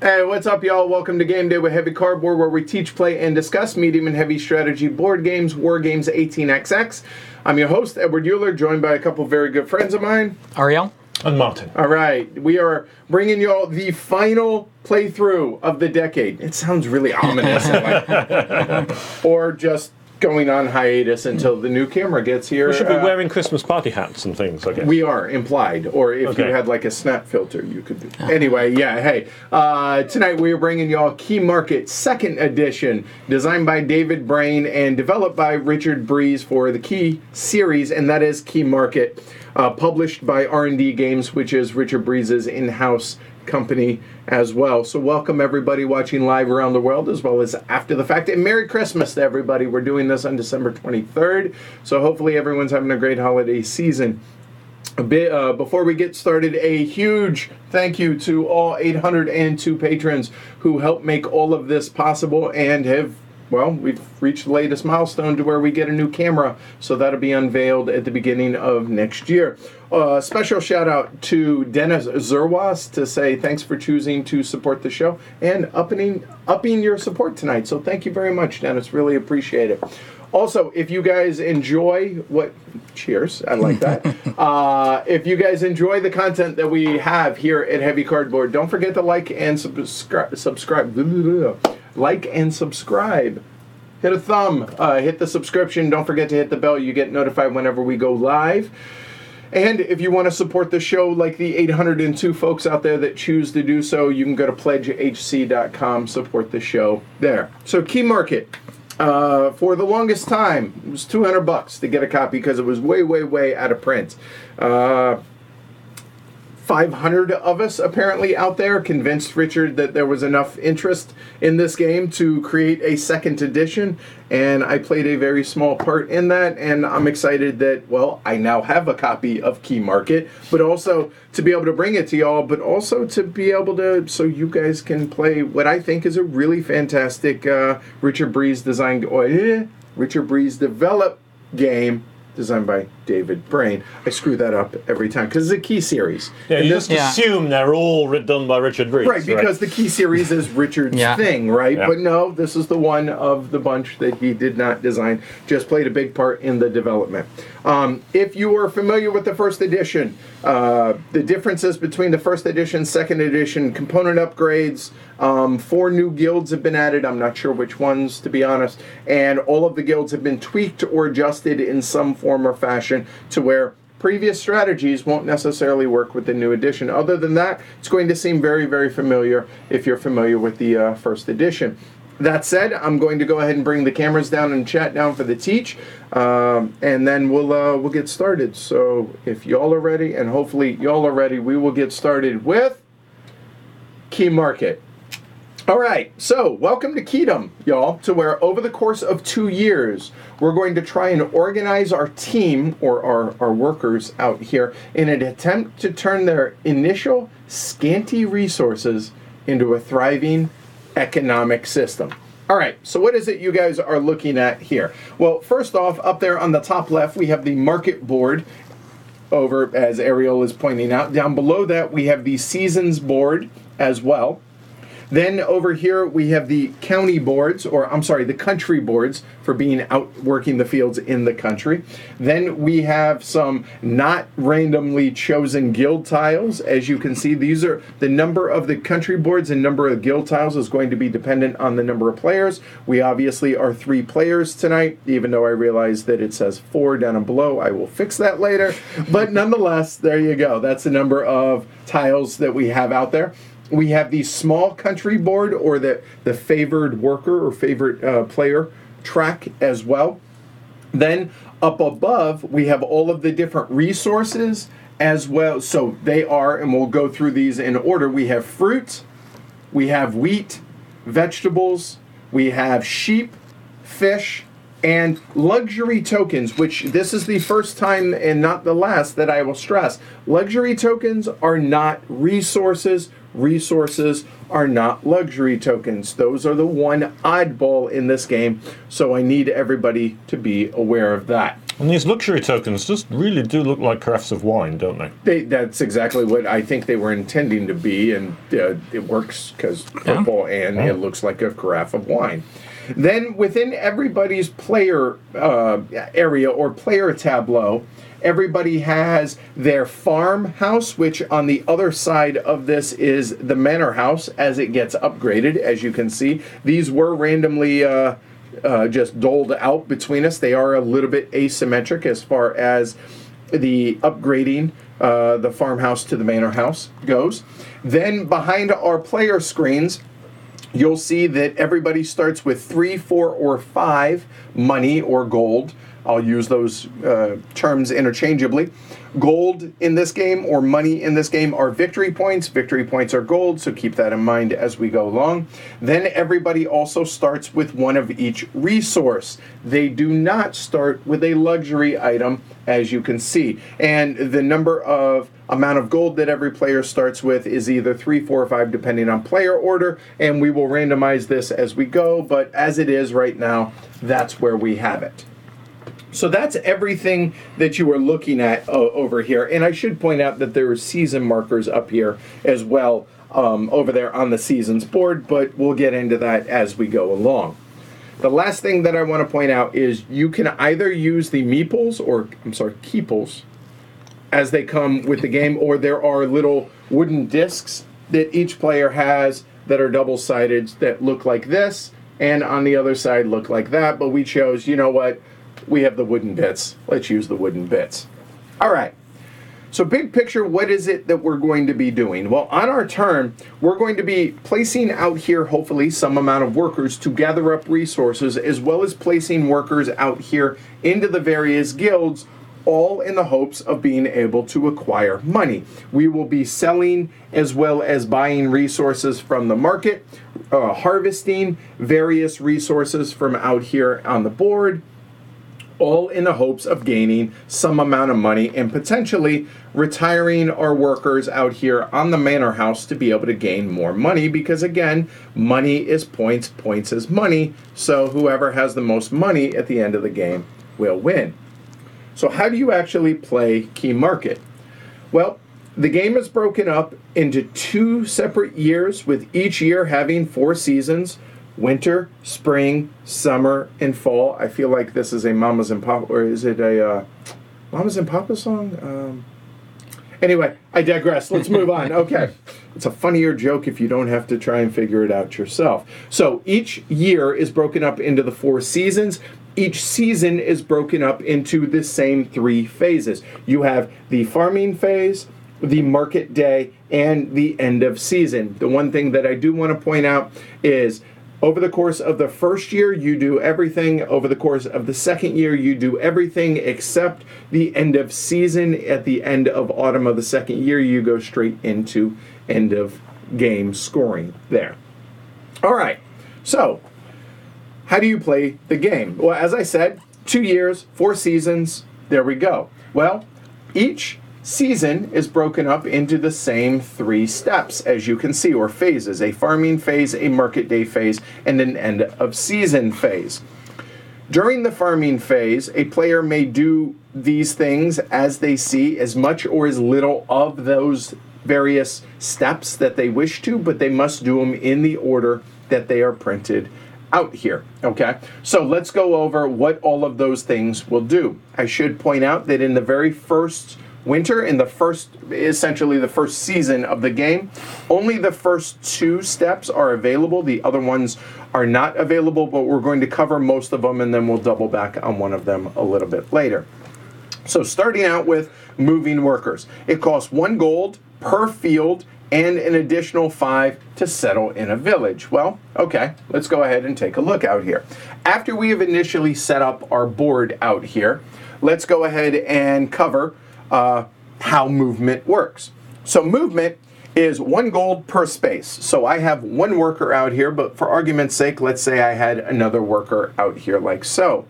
Hey, what's up, y'all? Welcome to Game Day with Heavy Cardboard, where we teach, play, and discuss medium and heavy strategy board games, war games, 18xx. I'm your host, Edward Euler, joined by a couple of very good friends of mine. Ariel. And Martin. All right. We are bringing y'all the final playthrough of the decade. It sounds really ominous. Or just going on hiatus until the new camera gets here. We should be wearing Christmas party hats and things, I guess. We are, implied. Or if you had like a snap filter, you could do. Anyway, yeah, hey. Tonight we are bringing y'all Key Market 2nd Edition, designed by David Brain and developed by Richard Breese for the Key series, and that is Key Market, published by R&D Games, which is Richard Breese's in-house company as well. So welcome everybody watching live around the world as well as after the fact. And Merry Christmas to everybody. We're doing this on December 23rd. So hopefully everyone's having a great holiday season. A bit before we get started, a huge thank you to all 802 patrons who helped make all of this possible and have, well, we've reached the latest milestone to where we get a new camera, so that'll be unveiled at the beginning of next year. Special shout out to Dennis Zerwas to say thanks for choosing to support the show and upping your support tonight. So thank you very much, Dennis. Really appreciate it. Also, if you guys enjoy what... Cheers. I like that. If you guys enjoy the content that we have here at Heavy Cardboard, don't forget to like and subscribe. Like and subscribe. Hit a thumb. Hit the subscription. Don't forget to hit the bell. You get notified whenever we go live. And if you want to support the show like the 802 folks out there that choose to do so, you can go to pledgehc.com, support the show there. So Key Market. For the longest time, it was $200 to get a copy because it was way, way, way out of print. 500 of us apparently out there convinced Richard that there was enough interest in this game to create a 2nd edition, and I played a very small part in that, and I'm excited that, well, I now have a copy of Key Market, but also to be able to bring it to y'all, but also to be able to, so you guys can play what I think is a really fantastic Richard Breese designed, Richard Breese developed game, designed by David Brain. I screw that up every time because it's a Key series. Yeah, and you just assume they're all done by Richard Breese. Right, because the Key series is Richard's thing, right? Yeah. But no, this is the one of the bunch that he did not design, just played a big part in the development. If you are familiar with the 1st edition, the differences between the 1st edition, 2nd edition, component upgrades, 4 new guilds have been added. I'm not sure which ones, to be honest. And all of the guilds have been tweaked or adjusted in some form or fashion to where previous strategies won't necessarily work with the new edition. Other than that, it's going to seem very, very familiar if you're familiar with the 1st edition. That said, I'm going to go ahead and bring the cameras down and chat down for the teach, and then we'll get started. So if y'all are ready, and hopefully y'all are ready, we will get started with Key Market. All right, so welcome to Keydom, y'all, to where over the course of 2 years, we're going to try and organize our team, or our workers out here, in an attempt to turn their initial scanty resources into a thriving economic system. All right, so what is it you guys are looking at here? Well, first off, up there on the top left, we have the market board over, as Ariel is pointing out. Down below that, we have the seasons board as well. Then over here, we have the county boards, or I'm sorry, the country boards for being out working the fields in the country. Then we have some not randomly chosen guild tiles. As you can see, these are the number of the country boards and number of guild tiles is going to be dependent on the number of players. We obviously are 3 players tonight, even though I realize that it says 4 down and below. I will fix that later. But nonetheless, there you go. That's the number of tiles that we have out there. We have the small country board, or the favored worker or favored player track as well. Then up above, we have all of the different resources as well. So they are, and we'll go through these in order. We have fruit, we have wheat, vegetables, we have sheep, fish, and luxury tokens, which this is the first time and not the last that I will stress. Luxury tokens are not resources. Resources are not luxury tokens. Those are the one oddball in this game, so I need everybody to be aware of that. And these luxury tokens just really do look like carafes of wine, don't they? That's exactly what I think they were intending to be, and it works because purple and it looks like a carafe of wine. Then within everybody's player area or player tableau, everybody has their farmhouse, which on the other side of this is the manor house as it gets upgraded, as you can see. These were randomly just doled out between us. They are a little bit asymmetric as far as the upgrading the farmhouse to the manor house goes. Then behind our player screens, you'll see that everybody starts with 3, 4, or 5 money or gold. I'll use those terms interchangeably. Gold in this game or money in this game are victory points. Victory points are gold, so keep that in mind as we go along. Then everybody also starts with one of each resource. They do not start with a luxury item, as you can see. And the amount of gold that every player starts with is either 3, 4, or 5, depending on player order, and we will randomize this as we go, but as it is right now, that's where we have it. So that's everything that you are looking at over here. And I should point out that there are season markers up here as well over there on the seasons board, but we'll get into that as we go along. The last thing that I want to point out is you can either use the meeples or, Keyples, as they come with the game, or there are little wooden discs that each player has that are double-sided that look like this, and on the other side look like that, but we chose, you know what, we have the wooden bits. Let's use the wooden bits. All right. So big picture, what is it that we're going to be doing? Well, on our turn, we're going to be placing out here, hopefully, some amount of workers to gather up resources, as well as placing workers out here into the various guilds, all in the hopes of being able to acquire money. We will be selling as well as buying resources from the market, harvesting various resources from out here on the board, all in the hopes of gaining some amount of money and potentially retiring our workers out here on the manor house to be able to gain more money, because again, money is points, points is money, so whoever has the most money at the end of the game will win. So how do you actually play Key Market? Well, the game is broken up into 2 separate years, with each year having 4 seasons: winter, spring, summer, and fall. I feel like this is a Mamas and Papa, or is it a Mamas and Papa song? Anyway, I digress. Let's move on. Okay. It's a funnier joke if you don't have to try and figure it out yourself. So each year is broken up into the 4 seasons. Each season is broken up into the same 3 phases. You have the farming phase, the market day, and the end of season. The one thing that I do want to point out is, over the course of the first year, you do everything. Over the course of the second year, you do everything except the end of season. At the end of autumn of the second year, you go straight into end of game scoring there. All right, so how do you play the game? Well, as I said, 2 years, 4 seasons, there we go. Well, each season is broken up into the same 3 steps, as you can see, or phases: a farming phase, a market day phase, and an end of season phase. During the farming phase, a player may do these things as they see, as much or as little of those various steps that they wish to, but they must do them in the order that they are printed out here. Okay, so let's go over what all of those things will do. I should point out that in the very first winter, in the first, essentially the first season of the game, only the first 2 steps are available. The other ones are not available, but we're going to cover most of them, and then we'll double back on one of them a little bit later. So starting out with moving workers, it costs 1 gold per field and an additional 5 to settle in a village. Well, okay, let's go ahead and take a look out here. After we have initially set up our board out here, let's go ahead and cover how movement works. So movement is 1 gold per space. So I have 1 worker out here, but for argument's sake, let's say I had another worker out here like so.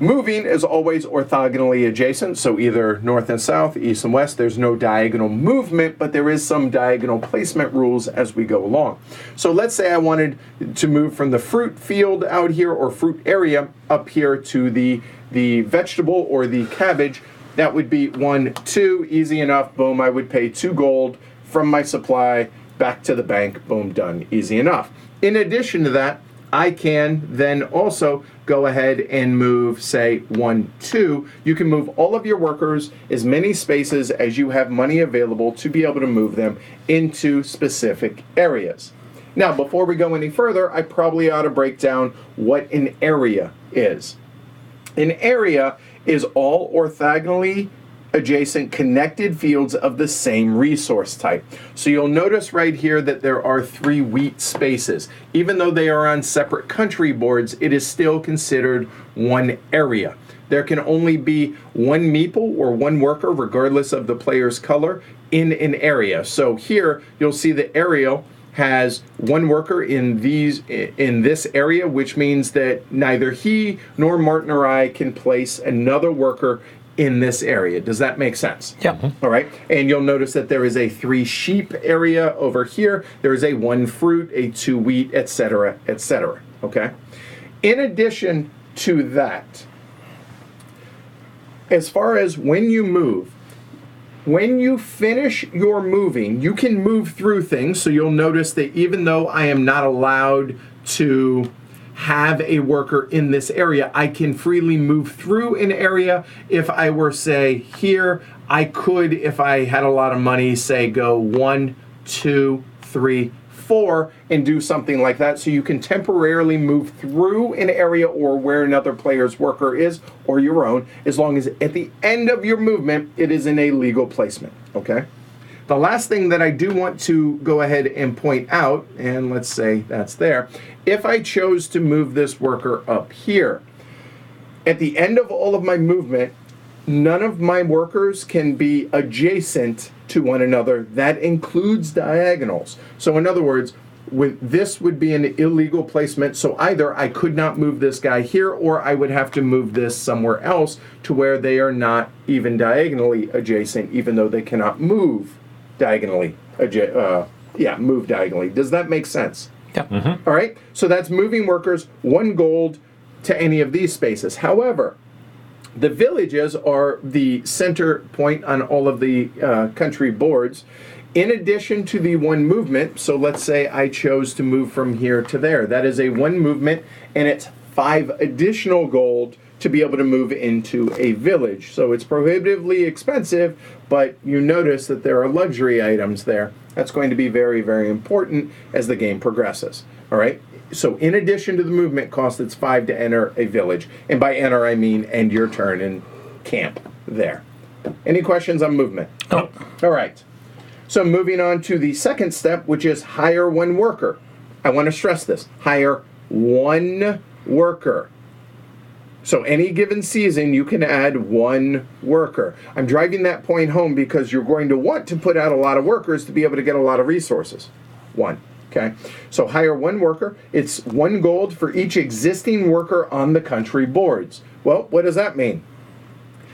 Moving is always orthogonally adjacent, so either north and south, east and west. There's no diagonal movement, but there is some diagonal placement rules as we go along. So let's say I wanted to move from the fruit field out here, or fruit area up here, to the vegetable or the cabbage. That would be 1, 2, easy enough, boom. I would pay 2 gold from my supply back to the bank, boom, done, easy enough. In addition to that, I can then also go ahead and move, say, 1, 2. You can move all of your workers as many spaces as you have money available to be able to move them into specific areas. Now, before we go any further, I probably ought to break down what an area is. An area is all orthogonally adjacent connected fields of the same resource type. So you'll notice right here that there are 3 wheat spaces. Even though they are on separate country boards, it is still considered one area. There can only be 1 meeple or 1 worker, regardless of the player's color, in an area. So here you'll see the Ariel has 1 worker in this area, which means that neither he nor Martin or I can place another worker in this area. Does that make sense? Yeah. All right. And you'll notice that there is a 3 sheep area over here. There is a 1 fruit, a 2 wheat, etc., etc. Okay. In addition to that, as far as when you move, when you finish your moving, you can move through things. So you'll notice that even though I am not allowed to have a worker in this area, I can freely move through an area. If I were, say, here, I could, if I had a lot of money, say go 1, 2, 3, 4 and do something like that. So you can temporarily move through an area or where another player's worker is, or your own, as long as at the end of your movement it is in a legal placement. Okay. The last thing that I do want to go ahead and point out, and let's say that's there, if I chose to move this worker up here, at the end of all of my movement, none of my workers can be adjacent to one another. That includes diagonals. So in other words, this would be an illegal placement, so either I could not move this guy here, or I would have to move this somewhere else to where they are not even diagonally adjacent, even though they cannot move diagonally, move diagonally. Does that make sense? Yeah. Mm-hmm. All right, so that's moving workers, 1 gold to any of these spaces. However, the villages are the center point on all of the country boards. In addition to the 1 movement, so let's say I chose to move from here to there. That is a 1 movement, and it's 5 additional gold to be able to move into a village. So it's prohibitively expensive, but you notice that there are luxury items there. That's going to be very, very important as the game progresses. All right. So in addition to the movement cost, it's 5 to enter a village. And by enter, I mean end your turn and camp there. Any questions on movement? No. All right. So moving on to the second step, which is hire 1 worker. I want to stress this. Hire 1 worker. So any given season, you can add 1 worker. I'm driving that point home because you're going to want to put out a lot of workers to be able to get a lot of resources. 1. Okay. So hire 1 worker. It's 1 gold for each existing worker on the country boards. Well, what does that mean?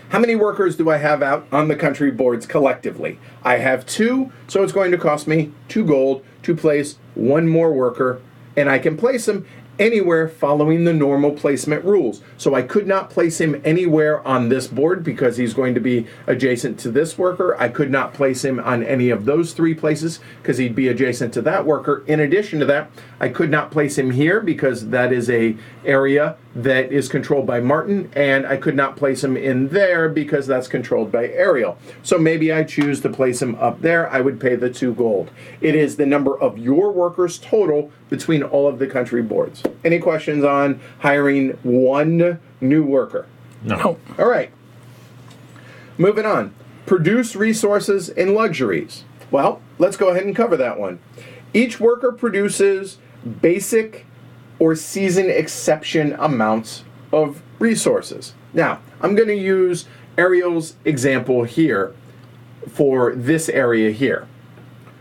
How many workers do I have out on the country boards collectively? I have 2, so it's going to cost me 2 gold to place 1 more worker, and I can place him anywhere following the normal placement rules. So I could not place him anywhere on this board because he's going to be adjacent to this worker. I could not place him on any of those 3 places because he'd be adjacent to that worker. In addition to that, I could not place him here because that is an area that is controlled by Martin, and I could not place him in there because that's controlled by Ariel. So maybe I choose to place him up there. I would pay the 2 gold. It is the number of your workers total between all of the country boards. Any questions on hiring 1 new worker? No. All right. Moving on. Produce resources and luxuries. Well, let's go ahead and cover that one. Each worker produces basic or season exception amounts of resources. Now, I'm going to use Ariel's example here for this area here.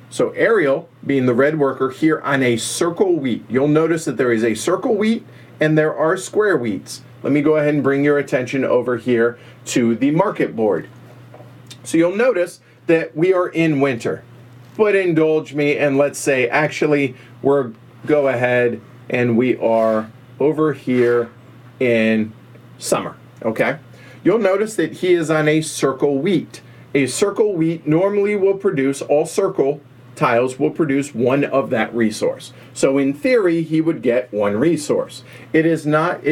So Ariel, being the red worker here on a circle wheat, you'll notice that there is a circle wheat and there are square wheats. let me go ahead and bring your attention over here to the market board. So you'll notice that we are in winter, but indulge me and let's say actually we're go ahead and we are over here in summer, okay? You'll notice that he is on a circle wheat. A circle wheat normally will produce, all circle tiles will produce one of that resource. So in theory, he would get one resource. It does not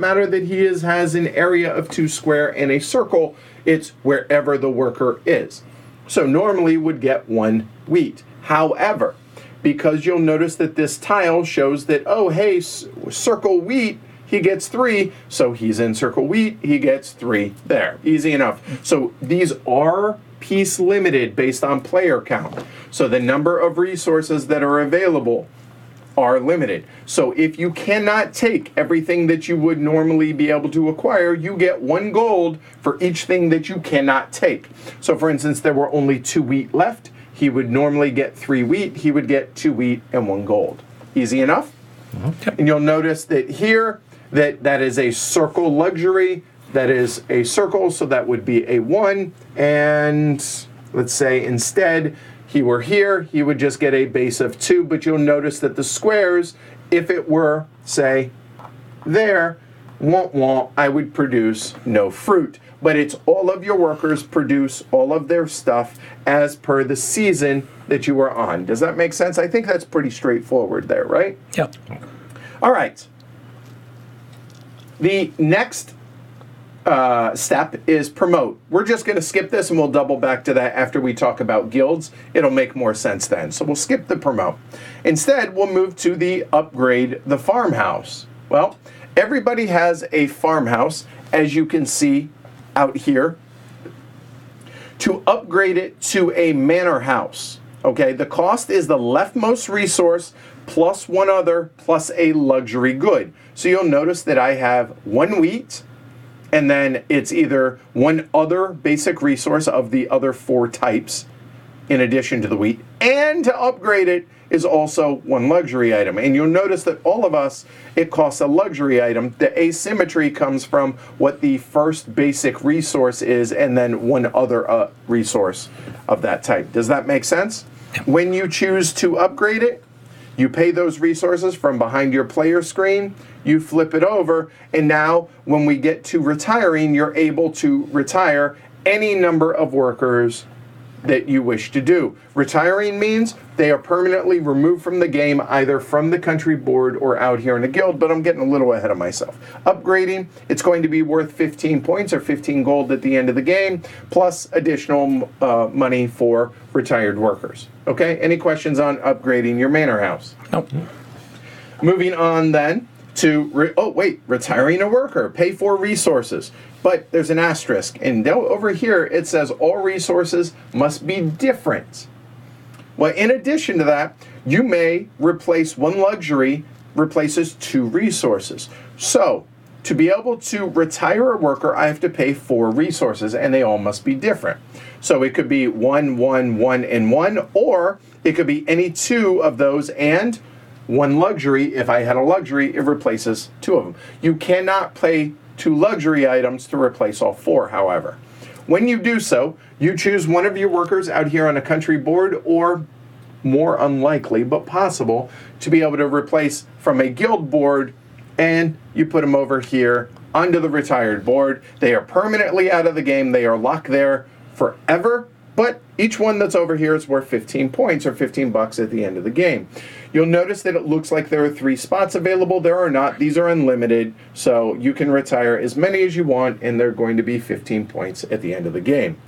matter that he has an area of 2 square and a circle, it's wherever the worker is. So normally would get one wheat. However, because you'll notice that this tile shows that, oh, hey, circle wheat, he gets 3, so he's in circle wheat, he gets 3 there. Easy enough. So these are piece limited based on player count. So the number of resources that are available are limited. So if you cannot take everything that you would normally be able to acquire, you get 1 gold for each thing that you cannot take. So for instance, there were only 2 wheat left. He would normally get 3 wheat, he would get 2 wheat and 1 gold. Easy enough? Okay. And you'll notice that here, that is a circle luxury, that is a circle, so that would be a 1, and let's say instead he were here, he would just get a base of 2, but you'll notice that the squares, if it were, say, there, I would produce no fruit. But it's all of your workers produce all of their stuff as per the season that you are on. Does that make sense? I think that's pretty straightforward there, right? Yep. All right. The next step is promote. We're just going to skip this and we'll double back to that after we talk about guilds. It'll make more sense then. So we'll skip the promote. Instead, we'll move to the upgrade the farmhouse. Well, everybody has a farmhouse, as you can see out here, to upgrade it to a manor house. Okay, the cost is the leftmost resource plus 1 other plus a luxury good. So you'll notice that I have 1 wheat, and then it's either 1 other basic resource of the other 4 types in addition to the wheat, and to upgrade it is also 1 luxury item. And you'll notice that all of us, it costs a luxury item. The asymmetry comes from what the first basic resource is and then 1 other resource of that type. Does that make sense? When you choose to upgrade it, you pay those resources from behind your player screen, you flip it over, and now when we get to retiring, you're able to retire any number of workers that you wish to do. Retiring means they are permanently removed from the game, either from the country board or out here in the guild, but I'm getting a little ahead of myself. Upgrading, it's going to be worth 15 points or 15 gold at the end of the game, plus additional money for retired workers. Okay, any questions on upgrading your manor house? Nope. Moving on then to, retiring a worker, pay for resources. But there's an asterisk, and over here it says all resources must be different. Well, in addition to that, you may replace 1 luxury, replaces 2 resources. So, to be able to retire a worker, I have to pay 4 resources, and they all must be different. So it could be 1, 1, 1, and 1, or it could be any 2 of those and 1 luxury. If I had a luxury, it replaces 2 of them. You cannot play 2 luxury items to replace all 4, however. When you do so, you choose 1 of your workers out here on a country board, or more unlikely, but possible, to be able to replace from a guild board, and you put them over here onto the retired board. They are permanently out of the game. They are locked there forever, but each one that's over here is worth 15 points or $15 at the end of the game. You'll notice that it looks like there are 3 spots available. There are not. These are unlimited, so you can retire as many as you want, and they're going to be 15 points at the end of the game.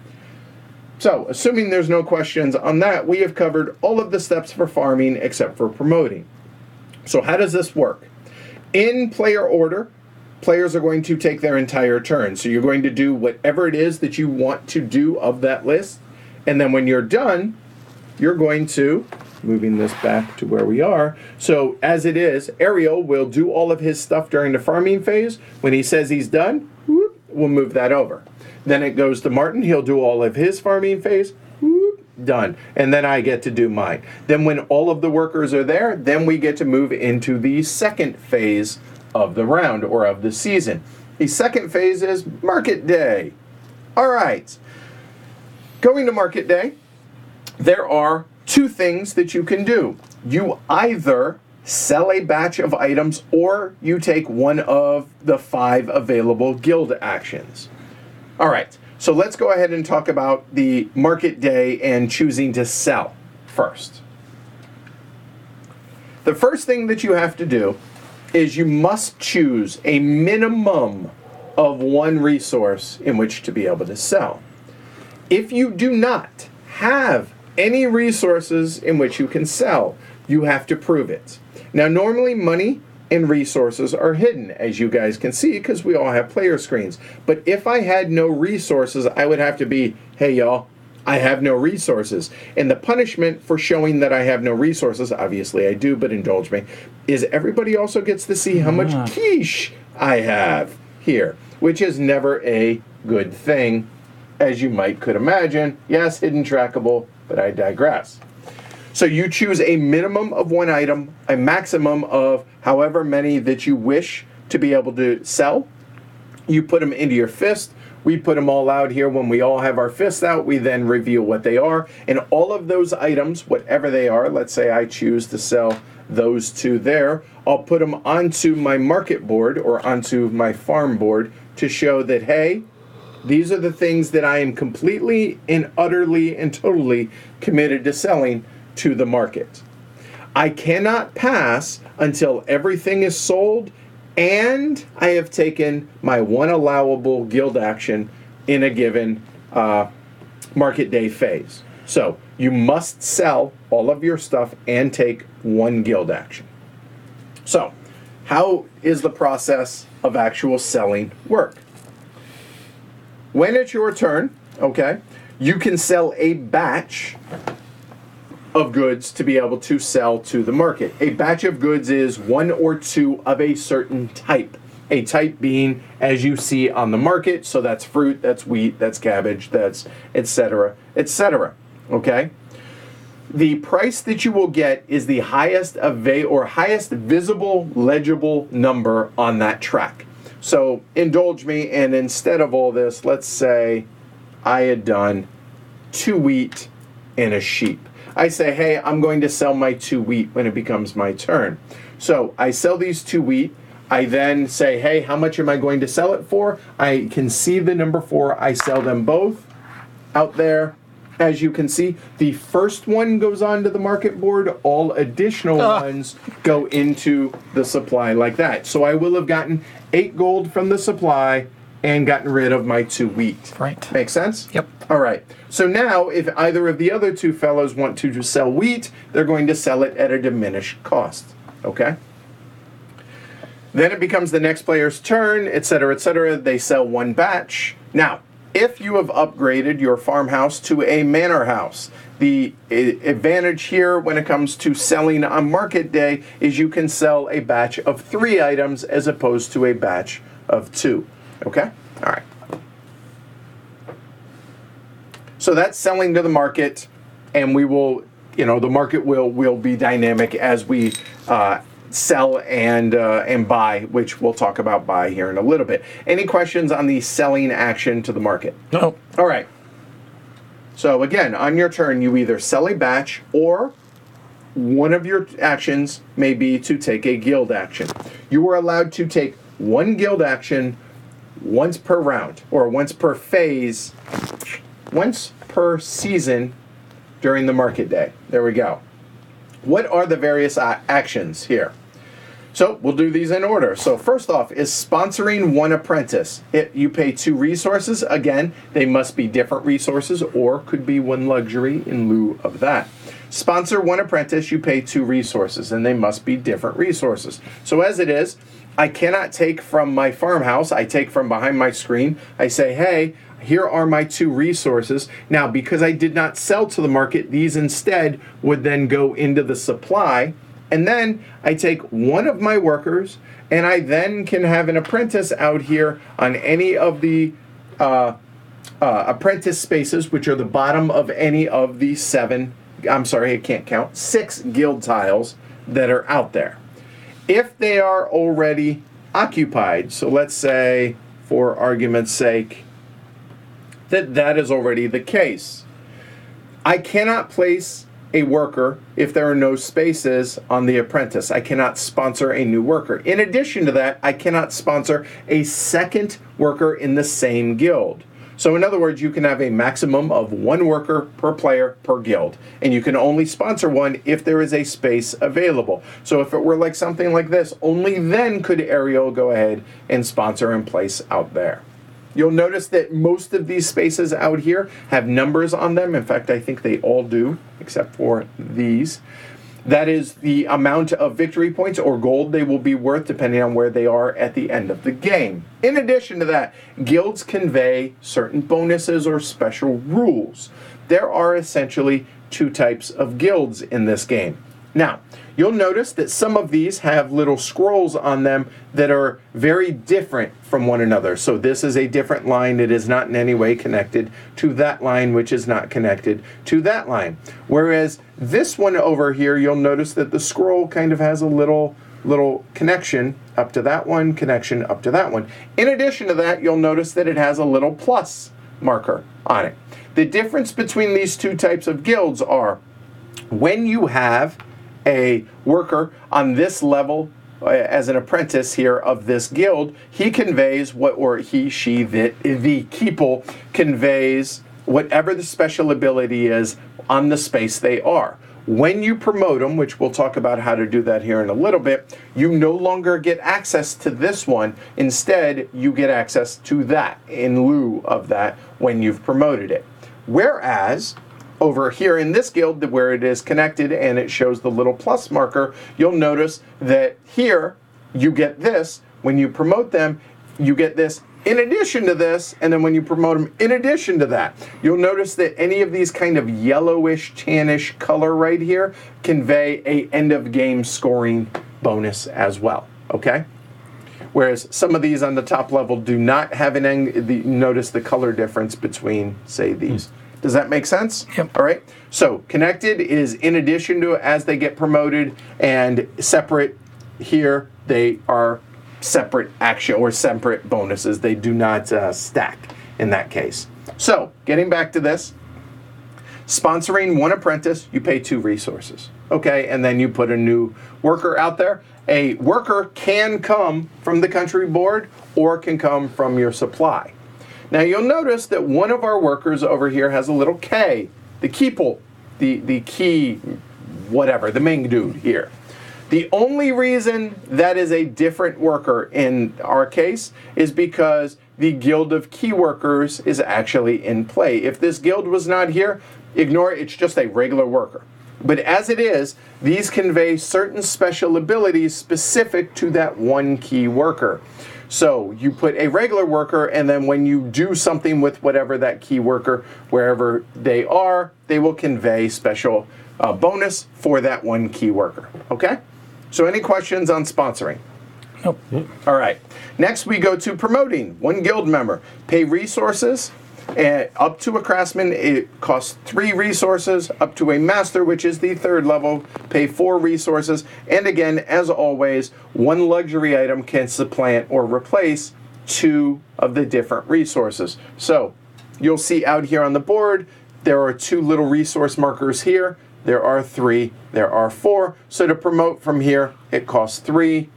So, assuming there's no questions on that, we have covered all of the steps for farming except for promoting. So how does this work? In player order, players are going to take their entire turn. So you're going to do whatever it is that you want to do of that list, and then when you're done, you're going to, moving this back to where we are, so as it is, Ariel will do all of his stuff during the farming phase. When he says he's done, whoop, we'll move that over. Then it goes to Martin, he'll do all of his farming phase, whoop, done. And then I get to do mine. Then when all of the workers are there, then we get to move into the second phase of the round or of the season. The second phase is market day. All right. Going to market day, there are two things that you can do. You either sell a batch of items or you take one of the 5 available guild actions. All right, so let's go ahead and talk about the market day and choosing to sell first. The first thing that you have to do is you must choose a minimum of 1 resource in which to be able to sell. If you do not have any resources in which you can sell, you have to prove it. Now, normally money and resources are hidden, as you guys can see, because we all have player screens. But if I had no resources, I would have to be, hey, y'all, I have no resources. And the punishment for showing that I have no resources, obviously I do, but indulge me, is everybody also gets to see how much quiche I have here, which is never a good thing, as you might could imagine. Yes, hidden trackable, but I digress. So you choose a minimum of 1 item, a maximum of however many that you wish to be able to sell. You put them into your fist. We put them all out here. When we all have our fists out, we then reveal what they are. And all of those items, whatever they are, let's say I choose to sell those 2 there, I'll put them onto my market board or onto my farm board to show that, hey, these are the things that I am completely and utterly and totally committed to selling to the market. I cannot pass until everything is sold and I have taken my 1 allowable guild action in a given market day phase. So you must sell all of your stuff and take 1 guild action. So how is the process of actual selling work? When it's your turn, okay, you can sell a batch of goods to be able to sell to the market. A batch of goods is 1 or 2 of a certain type. A type being as you see on the market, so that's fruit, that's wheat, that's cabbage, that's etc., etc. Okay? The price that you will get is the highest highest visible legible number on that track. So indulge me, and instead of all this, let's say I had done 2 wheat and a sheep. I say, hey, I'm going to sell my 2 wheat when it becomes my turn. So I sell these 2 wheat. I then say, hey, how much am I going to sell it for? I can see the number 4. I sell them both out there. As you can see, the first one goes onto the market board. All additional ones go into the supply like that. So I will have gotten 8 gold from the supply and gotten rid of my 2 wheat. Right. Makes sense? Yep. All right. So now, if either of the other 2 fellows want to sell wheat, they're going to sell it at a diminished cost. Okay? Then it becomes the next player's turn, etc., etc. They sell 1 batch. Now, if you have upgraded your farmhouse to a manor house, the advantage here when it comes to selling on market day is you can sell a batch of 3 items as opposed to a batch of 2. Okay? All right. So that's selling to the market, and we will, you know, the market will be dynamic as we sell and buy, which we'll talk about buy here in a little bit. Any questions on the selling action to the market? No. All right. So again, on your turn, you either sell a batch or one of your actions may be to take a guild action. You are allowed to take 1 guild action once per round, or once per phase, once per season during the market day. There we go. What are the various actions here? So we'll do these in order. So first off is sponsoring 1 apprentice. You pay 2 resources. Again, they must be different resources or could be 1 luxury in lieu of that. Sponsor 1 apprentice, you pay 2 resources, and they must be different resources. So as it is, I cannot take from my farmhouse. I take from behind my screen. I say, hey, here are my 2 resources. Now, because I did not sell to the market, these instead would then go into the supply. And then I take 1 of my workers, and I then can have an apprentice out here on any of the apprentice spaces, which are the bottom of any of the 6 guild tiles that are out there. If they are already occupied, so let's say for argument's sake, that that is already the case. I cannot place a worker if there are no spaces on the apprentice. I cannot sponsor a new worker. In addition to that, I cannot sponsor a second worker in the same guild. So in other words, you can have a maximum of one worker per player per guild, and you can only sponsor one if there is a space available. So if it were like something like this, only then could Ariel go ahead and sponsor and place out there. You'll notice that most of these spaces out here have numbers on them. In fact, I think they all do, except for these. That is the amount of victory points or gold they will be worth depending on where they are at the end of the game. In addition to that, guilds convey certain bonuses or special rules. There are essentially two types of guilds in this game. Now, you'll notice that some of these have little scrolls on them that are very different from one another. So this is a different line. It is not in any way connected to that line, which is not connected to that line. Whereas this one over here, you'll notice that the scroll kind of has a little connection up to that one, connection up to that one. In addition to that, you'll notice that it has a little plus marker on it. The difference between these two types of guilds are when you have a worker on this level as an apprentice here of this guild, he conveys what, or he, she, the Keyple conveys whatever the special ability is on the space they are. When you promote them, which we'll talk about how to do that here in a little bit, you no longer get access to this one. Instead, you get access to that in lieu of that when you've promoted it. Whereas over here in this guild where it is connected and it shows the little plus marker, you'll notice that here you get this. When you promote them, you get this in addition to this, and then when you promote them in addition to that. You'll notice that any of these kind of yellowish, tannish color right here convey a end of game scoring bonus as well, okay? Whereas some of these on the top level do not have an end, notice the color difference between, say, these. Does that make sense? Yep. All right. So connected is in addition to as they get promoted, and separate here, they are separate action or separate bonuses. They do not stack in that case. So getting back to this, sponsoring one apprentice, you pay 2 resources. Okay, and then you put a new worker out there. A worker can come from the country board or can come from your supply. Now you'll notice that one of our workers over here has a little K, the Keyple, the key, whatever, the main dude here. The only reason that is a different worker in our case is because the Guild of Key Workers is actually in play. If this guild was not here, ignore it, it's just a regular worker. But as it is, these convey certain special abilities specific to that one key worker. So you put a regular worker, and then when you do something with whatever that key worker, wherever they are, they will convey special bonus for that one key worker, okay? So any questions on sponsoring? Nope. All right. Next, we go to promoting. One guild member. Pay resources. Up to a craftsman, it costs 3 resources. Up to a master, which is the 3rd level, pay 4 resources. And again, as always, one luxury item can supplant or replace 2 of the different resources. So you'll see out here on the board, there are 2 little resource markers here. There are 3. There are 4. So to promote from here, it costs 3.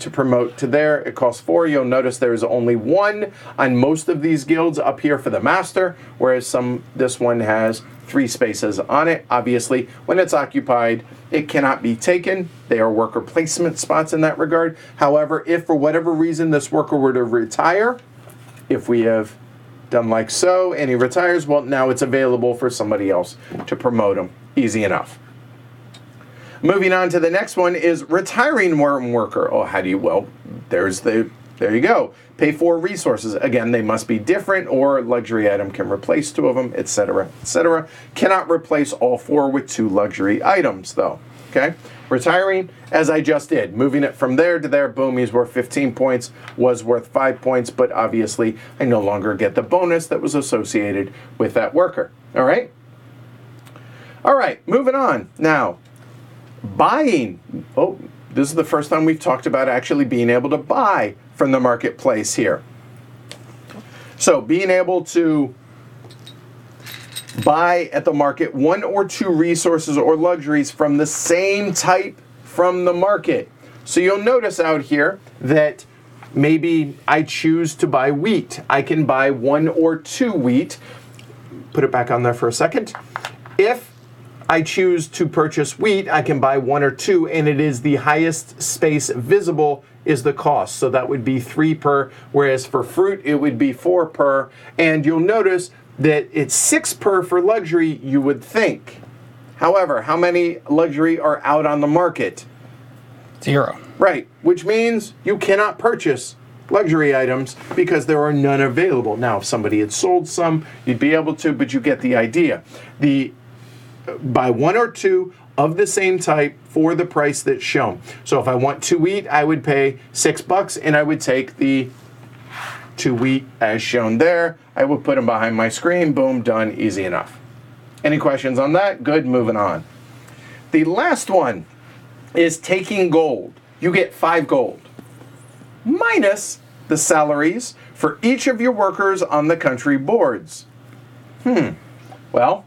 To promote to there, it costs 4. You'll notice there is only 1 on most of these guilds up here for the master, whereas this one has 3 spaces on it. Obviously, when it's occupied, it cannot be taken. They are worker placement spots in that regard. However, if for whatever reason this worker were to retire, if we have done like so, and he retires, well, now it's available for somebody else to promote him. Easy enough. Moving on to the next one is retiring worker. Oh, how do you, well, there you go. Pay 4 resources. Again, they must be different, or luxury item can replace 2 of them, etc., etc. Cannot replace all 4 with 2 luxury items, though. Okay? Retiring, as I just did. Moving it from there to there, boom, he's worth 15 points, was worth 5 points, but obviously I no longer get the bonus that was associated with that worker. All right? All right, moving on now. Buying. Oh, this is the first time we've talked about actually being able to buy from the marketplace here. So being able to buy at the market one or two resources or luxuries from the same type from the market. So you'll notice out here that maybe I choose to buy wheat. I can buy one or two wheat. Put it back on there for a second. If I choose to purchase wheat, I can buy one or two, and it is the highest space visible is the cost. So that would be 3 per, whereas for fruit, it would be 4 per. And you'll notice that it's 6 per for luxury, you would think. However, how many luxury are out on the market? 0. Right, which means you cannot purchase luxury items because there are none available. Now, if somebody had sold some, you'd be able to, but you get the idea. Buy one or two of the same type for the price that's shown. So if I want to wheat, I would pay $6 and I would take the 2 wheat as shown there. I would put them behind my screen. Boom, done, easy enough. Any questions on that? Good, moving on. The last one is taking gold. You get 5 gold minus the salaries for each of your workers on the country boards. Well,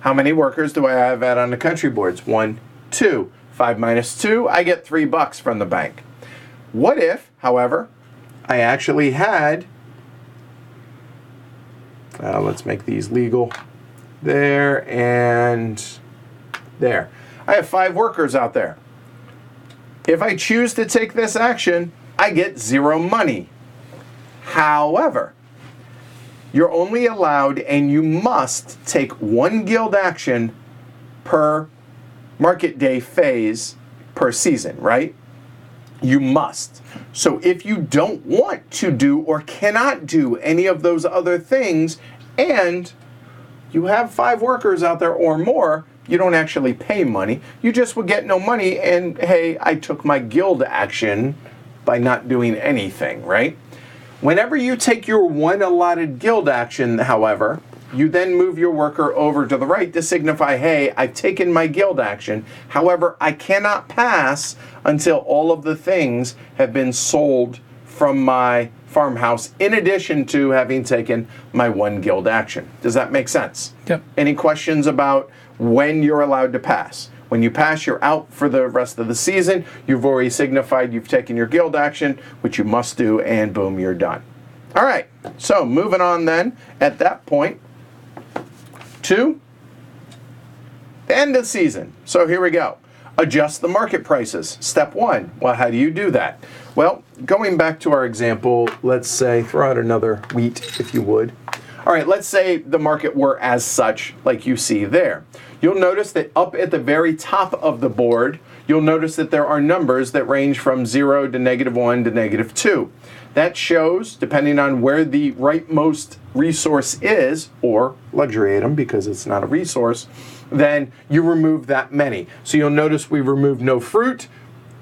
how many workers do I have out on the country boards? 1, 2. 5 minus 2, I get $3 from the bank. What if, however, I actually had, let's make these legal, there and there. I have 5 workers out there. If I choose to take this action, I get 0 money. However, you're only allowed and you must take 1 guild action per market day phase per season, right? You must. So if you don't want to do or cannot do any of those other things and you have 5 workers out there or more, you don't actually pay money. You just would get no money and, hey, I took my guild action by not doing anything, right? Whenever you take your 1 allotted guild action, however, you then move your worker over to the right to signify, hey, I've taken my guild action. However, I cannot pass until all of the things have been sold from my farmhouse, in addition to having taken my 1 guild action. Does that make sense? Yep. Any questions about when you're allowed to pass? When you pass, you're out for the rest of the season. You've already signified you've taken your guild action, which you must do, and boom, you're done. All right, so moving on then at that point to the end of the season. So here we go. Adjust the market prices. Step 1. Well, how do you do that? Well, going back to our example, let's say, throw out another wheat if you would. All right, let's say the market were as such, like you see there. You'll notice that up at the very top of the board, you'll notice that there are numbers that range from 0 to -1 to -2. That shows, depending on where the rightmost resource is, or luxury item because it's not a resource, then you remove that many. So you'll notice we remove no fruit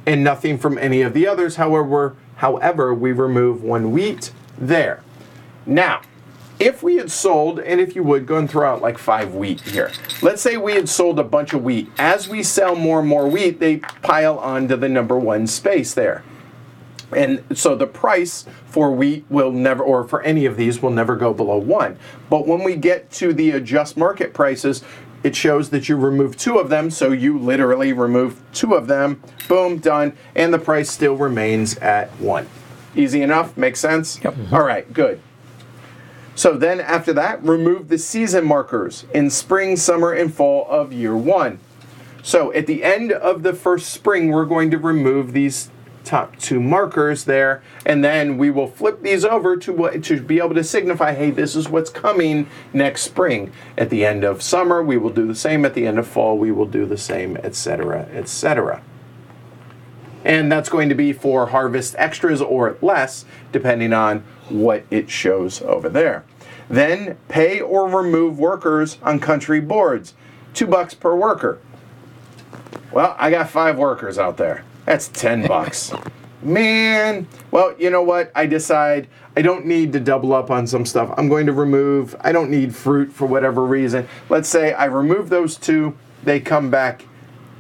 and nothing from any of the others. However, we remove 1 wheat there. Now, if we had sold, and if you would, go and throw out like 5 wheat here. Let's say we had sold a bunch of wheat. As we sell more and more wheat, they pile onto the number 1 space there. And so the price for wheat will never, or for any of these, will never go below 1. But when we get to the adjust market prices, it shows that you remove 2 of them, so you literally remove 2 of them. Boom, done, and the price still remains at 1. Easy enough? Makes sense? Yep. All right, good. So then after that, remove the season markers in spring, summer, and fall of year 1. So at the end of the first spring, we're going to remove these top 2 markers there, and then we will flip these over to be able to signify, hey, this is what's coming next spring. At the end of summer, we will do the same. At the end of fall, we will do the same, etc., etc. And that's going to be for harvest extras or less, depending on what it shows over there. Then pay or remove workers on country boards. $2 per worker. Well, I got 5 workers out there. That's $10. Man, well, you know what? I decide I don't need to double up on some stuff. I'm going to remove, I don't need fruit for whatever reason. Let's say I remove those 2, they come back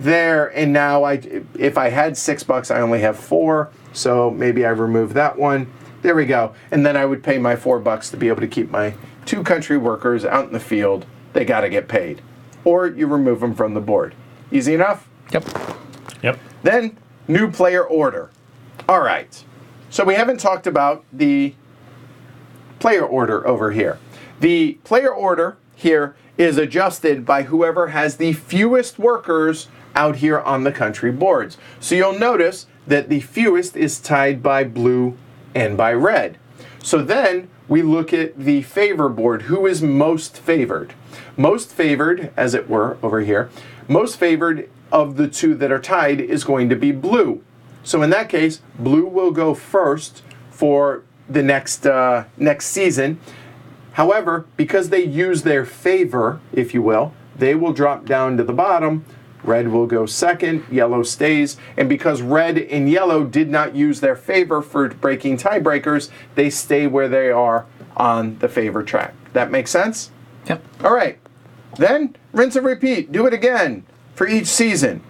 there, and now if I had $6, I only have 4, so maybe I remove that one. There we go. And then I would pay my $4 to be able to keep my two country workers out in the field. They got to get paid. Or you remove them from the board. Easy enough? Yep. Then, new player order. All right. So we haven't talked about the player order over here. The player order here is adjusted by whoever has the fewest workers out here on the country boards. So you'll notice that the fewest is tied by blue and by red. So then we look at the favor board. Who is most favored? Most favored, as it were, over here, most favored of the two that are tied is going to be blue. So in that case, blue will go first for the next season. However, because they use their favor, if you will, they will drop down to the bottom. Red will go second, yellow stays, and because red and yellow did not use their favor for breaking tiebreakers, they stay where they are on the favor track. That makes sense? Yep. All right. Then rinse and repeat. Do it again for each season.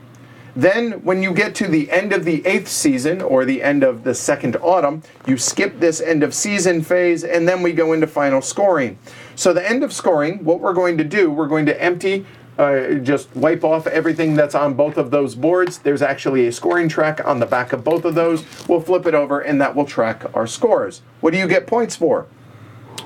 Then when you get to the end of the 8th season or the end of the 2nd autumn, you skip this end of season phase and then we go into final scoring. So the end of scoring, what we're going to do, we're going to empty just wipe off everything that's on both of those boards. There's actually a scoring track on the back of both of those. We'll flip it over and that will track our scores. What do you get points for?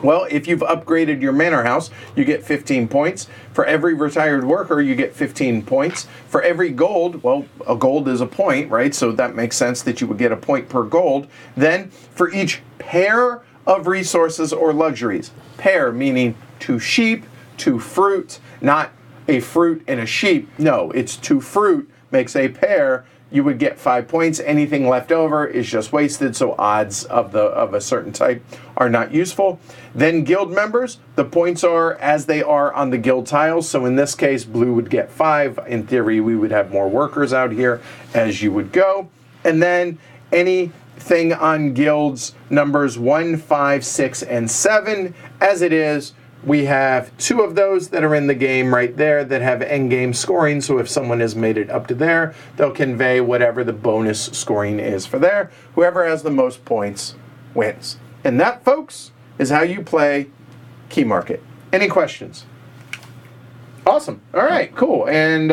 Well, if you've upgraded your manor house, you get 15 points. For every retired worker, you get 15 points. For every gold, well, a gold is a point, right? So that makes sense that you would get a point per gold. Then for each pair of resources or luxuries, pair meaning 2 sheep, 2 fruit, not a fruit and a sheep. No, it's 2 fruit makes a pair. You would get 5 points. Anything left over is just wasted, so odds of a certain type are not useful. Then guild members, the points are as they are on the guild tiles. So in this case, blue would get 5. In theory, we would have more workers out here as you would go. And then anything on guilds numbers 1, 5, 6, and 7 as it is. We have 2 of those that are in the game right there that have endgame scoring, so if someone has made it up to there, they'll convey whatever the bonus scoring is for there. Whoever has the most points wins. And that, folks, is how you play Key Market. Any questions? Awesome. All right, cool. And,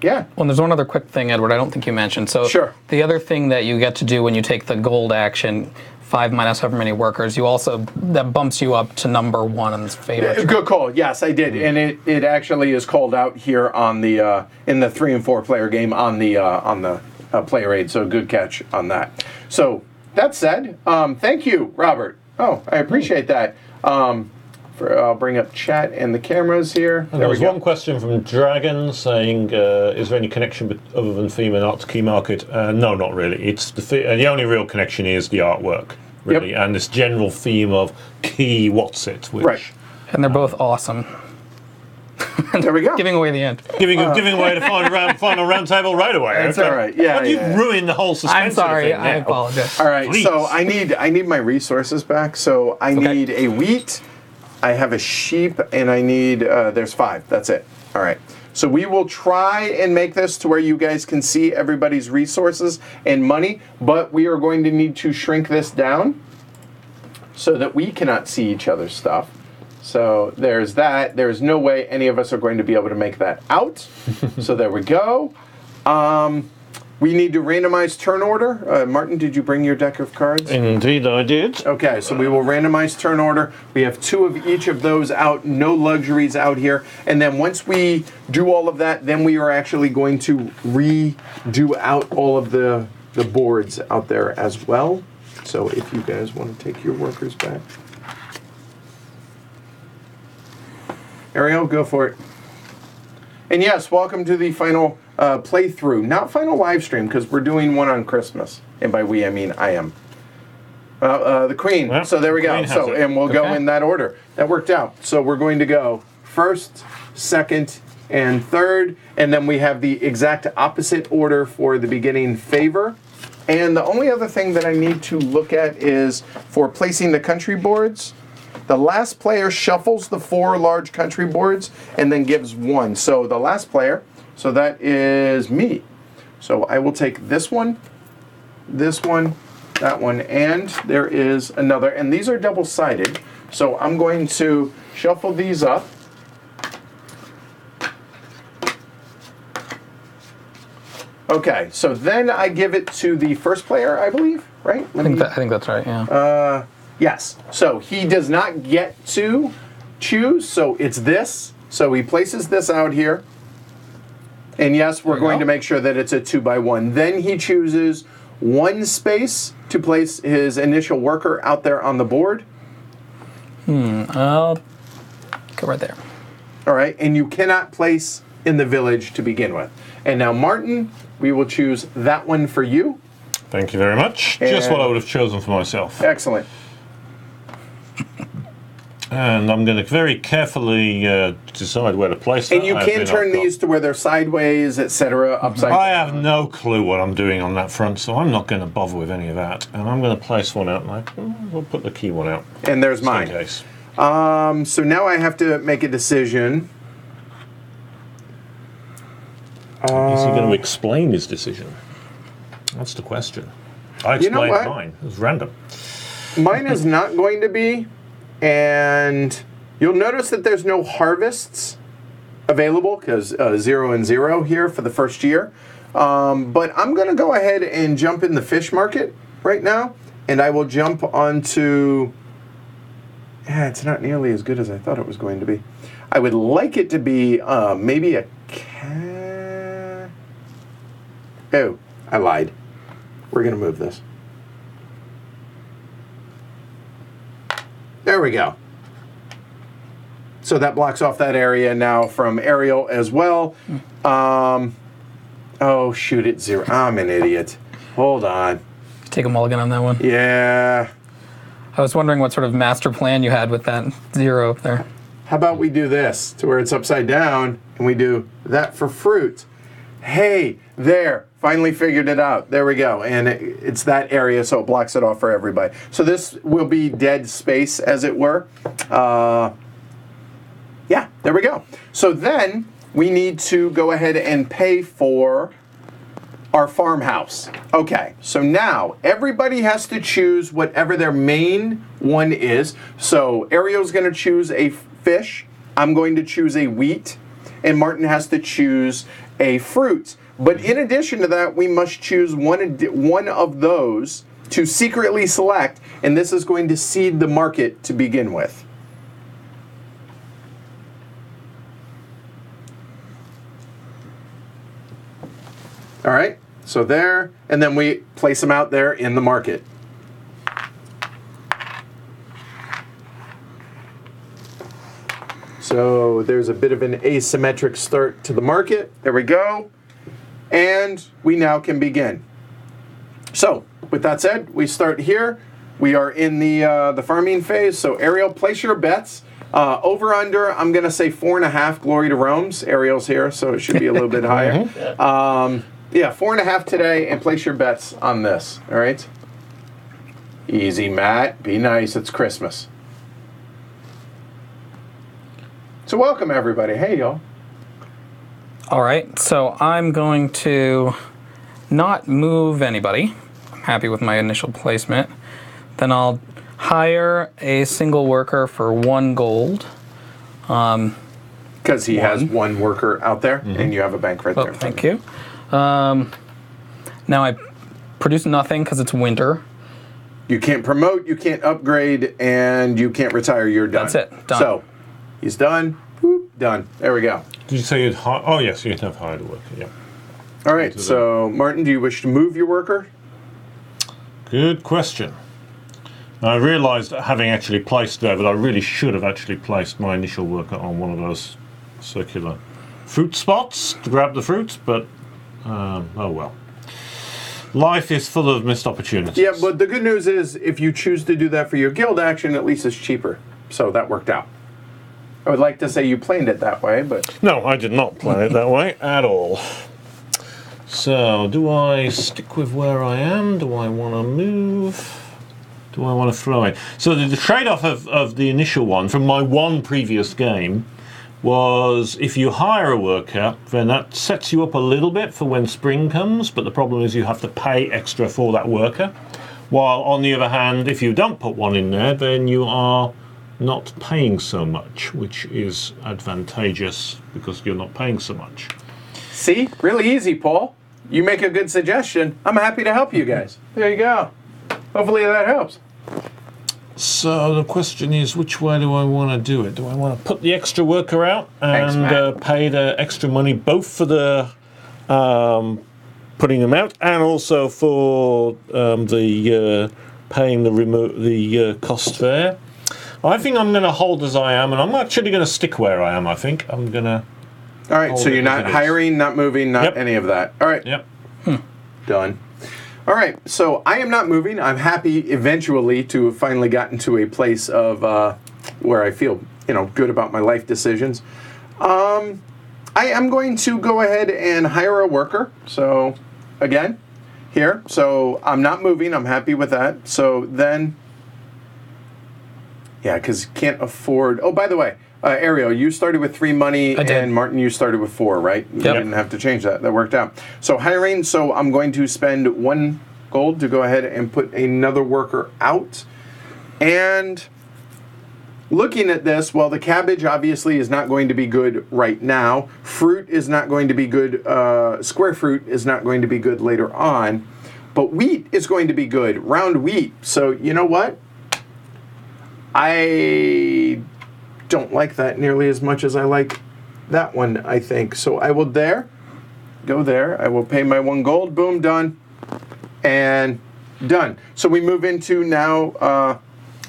yeah. Well, there's one other quick thing, Edward, I don't think you mentioned. So sure. The other thing that you get to do when you take the gold action, 5 minus however many workers, you also, that bumps you up to number 1 in this favor. Good call. Yes, I did. And it actually is called out here on the in the 3 and 4 player game on the player aid. So good catch on that. So that said, thank you, Robert. Oh, I appreciate that. I'll bring up chat and the cameras here. There was one question from Dragon saying, is there any connection other than theme and art to Key Market? No, not really. It's the only real connection is the artwork, really, yep. And this general theme of Key What's It, which... Right. And they're both awesome. There we go. Giving away the end. Giving away the final round table right away. That's okay. All right. Yeah. You've ruined the whole suspension. I'm sorry. I apologize. All right. Please. So I need my resources back. So I need a wheat. I have a sheep, and I need, there's 5. That's it. All right. So we will try and make this to where you guys can see everybody's resources and money, but we are going to need to shrink this down so that we cannot see each other's stuff. So there's that. There's no way any of us are going to be able to make that out. So there we go. We need to randomize turn order. Martin, did you bring your deck of cards? Indeed, I did. Okay, so we will randomize turn order. We have 2 of each of those out, no luxuries out here. And then once we do all of that, then we are actually going to redo out all of the boards out there as well. So if you guys want to take your workers back. Ariel, go for it. And yes, welcome to the final... playthrough, not final live stream, because we're doing one on Christmas, and by we I mean I am. The Queen. Well, so there we go. So and we'll go in that order. That worked out. So we're going to go 1st, 2nd, and 3rd, and then we have the exact opposite order for the beginning favor. And the only other thing that I need to look at is for placing the country boards. The last player shuffles the 4 large country boards and then gives 1. So the last player. So that is me. So I will take this one, that one, and there is another, and these are double-sided, so I'm going to shuffle these up. Okay, so then I give it to the first player, I believe, right? I think that's right, yeah. Yes, so he does not get to choose, so it's this. So he places this out here. And yes, we're going to make sure that it's a 2x1. Then he chooses one space to place his initial worker out there on the board. I'll go right there. All right, and you cannot place in the village to begin with. And now, Martin, we will choose that one for you. Thank you very much. And just what I would have chosen for myself. Excellent. And I'm going to very carefully decide where to place them. And you can turn these to where they're sideways, etc., upside down. I have no clue what I'm doing on that front, so I'm not going to bother with any of that. And I'm going to place one out, and we'll put the key one out. And there's mine. Just in case. So now I have to make a decision. Is he going to explain his decision? That's the question. I explained mine. It was random. Mine is not going to be... And you'll notice that there's no harvests available because 0 and 0 here for the first year. But I'm going to go ahead and jump in the fish market right now, and I will jump onto... it's not nearly as good as I thought it was going to be. I would like it to be maybe a cat... Oh, I lied. We're going to move this. There we go. So that blocks off that area now from Ariel as well. Oh, shoot, it's 0. I'm an idiot. Hold on. Take a mulligan on that one. Yeah. I was wondering what sort of master plan you had with that 0 up there. How about we do this to where it's upside down, and we do that for fruit. Hey, there. Finally figured it out. There we go. And it's that area, so it blocks it off for everybody. So this will be dead space, as it were. Yeah, there we go. So then we need to go ahead and pay for our farmhouse. Okay, so now everybody has to choose whatever their main one is. So Ariel's going to choose a fish. I'm going to choose a wheat. And Martin has to choose a fruit. But in addition to that, we must choose one of those to secretly select, and this is going to seed the market to begin with. All right, so there, and then we place them out there in the market. So there's a bit of an asymmetric start to the market. There we go. And we now can begin. So, with that said, we start here. We are in the farming phase. So, Ariel, place your bets. Over, under, I'm going to say 4.5 glory to Rome's. Ariel's here, so it should be a little bit higher. Yeah, 4.5 today, and place your bets on this. All right? Easy, Matt. Be nice. It's Christmas. So, welcome, everybody. Hey, y'all. All right, so I'm going to not move anybody. I'm happy with my initial placement. Then I'll hire a single worker for 1 gold. Because he has 1 worker out there, and you have a bank right there. Thank you. Now I produce nothing because it's winter. You can't promote, you can't upgrade, and you can't retire. You're done. That's it. Done. So he's done. Done. There we go. Did you say you'd hire? Oh, yes, you'd have hired a worker, yeah. All right, so, Martin, do you wish to move your worker? Good question. I realized, having actually placed there, that I really should have actually placed my initial worker on one of those circular fruit spots to grab the fruit, but, oh well. Life is full of missed opportunities. Yeah, but the good news is, if you choose to do that for your guild action, at least it's cheaper. So that worked out. I would like to say you planned it that way, but... No, I did not plan it that way at all. So, do I stick with where I am? Do I want to move? Do I want to throw it? So the trade-off of the initial one from my 1 previous game was if you hire a worker, then that sets you up a little bit for when spring comes, but the problem is you have to pay extra for that worker. While on the other hand, if you don't put one in there, then you are not paying so much, which is advantageous because you're not paying so much. See, really easy, Paul. You make a good suggestion. I'm happy to help you guys. There you go. Hopefully that helps. So the question is, which way do I want to do it? Do I want to put the extra worker out and pay the extra money both for the putting them out and also for the paying the cost there? I think I'm going to hold as I am, and I'm actually going to stick where I am, I think. I'm going to... All right, so you're not hiring, not moving, not any of that. All right. Yep. Done. All right, so I am not moving. I'm happy eventually to have finally gotten to a place of where I feel, you know, good about my life decisions. I am going to go ahead and hire a worker. So, again, here. So I'm not moving. I'm happy with that. So then... Yeah, because you can't afford... Oh, by the way, Ariel, you started with 3 money, and Martin, you started with 4, right? Yep. You didn't have to change that. That worked out. So hiring, so I'm going to spend 1 gold to go ahead and put another worker out. And looking at this, well, the cabbage obviously is not going to be good right now. Fruit is not going to be good. Square fruit is not going to be good later on. But wheat is going to be good. Round wheat. So you know what? I don't like that nearly as much as I like that one, I think. So I will go there. I will pay my 1 gold. Boom, done. And done. So we move into now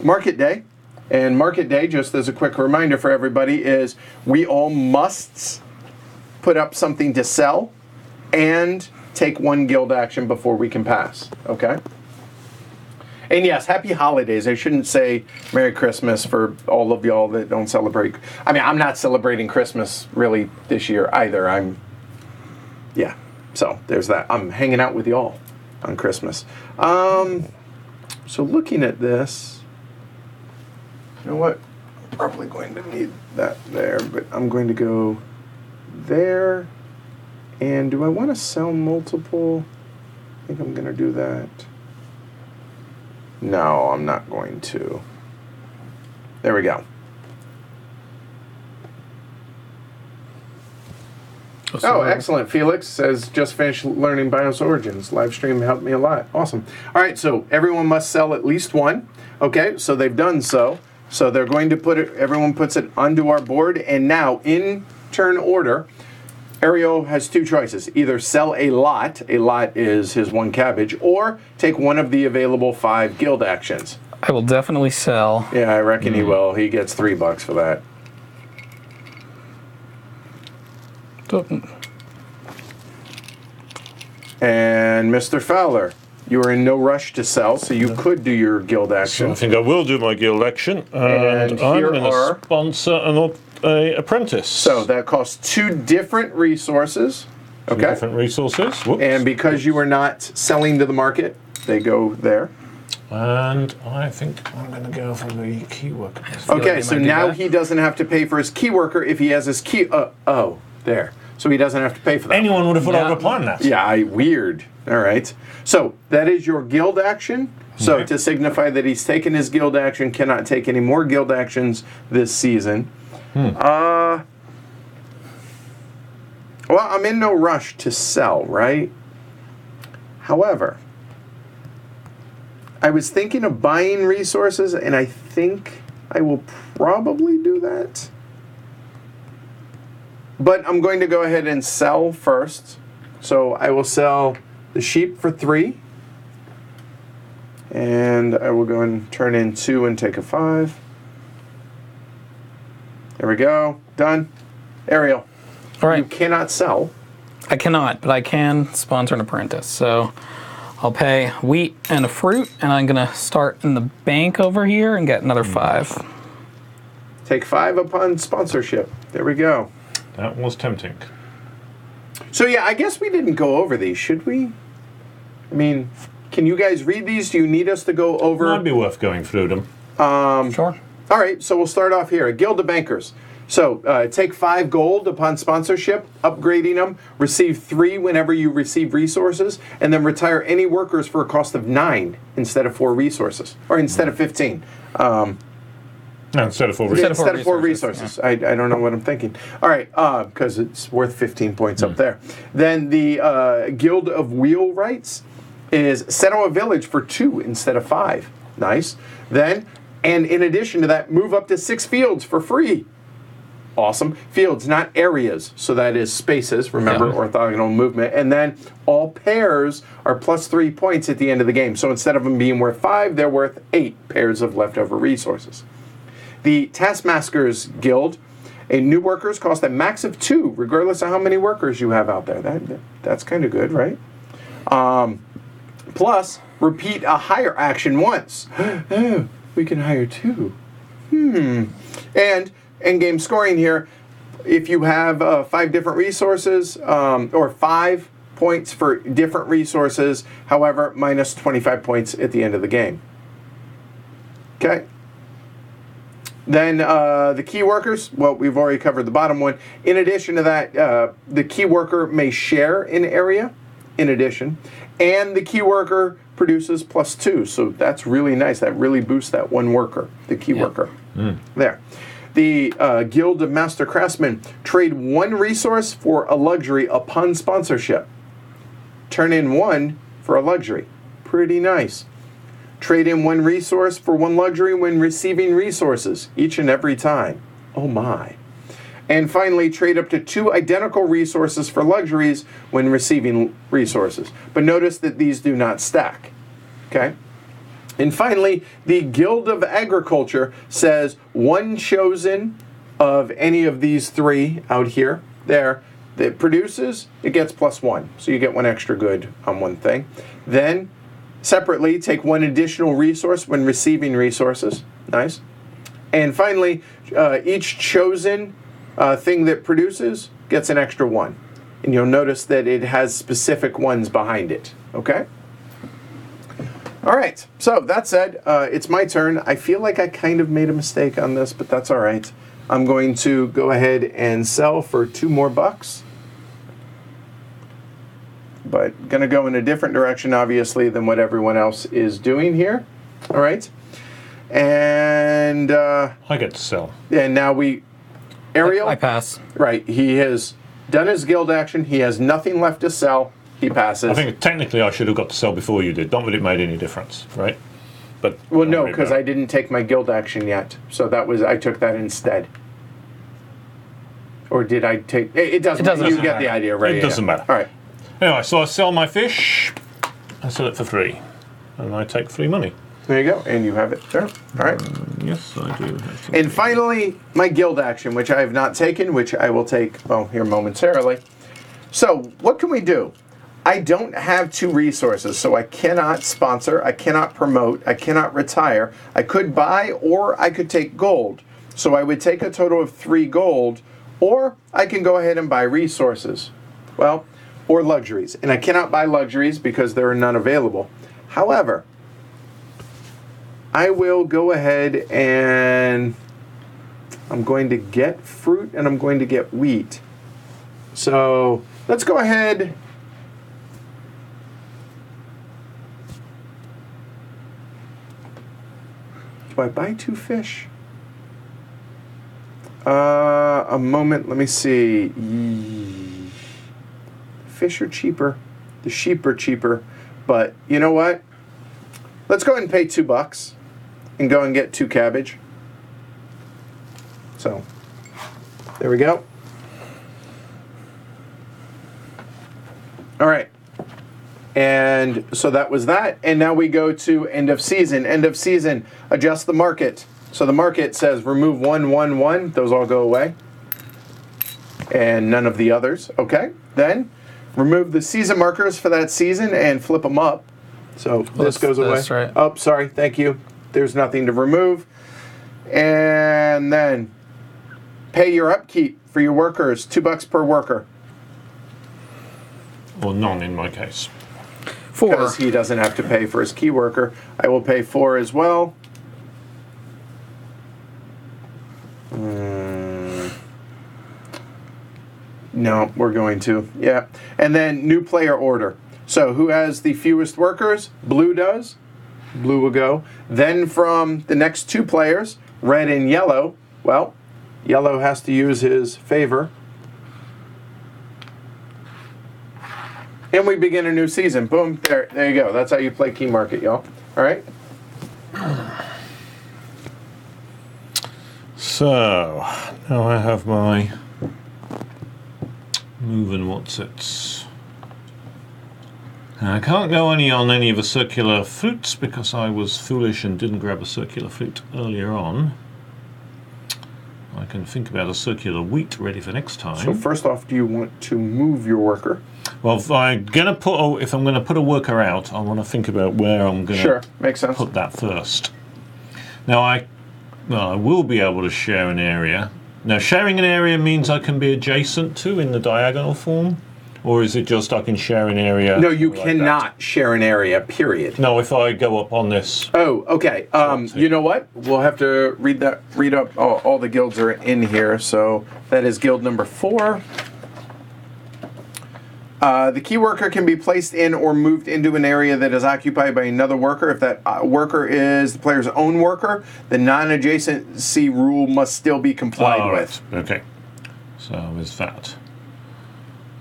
Market Day. And Market Day, just as a quick reminder for everybody, is we all must put up something to sell and take 1 guild action before we can pass. Okay? And yes, happy holidays. I shouldn't say Merry Christmas for all of y'all that don't celebrate. I mean, I'm not celebrating Christmas really this year either. So there's that. I'm hanging out with y'all on Christmas. So looking at this, you know what? I'm probably going to need that there, but I'm going to go there. And do I want to sell multiple? I think I'm going to do that. No, I'm not going to. There we go. Oh, excellent. Felix says, just finished learning BIOS Origins. Live stream helped me a lot. Awesome. All right, so everyone must sell at least 1. Okay, so they've done so. So they're going to put it, everyone puts it onto our board. And now, in turn order, Ariel has 2 choices. Either sell a lot is his 1 cabbage, or take 1 of the available 5 guild actions. I will definitely sell. Yeah, I reckon he will. He gets $3 for that. And Mr. Fowler, you are in no rush to sell, so you could do your guild action. So I think I will do my guild action. And I'm going to sponsor an apprentice. So that costs 2 different resources. Okay. 2 different resources. Whoops. And because you were not selling to the market, they go there. And I think I'm going to go for the key worker. Okay, so now he doesn't have to pay for his key worker if he has his key. Oh, there. So he doesn't have to pay for that. Anyone would have thought I would plan that. Yeah, weird. All right. So that is your guild action. So to signify that he's taken his guild action, cannot take any more guild actions this season. Well, I'm in no rush to sell, right? However, I was thinking of buying resources, and I think I will probably do that. But I'm going to go ahead and sell first. So I will sell the sheep for 3. And I will go and turn in 2 and take a 5. There we go. Done. Ariel, all right. You cannot sell. I cannot, but I can sponsor an apprentice. So I'll pay wheat and a fruit, and I'm going to start in the bank over here and get another 5. Take 5 upon sponsorship. There we go. That was tempting. So, yeah, I guess we didn't go over these, should we? I mean, can you guys read these? Do you need us to go over? It'd be worth going through them. Sure. All right, so we'll start off here. A guild of bankers. So take 5 gold upon sponsorship, upgrading them, receive 3 whenever you receive resources, and then retire any workers for a cost of 9 instead of 4 resources, or instead of 15. No, instead of 4 resources. Yeah. I don't know what I'm thinking. All right, because it's worth 15 points up there. Then the Guild of Wheelwrights is settle a village for 2 instead of 5. Nice. Then, and in addition to that, move up to 6 fields for free. Awesome. Fields, not areas. So that is spaces, remember, orthogonal movement. And then all pairs are plus 3 points at the end of the game. So instead of them being worth 5, they're worth 8 pairs of leftover resources. The Taskmasters Guild, and new workers cost a max of 2, regardless of how many workers you have out there. That's kind of good, right? Plus, repeat a hire action once. Oh, we can hire 2. And in-game scoring here, if you have 5 different resources, or 5 points for different resources, however, minus 25 points at the end of the game. Okay. Then the key workers, well, we've already covered the bottom one. In addition to that, the key worker may share an area, in addition, and the key worker produces plus 2. So that's really nice. That really boosts that one worker, the key worker. There. The Guild of Master Craftsmen, trade 1 resource for a luxury upon sponsorship. Turn in 1 for a luxury. Pretty nice. Trade in 1 resource for 1 luxury when receiving resources, each and every time. Oh my. And finally, trade up to 2 identical resources for luxuries when receiving resources. But notice that these do not stack. Okay? And finally, the Guild of Agriculture says 1 chosen of any of these 3 out here, there, that produces, it gets plus 1. So you get 1 extra good on 1 thing. Then, separately, take 1 additional resource when receiving resources. Nice. And finally, each chosen thing that produces gets an extra 1. And you'll notice that it has specific ones behind it. Okay? All right. So that said, it's my turn. I feel like I kind of made a mistake on this, but that's all right. I'm going to go ahead and sell for 2 more bucks. But going to go in a different direction, obviously, than what everyone else is doing here. All right. And... I get to sell. And now we... Ariel? I pass. Right. He has done his guild action. He has nothing left to sell. He passes. I think technically I should have got to sell before you did. Not that it made any difference, right? But well, no, because I didn't take my guild action yet. So that was... I took that instead. Or did I take... It doesn't matter. You get the idea, right? It doesn't matter. All right. Anyway, so I sell my fish. I sell it for 3, and I take 3 money. There you go, and you have it there. All right. Yes, I do. And finally, my guild action, which I have not taken, which I will take here momentarily. So, what can we do? I don't have 2 resources, so I cannot sponsor, I cannot promote, I cannot retire. I could buy, or I could take gold. So I would take a total of 3 gold, or I can go ahead and buy resources. Well. Or luxuries. And I cannot buy luxuries because there are none available. However, I will go ahead and I'm going to get fruit and I'm going to get wheat. So let's go ahead. Do I buy 2 fish? A moment, let me see. Fish are cheaper, the sheep are cheaper, but you know what? Let's go ahead and pay $2 and go and get 2 cabbage. So, there we go. All right, and so that was that, and now we go to end of season. End of season, adjust the market. So the market says remove 1, 1, 1, those all go away, and none of the others, okay? Then, remove the season markers for that season and flip them up. So this goes away. That's right. Oh, sorry. Thank you. There's nothing to remove. And then pay your upkeep for your workers. $2 per worker. Well, none in my case. 4. Because he doesn't have to pay for his key worker. I will pay 4 as well. No, we're going to. Yeah. And then new player order. So who has the fewest workers? Blue does. Blue will go. Then from the next two players, red and yellow, well, yellow has to use his favor. And we begin a new season. Boom. There you go. That's how you play Key Market, y'all. All right? So, now I have my move and what's it. Now, I can't go any on any of the circular flutes because I was foolish and didn't grab a circular flute earlier on. I can think about a circular wheat ready for next time. So first off, do you want to move your worker? Well, if I'm going to put a worker out, I want to think about where I'm going to put that first. Now, I will be able to share an area. Now, sharing an area means I can be adjacent to in the diagonal form, or is it just I can share an area? No, you cannot share an area, period. No, if I go up on this. Oh, okay. You know what? We'll have to read up. Oh, all the guilds are in here, so that is guild number 4. The key worker can be placed in or moved into an area that is occupied by another worker. If that worker is the player's own worker, the non-adjacency rule must still be complied with. Okay. So is that.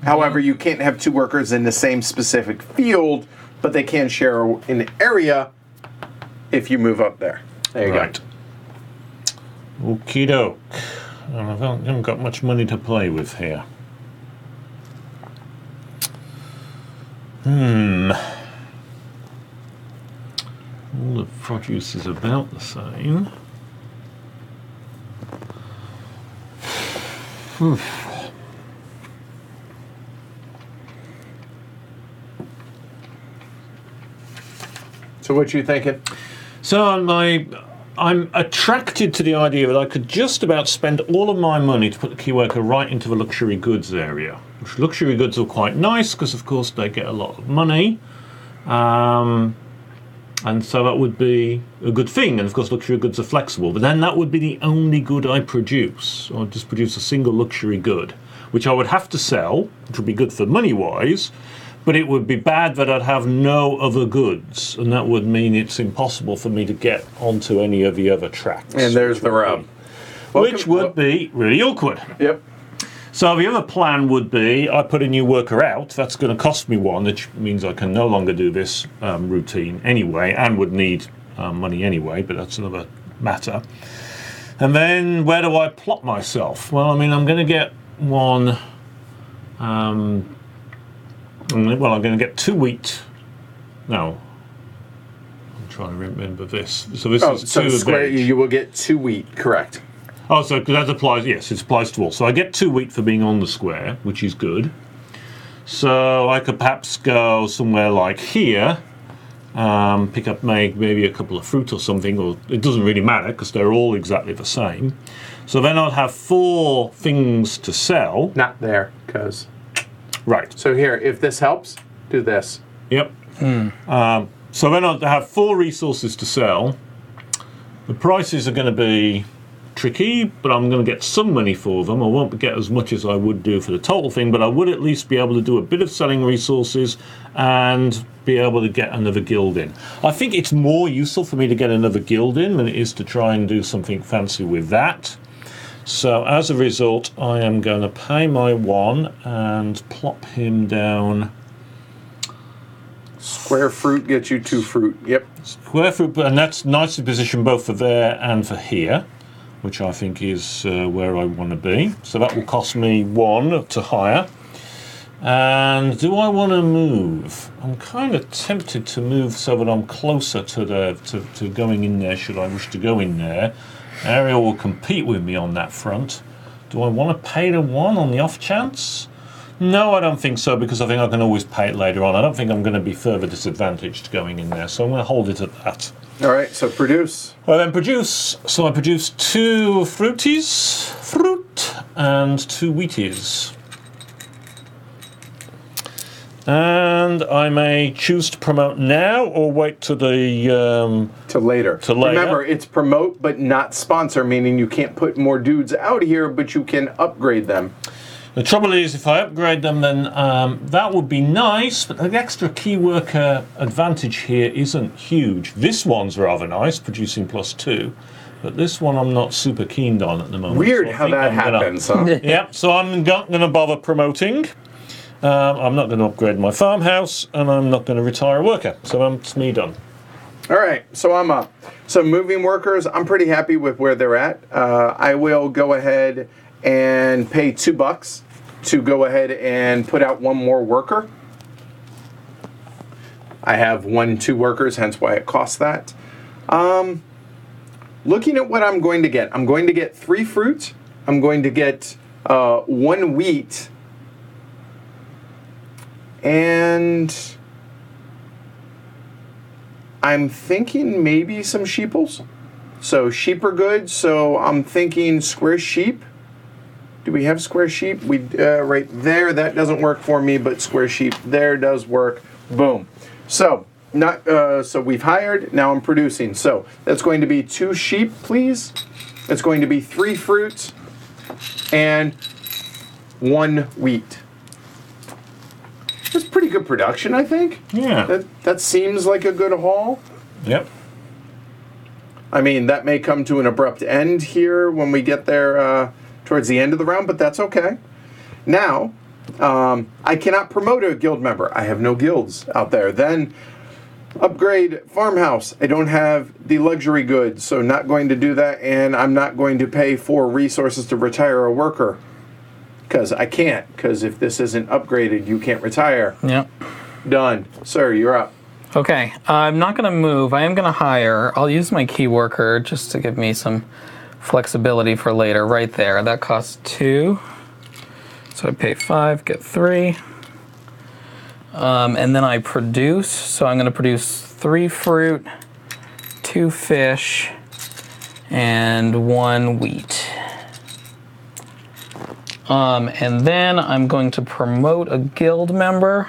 However, you can't have two workers in the same specific field, but they can share an area if you move up there. There you go. Okie doke. I haven't got much money to play with here. All the produce is about the same. So what are you thinking? So I'm attracted to the idea that I could just about spend all of my money to put the key worker right into the luxury goods area. Luxury goods are quite nice because, of course, they get a lot of money, and so that would be a good thing. And of course, luxury goods are flexible. But then that would be the only good I produce. I'd just produce a single luxury good, which I would have to sell, which would be good for money-wise, but it would be bad that I'd have no other goods, and that would mean it's impossible for me to get onto any of the other tracks. And there's the rub, which would be really awkward. Yep. So the other plan would be I put a new worker out. That's going to cost me one, which means I can no longer do this routine anyway and would need money anyway, but that's another matter. And then where do I plot myself? Well, I mean, I'm going to get one. I'm going to get 2 wheat. No. I'm trying to remember this. So this is 2 square. You will get 2 wheat, correct. Oh, so that applies, yes, it applies to all. So I get 2 wheat for being on the square, which is good. So I could perhaps go somewhere like here, pick up maybe a couple of fruit or something, or it doesn't really matter because they're all exactly the same. So then I'll have 4 things to sell. Not there, because... Right. So here, if this helps, do this. Yep. So then I'll have 4 resources to sell. The prices are going to be... tricky, but I'm going to get some money for them. I won't get as much as I would do for the total thing, but I would at least be able to do a bit of selling resources and be able to get another guild in. I think it's more useful for me to get another guild in than it is to try and do something fancy with that. So as a result, I am going to pay my 1 and plop him down. Square fruit gets you 2 fruit. Yep. Square fruit, and that's nicely positioned both for there and for here, which I think is where I want to be. So that will cost me 1 to hire. And do I want to move? I'm kind of tempted to move so that I'm closer to going in there, should I wish to go in there. Ariel will compete with me on that front. Do I want to pay the 1 on the off chance? No, I don't think so, because I think I can always pay it later on. I don't think I'm going to be further disadvantaged going in there, so I'm going to hold it at that. All right, so produce. Well, then produce. So I produce 2 fruities, and 2 wheaties. And I may choose to promote now or wait to the... to later. To later. Remember, it's promote but not sponsor, meaning you can't put more dudes out here, but you can upgrade them. The trouble is, if I upgrade them, then that would be nice, but the extra key worker advantage here isn't huge. This one's rather nice, producing +2, but this one I'm not super keen on at the moment. Weird how that happens, huh? Yep, so I'm not going to bother promoting. I'm not going to upgrade my farmhouse, and I'm not going to retire a worker. So that's me done. All right, so I'm up. So moving workers, I'm pretty happy with where they're at. I will go ahead and pay $2 to go ahead and put out one more worker. I have 1, 2 workers, hence why it costs that. Looking at what I'm going to get, I'm going to get 3 fruit. I'm going to get 1 wheat. And I'm thinking maybe some sheeples. So sheep are good, so I'm thinking square sheep. Do we have square sheep? Right there, that doesn't work for me, but square sheep there does work. Boom. So we've hired, now I'm producing. So that's going to be 2 sheep, please. That's going to be 3 fruit and 1 wheat. That's pretty good production, I think. Yeah. That seems like a good haul. Yep. I mean, that may come to an abrupt end here when we get there towards the end of the round, but that's okay. Now, I cannot promote a guild member. I have no guilds out there. Then, upgrade farmhouse. I don't have the luxury goods, so not going to do that, and I'm not going to pay 4 resources to retire a worker. Because I can't, because if this isn't upgraded, you can't retire. Yep. Done. Sir, you're up. Okay, I'm not going to move. I am going to hire. I'll use my key worker just to give me some flexibility for later. Right there. That costs 2. So I pay 5, get 3. And then I produce. So I'm going to produce 3 fruit, 2 fish, and 1 wheat. And then I'm going to promote a guild member.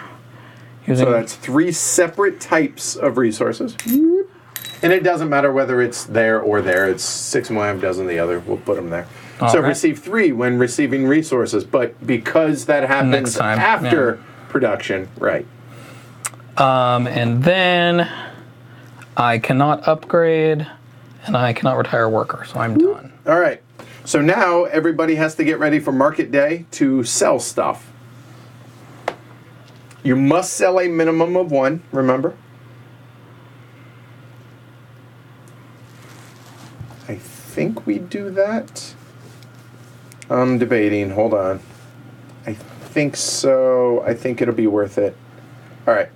So that's 3 separate types of resources. And it doesn't matter whether it's there or there. It's 6 in one, half dozen the other. We'll put them there. All right. Receive 3 when receiving resources. But because that happens after production, right. And then I cannot upgrade and I cannot retire a worker. So I'm done. All right. So now everybody has to get ready for market day to sell stuff. You must sell a minimum of 1, remember? I think we do that. I'm debating, hold on. I think so, I think it'll be worth it. All right.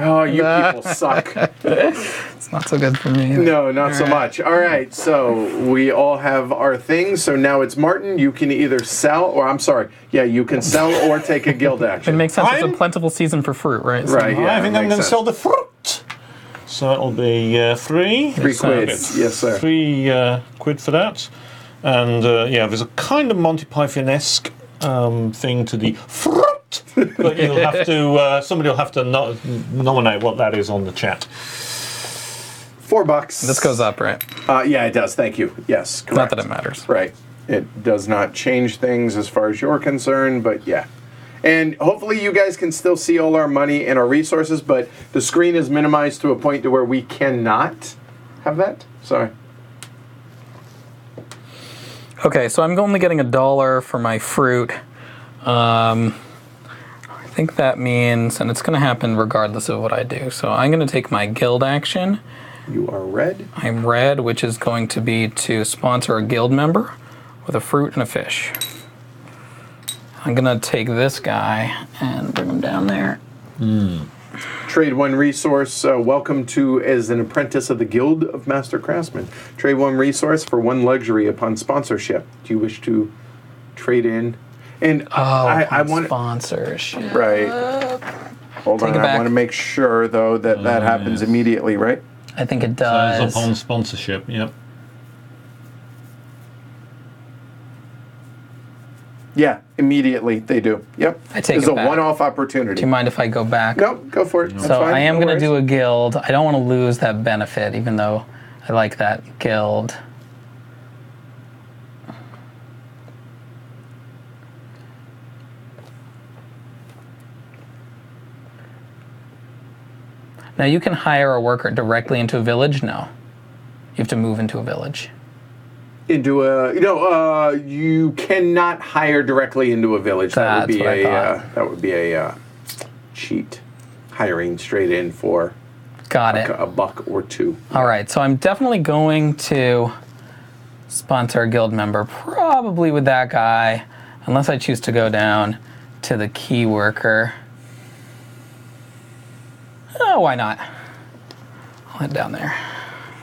Oh, you people suck. It's not so good for me either. No, not so much. All right, so we all have our things. So now it's Martin. You can either sell or, I'm sorry, yeah, you can sell or take a guild action. It makes sense. It's a plentiful season for fruit, right? Right, so, yeah. I think I'm going to sell the fruit. So it'll be 3. 3 quid. Yes, sir. 3 quid for that. And, yeah, there's a kind of Monty Python-esque thing to the fruit. But you'll have to, somebody will have to nominate what that is on the chat. $4. This goes up, right? Yeah, it does. Thank you. Yes, correct. Not that it matters. Right. It does not change things as far as you're concerned, but yeah. And hopefully you guys can still see all our money and our resources, but the screen is minimized to a point to where we cannot have that. Sorry. Okay, so I'm only getting $1 for my fruit. I think that means, and it's going to happen regardless of what I do, so I'm going to take my guild action. You are red. I'm red, which is going to be to sponsor a guild member with a fruit and a fish. I'm going to take this guy and bring him down there. Trade 1 resource, welcome to as an apprentice of the Guild of Master Craftsmen. Trade 1 resource for 1 luxury upon sponsorship. Do you wish to trade in? And I want sponsorship. Right. Hold on. I want to make sure though that that happens immediately, right? I think it does. So it's upon sponsorship. Yep. Yeah, immediately they do. Yep. I take it back. It's a one-off opportunity. Do you mind if I go back? Nope, go for it. No. So I am going to do a guild. I don't want to lose that benefit, even though I like that guild. Now, you can hire a worker directly into a village? No. You have to move into a village. You cannot hire directly into a village. That would be a cheat. Hiring straight in for a buck or two. All right, so I'm definitely going to sponsor a guild member, probably with that guy, unless I choose to go down to the key worker. Oh, why not? I'll head down there.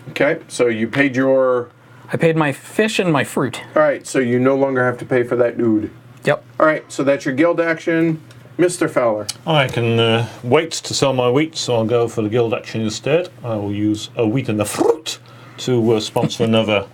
Okay, so you paid your... I paid my fish and my fruit. All right, so you no longer have to pay for that dude. Yep. All right, so that's your guild action. Mr. Fowler. I can wait to sell my wheat, so I'll go for the guild action instead. I will use a wheat and a fruit to sponsor another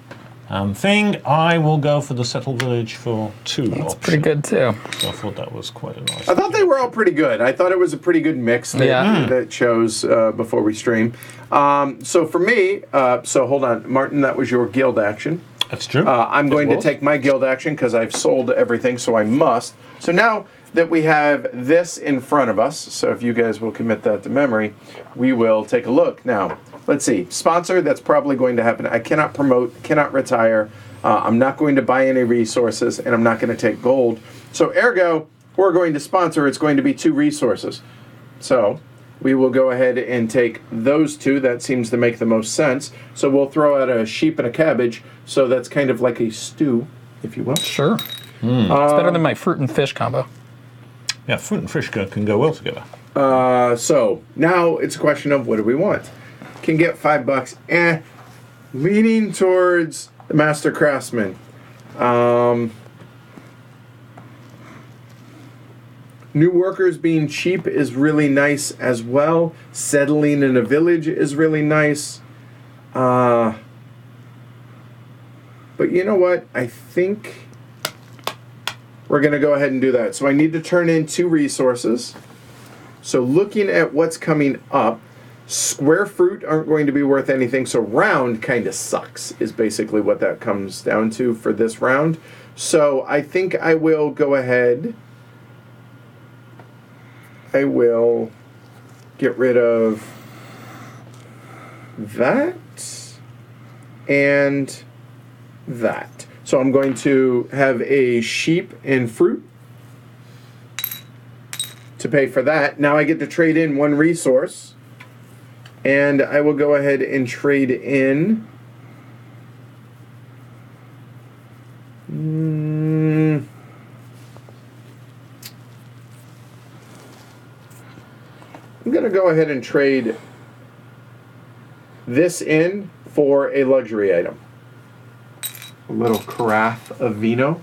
thing. I will go for the settled village for two. That's pretty good, too. So I thought that was quite a nice... I thought they were all pretty good. I thought it was a pretty good mix that shows before we stream. So for me, so hold on. Martin, that was your guild action. That's true. I'm going to take my guild action because I've sold everything, so I must. So now... that we have this in front of us, so if you guys will commit that to memory, we will take a look. Now, let's see. Sponsor, that's probably going to happen. I cannot promote, cannot retire. I'm not going to buy any resources, and I'm not going to take gold. So ergo, we're going to sponsor. It's going to be two resources. So we will go ahead and take those two. That seems to make the most sense. So we'll throw out a sheep and a cabbage. So that's kind of like a stew, if you will. Sure. It's better than my fruit and fish combo. Yeah, fruit and fish can go well together. So now it's a question of what do we want? Can get $5. Leaning towards the master craftsman. New workers being cheap is really nice as well. Settling in a village is really nice. But you know what? I think... we're going to go ahead and do that. So I need to turn in two resources. So looking at what's coming up, square fruit aren't going to be worth anything, so round kind of sucks is basically what that comes down to for this round. So I think I will go ahead. I will get rid of that and that. So I'm going to have a sheep and fruit to pay for that. Now I get to trade in one resource. And I will go ahead and trade in... I'm going to go ahead and trade this in for a luxury item. A little carafe of vino.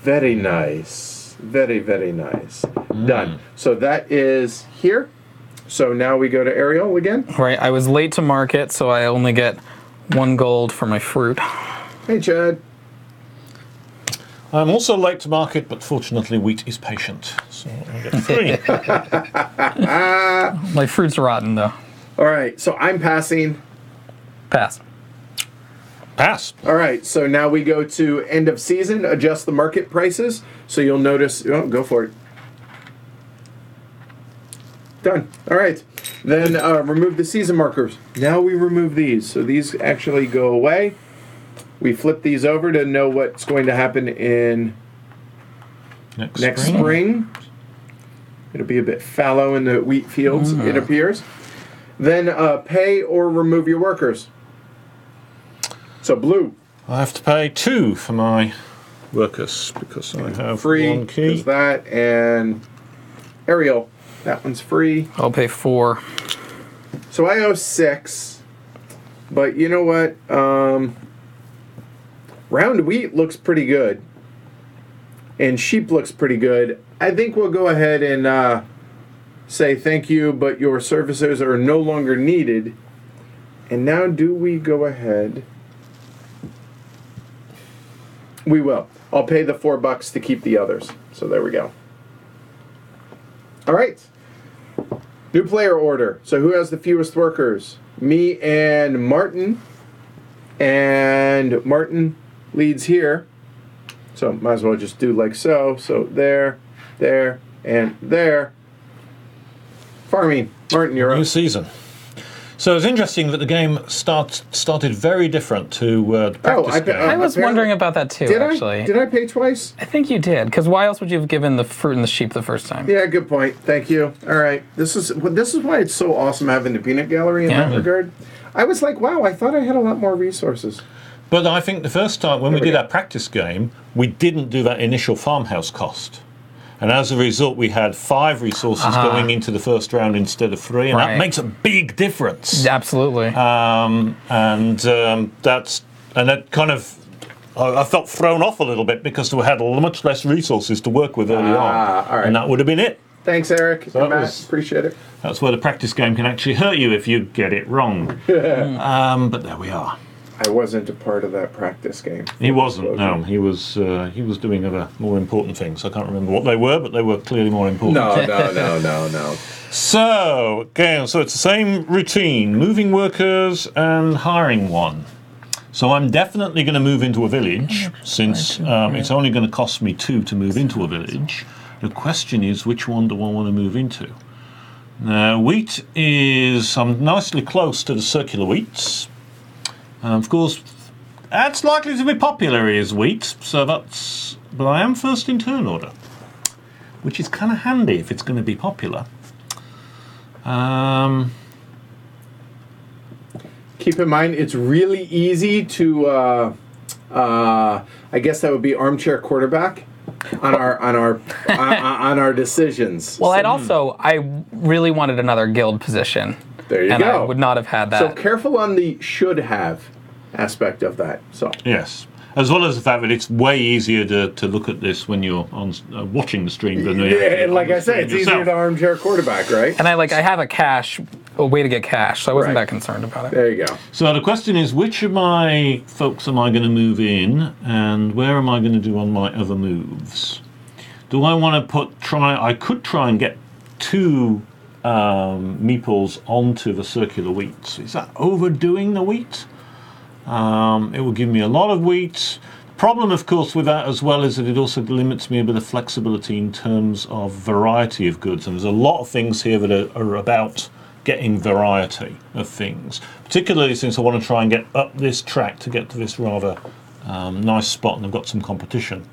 Very nice. Very, very nice. Done. So that is here. So now we go to Ariel again. Right. I was late to market, so I only get 1 gold for my fruit. Hey, Chad. I'm also late to market, but fortunately wheat is patient. So I get 3. My fruit's rotten, though. All right. So I'm passing. Pass. All right, so now we go to end of season, adjust the market prices. So you'll notice, go for it. Done. All right, then remove the season markers. Now we remove these. So these actually go away. We flip these over to know what's going to happen in next spring. It'll be a bit fallow in the wheat fields, it appears. Then pay or remove your workers. So blue. I have to pay 2 for my workers because I have free 1 key. Is that and Ariel? That one's free. I'll pay 4. So I owe 6, but you know what? Round wheat looks pretty good, and sheep looks pretty good. I think we'll go ahead and say thank you, but your services are no longer needed. And now, do we go ahead? We will. I'll pay the $4 to keep the others. So there we go. All right. New player order. So who has the fewest workers? Me and Martin. And Martin leads here. So might as well just do like so. So there, and there. Farming. Martin, you're up. New season. So it's interesting that the game started very different to the practice game. I was wondering about that too, actually. Did I pay twice? I think you did, because why else would you have given the fruit and the sheep the first time? Yeah, good point. Thank you. All right. This is why it's so awesome having the peanut gallery in that regard. I was like, wow, I thought I had a lot more resources. But I think the first time when we did our practice game, we didn't do that initial farmhouse cost. And as a result, we had 5 resources going into the first round instead of 3, and that makes a big difference. Absolutely. That kind of, I felt thrown off a little bit because we had much less resources to work with early on, and that would have been it. Thanks, Eric. So Matt, appreciate it. That's where the practice game can actually hurt you if you get it wrong. But there we are. I wasn't a part of that practice game. He wasn't, no. He was doing other more important things. I can't remember what they were, but they were clearly more important. No. So, okay, so it's the same routine, moving workers and hiring one. So I'm definitely going to move into a village, since it's only going to cost me 2 to move into a village. The question is, which one do I want to move into? Now, wheat is... I'm nicely close to the circular wheats. Of course, that's likely to be popular is wheat, so that's... But I am first in turn order, which is kind of handy if it's going to be popular. Keep in mind, it's really easy to... I guess that would be armchair quarterback on our decisions. Well, I really wanted another guild position. There you go. I would not have had that. So careful on the should have aspect of that. So yes, as well as the fact that it's way easier to look at this when you're on watching the stream than and like I said, it's easier to armchair quarterback, right? And I have a way to get cash, so I wasn't that concerned about it. There you go. So the question is, which of my folks am I going to move in, and where am I going to do on my other moves? Do I want to try and get 2? Meeples onto the circular wheat. Is that overdoing the wheat? It will give me a lot of wheat. Problem, of course, with that as well is that it also limits me a bit of flexibility in terms of variety of goods. And there's a lot of things here that are about getting variety of things, particularly since I want to try and get up this track to get to this rather nice spot, and I've got some competition.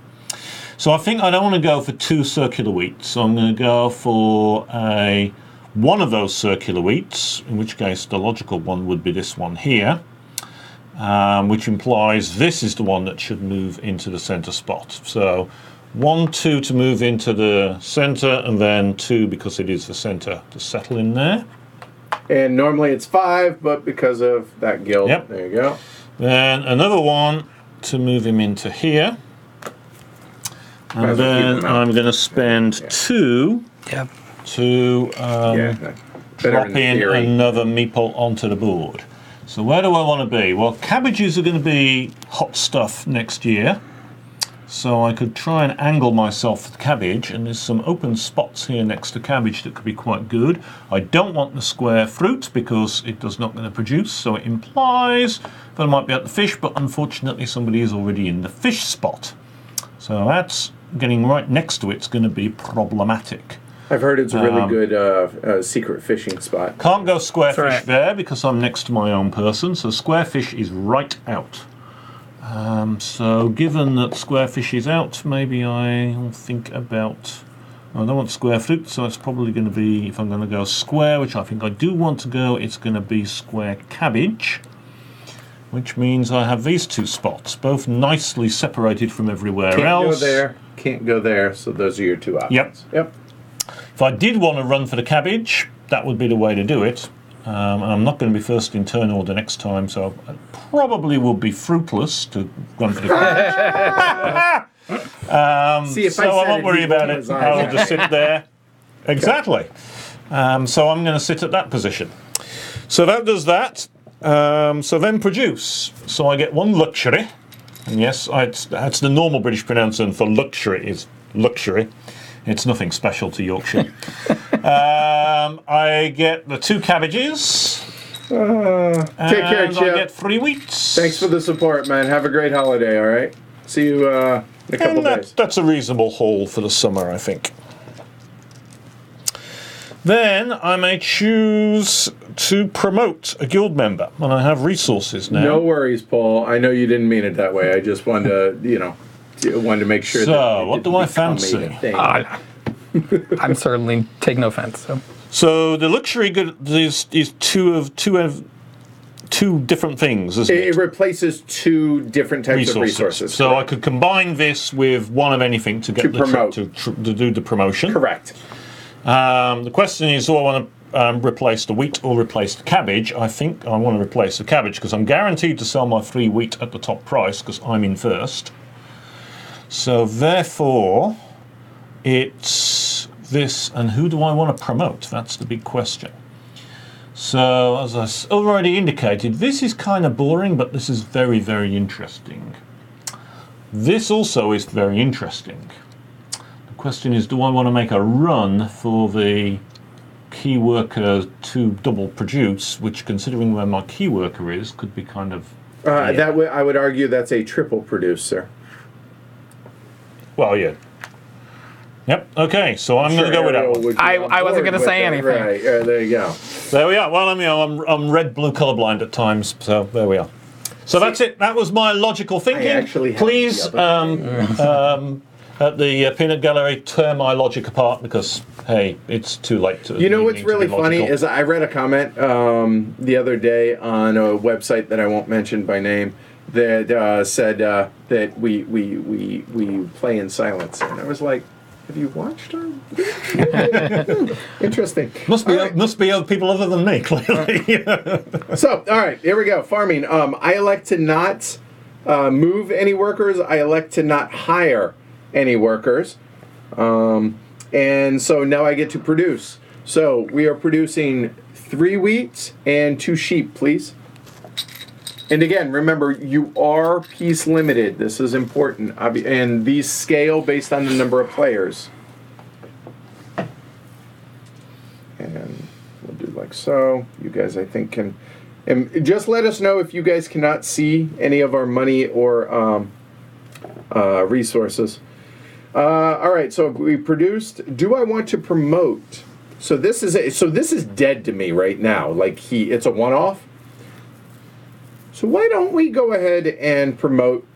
So I think I don't want to go for 2 circular wheats. So I'm going to go for one of those circular wheats, in which case the logical one would be this one here, which implies this is the one that should move into the center spot. So 1, 2 to move into the center, and then 2 because it is the center to settle in there. And normally it's 5, but because of that guild, there you go. Then another 1 to move him into here. And then I'm going to spend 2 to drop in another meeple onto the board. So where do I want to be? Well, cabbages are going to be hot stuff next year. So I could try and angle myself with cabbage, and there's some open spots here next to cabbage that could be quite good. I don't want the square fruit because it does not going to produce, so it implies that I might be at the fish, but unfortunately somebody is already in the fish spot. So that's getting right next to it's going to be problematic. I've heard it's a really good secret fishing spot. Can't go square fish there because I'm next to my own person, so square fish is right out. So given that square fish is out, maybe I'll think about... I don't want square fruit, so it's probably going to be, if I'm going to go square, which I think I do want to go, it's going to be square cabbage, which means I have these 2 spots, both nicely separated from everywhere else. Can't go there, so those are your 2 options. Yep. If I did want to run for the cabbage, that would be the way to do it. And I'm not going to be first in turn order next time, so I probably will be fruitless to run for the cabbage. I won't worry about it. I'll just sit there. Exactly. So I'm going to sit at that position. So that does that. So then produce. So I get 1 luxury. And yes, that's the normal British pronunciation for luxury is luxury. It's nothing special to Yorkshire. I get the 2 cabbages. Take care, Chip. I get 3 wheats. Thanks for the support, man. Have a great holiday, all right? See you in a couple days. That's a reasonable haul for the summer, I think. Then I may choose to promote a guild member, and I have resources now. No worries, Paul. I know you didn't mean it that way. I just wanted to, you know, make sure. So, that what do I fancy? I'm certainly taking offense. So the luxury good is two different things, isn't it? It replaces two different types of resources. So correct. I could combine this with one of anything to get to do the promotion. Correct. The question is, do I want to replace the wheat or replace the cabbage? I think I want to replace the cabbage because I'm guaranteed to sell my free wheat at the top price because I'm in first. So therefore, it's this, and who do I want to promote? That's the big question. So, as I already indicated, this is kind of boring, but this is very, very interesting. This also is very interesting. The question is, do I want to make a run for the key worker to double produce, which, considering where my key worker is, could be kind of... I would argue that's a triple producer. Well, yeah. Yep. Okay. So I'm going to go Ariel with that. I wasn't going to say anything. Right. There you go. There we are. Well, I'm red-blue colorblind at times, so there we are. So that's it. That was my logical thinking. Please, at the peanut gallery, tear my logic apart because hey, it's too late to. You know what's really funny is I read a comment the other day on a website that I won't mention by name. That said that we play in silence, and I was like, "Have you watched her? Interesting. Must be other people other than me, clearly." So, all right, here we go. Farming. I elect to not move any workers. I elect to not hire any workers, and so now I get to produce. So we are producing 3 wheats and 2 sheep, please. And again, remember, you are piece limited. This is important. And these scale based on the number of players. And we'll do like so. You guys, I think, can... And just let us know if you guys cannot see any of our money or resources. All right, so we produced. Do I want to promote? So this is dead to me right now. Like, it's a one-off. So why don't we go ahead and promote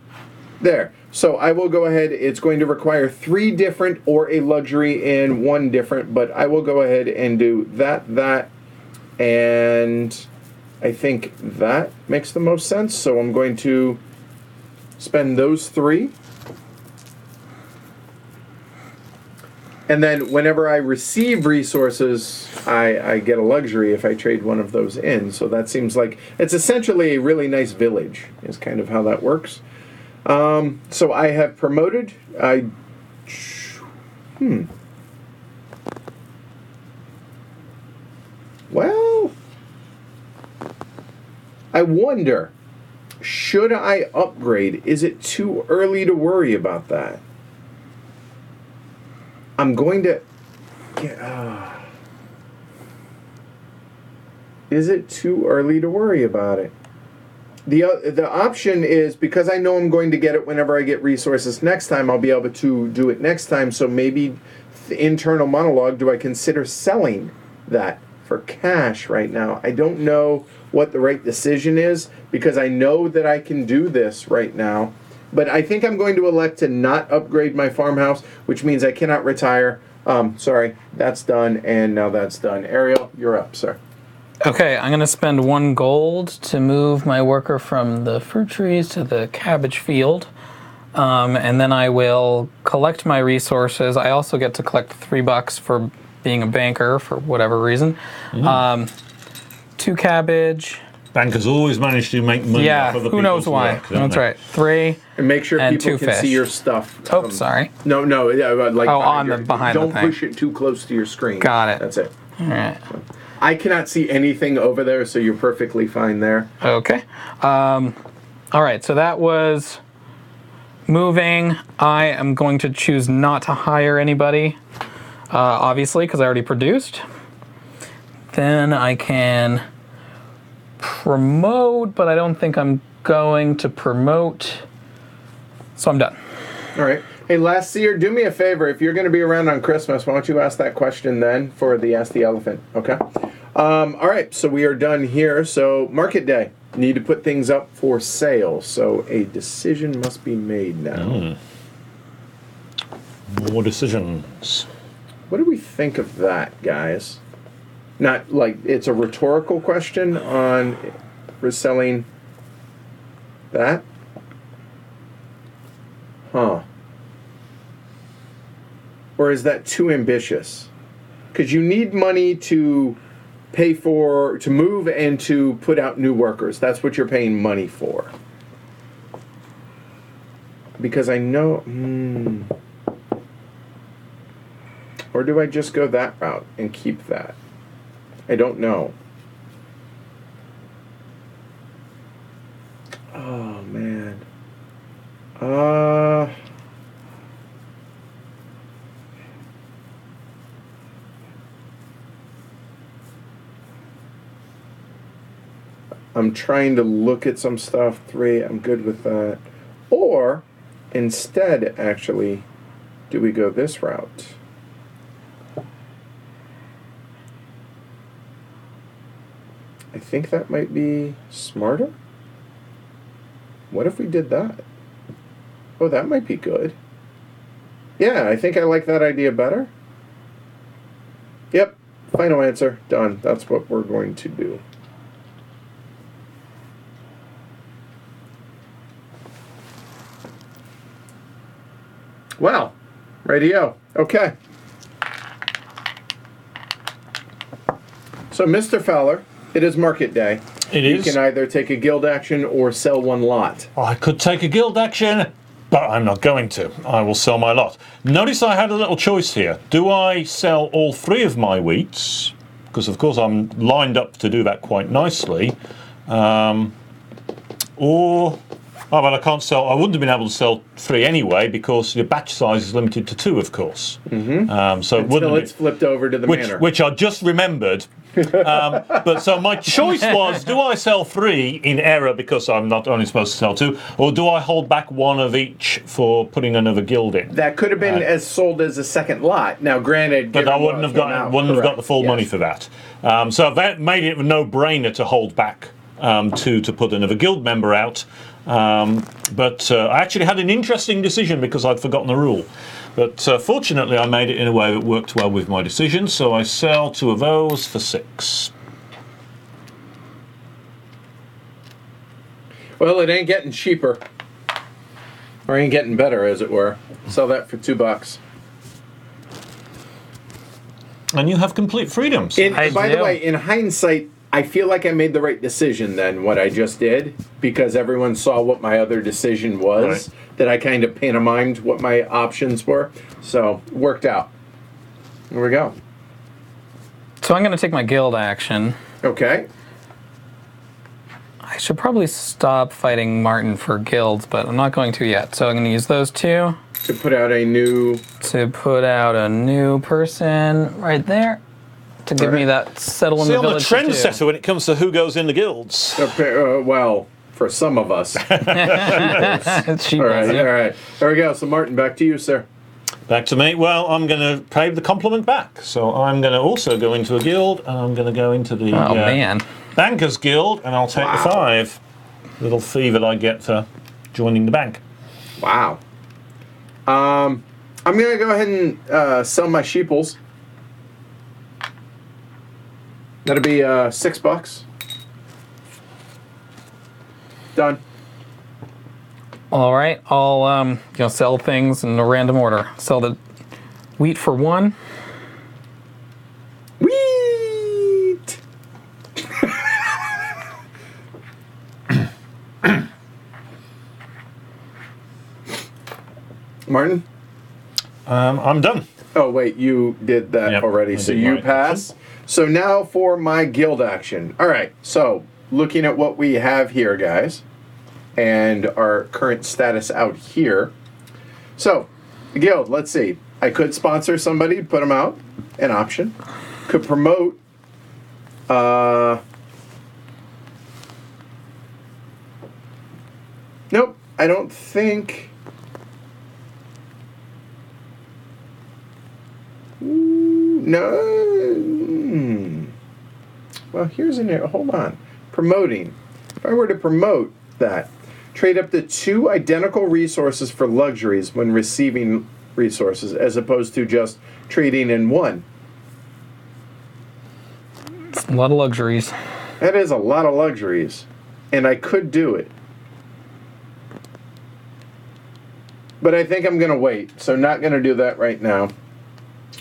there? So I will go ahead. It's going to require 3 different or a luxury and 1 different, but I will go ahead and do that, and I think that makes the most sense. So I'm going to spend those 3. And then whenever I receive resources, I get a luxury if I trade one of those in. So that seems like it's essentially a really nice village is kind of how that works. So I have promoted. Well, I wonder, should I upgrade? Is it too early to worry about that? I'm going to get... Is it too early to worry about it? The option is, because I know I'm going to get it whenever I get resources next time, I'll be able to do it next time, so maybe the internal monologue, do I consider selling that for cash right now? I don't know what the right decision is, because I know that I can do this right now. But I think I'm going to elect to not upgrade my farmhouse, which means I cannot retire. Sorry, that's done, and now that's done. Ariel, you're up, sir. Okay, I'm going to spend 1 gold to move my worker from the fruit trees to the cabbage field. And then I will collect my resources. I also get to collect $3 for being a banker for whatever reason. Mm-hmm. 2 cabbage... Bankers always manage to make money off other people's work. Yeah, who knows why. That's right. 3 and make sure and people can see your stuff. Oh, sorry. No. Like behind the thing. Don't push it too close to your screen. Got it. That's it. All right. I cannot see anything over there, so you're perfectly fine there. Okay. All right, so that was moving. I am going to choose not to hire anybody, obviously, because I already produced. Then I can... promote, but I don't think I'm going to promote, so I'm done. All right. Hey, Lassier, do me a favor. If you're going to be around on Christmas, why don't you ask that question then for the Ask the Elephant, okay? All right, so we are done here. So market day. Need to put things up for sale, so a decision must be made now. More decisions. What do we think of that, guys? Not like it's a rhetorical question on reselling that? Huh. Or is that too ambitious? Because you need money to pay for, to move and to put out new workers. That's what you're paying money for. Because I know, or do I just go that route and keep that? I don't know. Oh, man. I'm trying to look at some stuff. 3, I'm good with that. Or, instead, actually, do we go this route? I think that might be smarter. What if we did that? Oh, that might be good. Yeah, I think I like that idea better. Yep, final answer, done. That's what we're going to do. Wow, radio, okay. So, Mr. Fowler, it is market day. It is. You can either take a guild action or sell one lot. I could take a guild action, but I'm not going to. I will sell my lot. Notice I had a little choice here. Do I sell all 3 of my wheats? Because, of course, I'm lined up to do that quite nicely. Or... oh, well, I can't sell. I wouldn't have been able to sell 3 anyway because your batch size is limited to 2, of course. Mm-hmm. So until it's flipped over to the manor, which I just remembered. But so my choice was: do I sell 3 in error because I'm not only supposed to sell 2, or do I hold back 1 of each for putting another guild in? That could have been as sold as a second lot. Now, granted, but I wouldn't have got the full money for that. So that made it a no-brainer to hold back 2 to put another guild member out. But I actually had an interesting decision because I'd forgotten the rule. But fortunately, I made it in a way that worked well with my decision, so I sell 2 of those for 6. Well, it ain't getting cheaper. Or ain't getting better, as it were. Sell that for $2. And you have complete freedoms. By the way, in hindsight, I feel like I made the right decision then, what I just did, because everyone saw what my other decision was, right, that I kind of pantomimed what my options were. So, worked out. Here we go. So I'm going to take my guild action. Okay. I should probably stop fighting Martin for guilds, but I'm not going to yet. So I'm going to use those 2. To put out a new... to put out a new person right there. To give me that settle in the village. See, I'm a trendsetter when it comes to who goes in the guilds. Well, for some of us. All right. There we go. So, Martin, back to you, sir. Back to me. Well, I'm going to pay the compliment back. So, I'm going to also go into a guild, and I'm going to go into the Bankers Guild, and I'll take the 5 little fee that I get for joining the bank. Wow. I'm going to go ahead and sell my sheeples. That'll be $6. Done. All right, I'll sell things in a random order. Sell the wheat for 1. Wheat. Martin? I'm done. Oh wait, you did that already, so you pass. Action. So now for my guild action. All right, so looking at what we have here, guys, and our current status out here. So the guild, let's see. I could sponsor somebody, put them out, an option. Could promote. Nope, I don't think. No. Well, here's an error. Hold on. Promoting. If I were to promote that, trade up to two identical resources for luxuries when receiving resources, as opposed to just trading in one. That's a lot of luxuries. That is a lot of luxuries. And I could do it. But I think I'm going to wait, so not going to do that right now.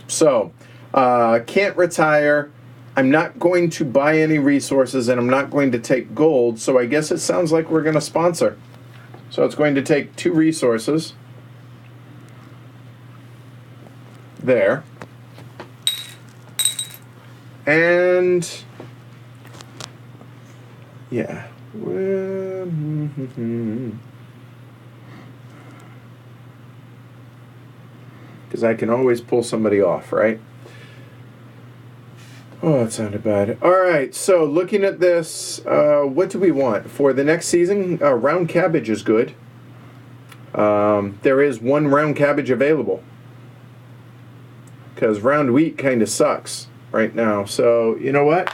So, can't retire. I'm not going to buy any resources, and I'm not going to take gold, so I guess it sounds like we're going to sponsor. So it's going to take two resources. There. And, yeah. Because I can always pull somebody off, right? Oh, that sounded bad. All right, so looking at this, what do we want? For the next season, round cabbage is good. There is one round cabbage available. Because round wheat kind of sucks right now. So, you know what?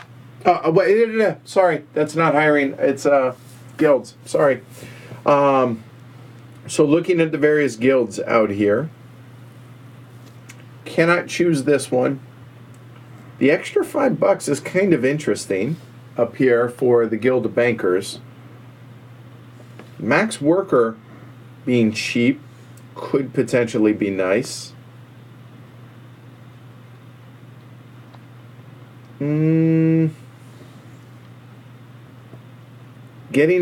Wait, sorry, that's not hiring. It's guilds. Sorry. So looking at the various guilds out here, cannot choose this one. The extra $5 is kind of interesting up here for the Guild of Bankers. Max Worker being cheap could potentially be nice. Getting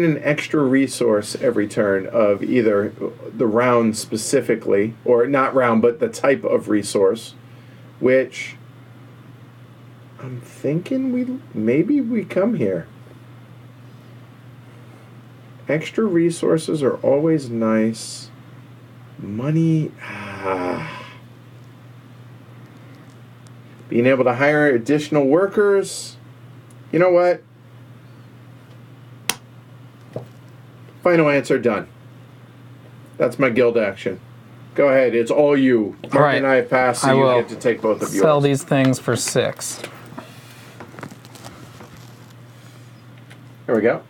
an extra resource every turn of either the round specifically, or not round, but the type of resource, which I'm thinking maybe we come here. Extra resources are always nice. Money, being able to hire additional workers. You know what? Final answer, done. That's my guild action. Go ahead, it's all you. Martin all right. And I pass, so you get to take both of yours. Sell these things for 6. There we go.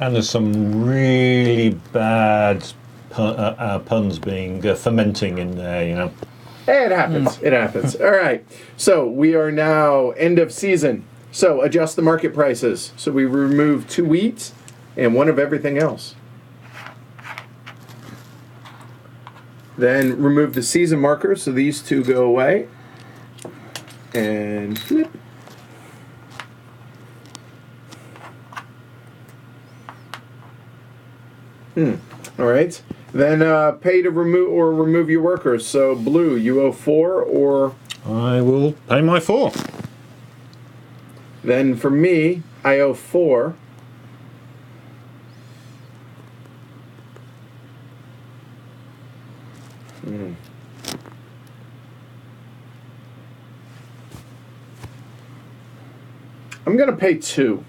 And there's some really bad puns being fermenting in there, you know. It happens, it happens. All right, so we are now end of season. So, adjust the market prices. So we remove 2 wheat and 1 of everything else. Then remove the season markers, so these 2 go away. And flip. All right. Then pay to remove your workers. So blue, you owe 4 or... I will pay my 4. Then for me, I owe 4. I'm going to pay 2.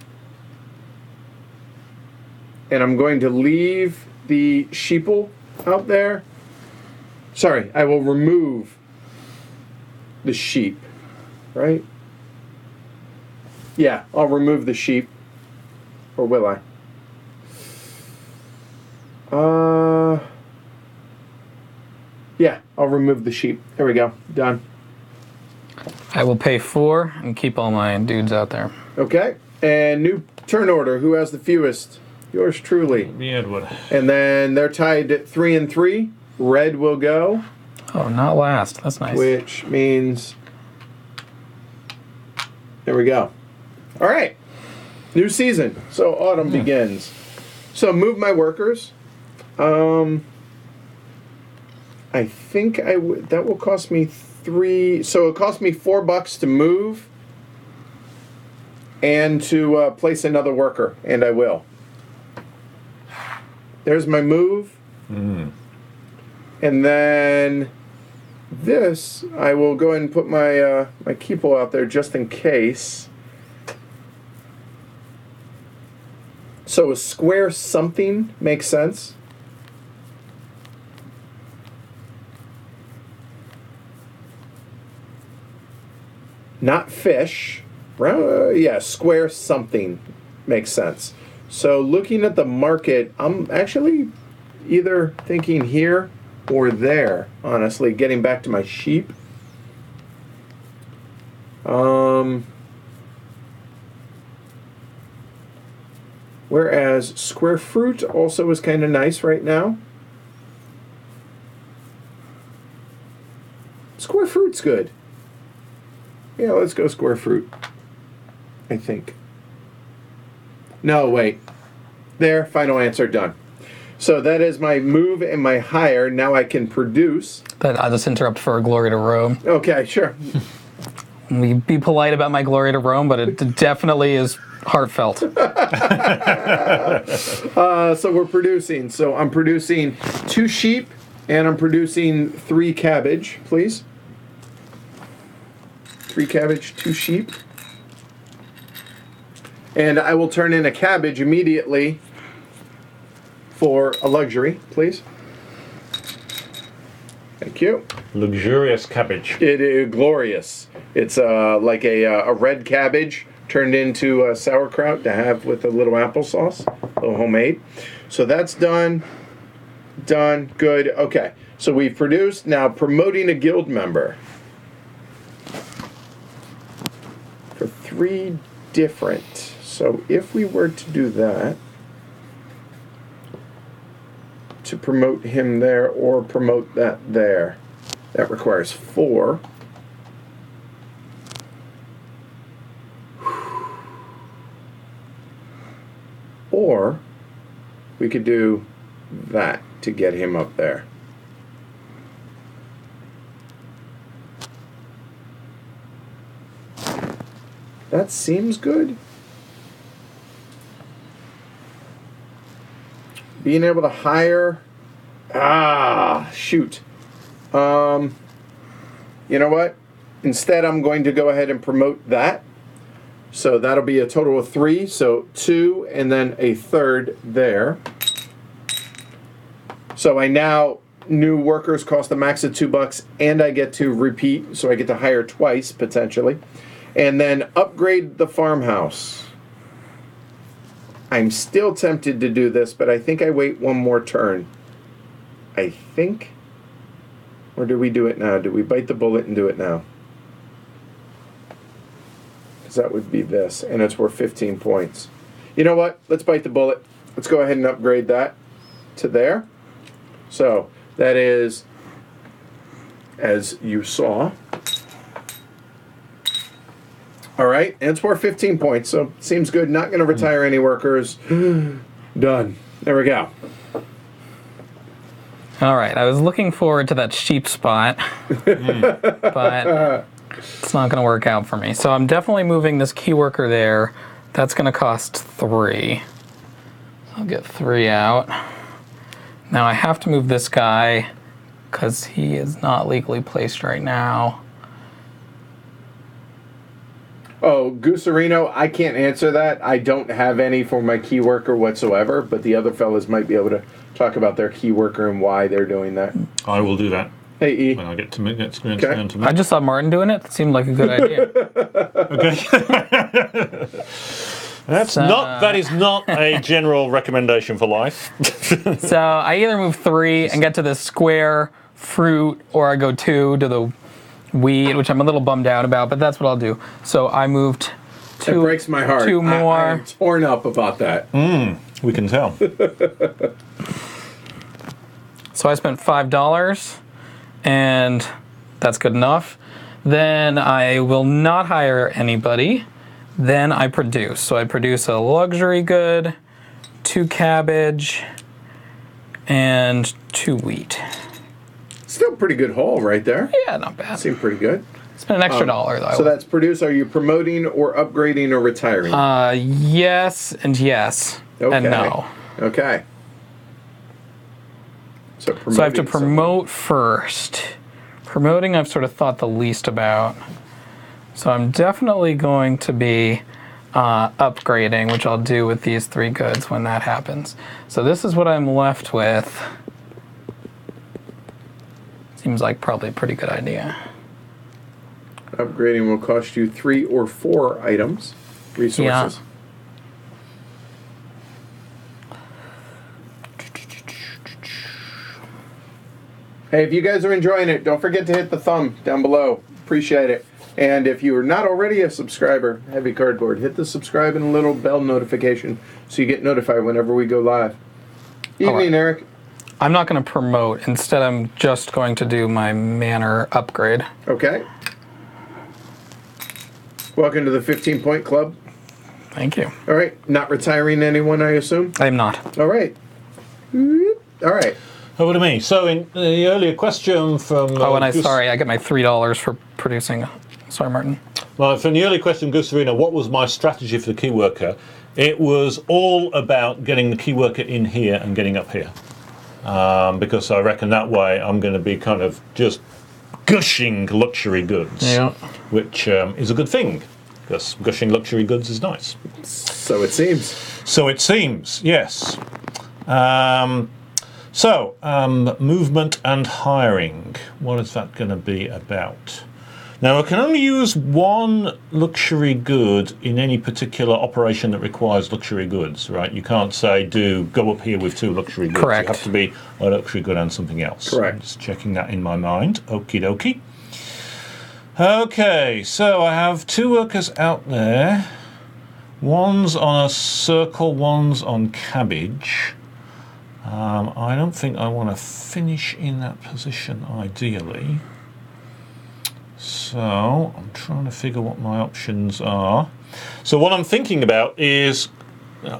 And I'm going to leave the sheeple out there. Sorry, I will remove the sheep, right? Yeah, I'll remove the sheep. Or will I? Yeah, I'll remove the sheep. There we go. Done. I will pay 4 and keep all my dudes out there. Okay. And new turn order. Who has the fewest? Yours truly. Me, Edward. And then they're tied at 3 and 3. Red will go. Oh, not last. That's nice. Which means... There we go. All right, new season. So autumn begins. So move my workers. I think that will cost me 3. So it cost me $4 to move and to place another worker, and I will. There's my move. And then this, I will go ahead and put my my Keeple out there just in case. So a square something makes sense. not fish, round, yeah, square something makes sense. So looking at the market, I'm actually either thinking here or there, honestly, getting back to my sheep. Whereas square fruit also is kind of nice right now. Square fruit's good. Yeah, let's go square fruit, I think. No, wait. There, final answer, done. So that is my move and my hire. Now I can produce. Then I'll just interrupt for a glory to Rome. Okay, sure. Be polite about my glory to Rome, but it definitely is heartfelt. So we're producing. So I'm producing 2 sheep, and I'm producing 3 cabbage, please. 3 cabbage, 2 sheep. And I will turn in a cabbage immediately for a luxury, please. Thank you. Luxurious cabbage. It is glorious. It's like a red cabbage turned into sauerkraut to have with a little applesauce, a little homemade. So that's done. Done. Good. Okay. So we've produced. Now promoting a guild member for 3 different. So if we were to do that, to promote him there or promote that there, that requires 4. Or we could do that to get him up there. That seems good. Being able to hire... Ah, shoot. You know what? Instead, I'm going to go ahead and promote that. So that'll be a total of 3. So 2 and then a 3rd there. So I now... New workers cost a max of $2, and I get to repeat. So I get to hire twice, potentially. And then upgrade the farmhouse. I'm still tempted to do this, but I think I wait one more turn. I think? Or do we do it now? Do we bite the bullet and do it now? Because that would be this, and it's worth 15 points. You know what? Let's bite the bullet. Let's go ahead and upgrade that to there. So that is, as you saw. All right, and it's worth 15 points, so seems good. Not going to retire any workers. Done. There we go. All right, I was looking forward to that sheep spot, but it's not going to work out for me. So I'm definitely moving this key worker there. That's going to cost 3. I'll get 3 out. Now I have to move this guy because he is not legally placed right now. Oh, Gusarino, I can't answer that. I don't have any for my key worker whatsoever, but the other fellas might be able to talk about their key worker and why they're doing that. I will do that. Hey, E. When I get to me, that's going to me. I just saw Martin doing it. It seemed like a good idea. Okay. That is not a general recommendation for life. So I either move 3 and get to this square fruit, or I go 2 to the... weed, which I'm a little bummed out about, but that's what I'll do. So I moved 2. It breaks my heart. 2 more. I'm torn up about that. We can tell. So I spent $5, and that's good enough. Then I will not hire anybody. Then I produce. So I produce a luxury good, 2 cabbage, and 2 wheat. Still pretty good haul right there. Yeah, not bad. Seemed pretty good. It's been an extra $1 though. So that's produce. Are you promoting or upgrading or retiring? Yes and yes. Okay. And no. Okay. So I have to promote first. Promoting I've sort of thought the least about. So I'm definitely going to be upgrading, which I'll do with these 3 goods when that happens. So this is what I'm left with. Seems like probably a pretty good idea. Upgrading will cost you 3 or 4 items, resources. Yeah. Hey, if you guys are enjoying it, don't forget to hit the thumb down below. Appreciate it. And if you are not already a subscriber, Heavy Cardboard, hit the subscribe and a little bell notification so you get notified whenever we go live. Evening, Eric. I'm not going to promote. Instead, I'm just going to do my manor upgrade. Okay. Welcome to the 15-point club. Thank you. All right. Not retiring anyone, I assume? I am not. All right. All right. Over to me. So in the earlier question from... sorry, I get my $3 for producing... Sorry, Martin. Well, from the earlier question, Gustavina, what was my strategy for the key worker? It was all about getting the key worker in here and getting up here. Because I reckon that way I'm going to be kind of just gushing luxury goods, which is a good thing, because gushing luxury goods is nice. So it seems. So it seems, yes. Movement and hiring. What is that going to be about? Now, I can only use one luxury good in any particular operation that requires luxury goods, right? You can't say, go up here with 2 luxury goods. Correct. You have to be a luxury good and something else. Correct. I'm just checking that in my mind. Okie dokie. Okay, so I have 2 workers out there. One's on a circle, one's on cabbage. I don't think I want to finish in that position, ideally. So I'm trying to figure what my options are. So what I'm thinking about is,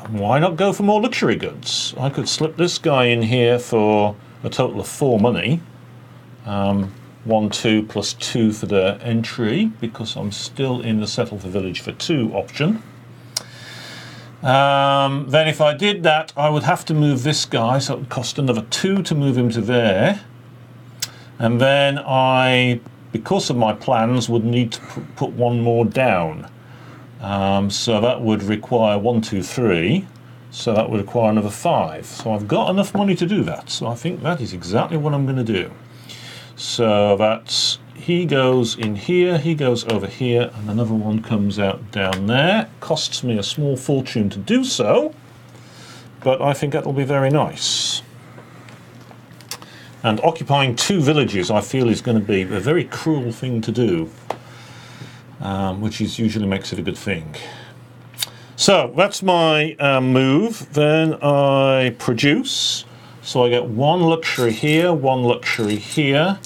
why not go for more luxury goods? I could slip this guy in here for a total of 4 money. 1, 2 plus 2 for the entry, because I'm still in the settle for village for 2 option. Then if I did that, I would have to move this guy, so it would cost another 2 to move him to there. And then I... because of my plans, would need to put 1 more down. So that would require 1, 2, 3. So that would require another 5. So I've got enough money to do that. So I think that is exactly what I'm going to do. So that's, he goes in here, he goes over here, and another one comes out down there. Costs me a small fortune to do so, but I think that will be very nice. And occupying 2 villages, I feel, is going to be a very cruel thing to do, which is usually makes it a good thing. So that's my move. Then I produce. So I get 1 luxury here, 1 luxury here,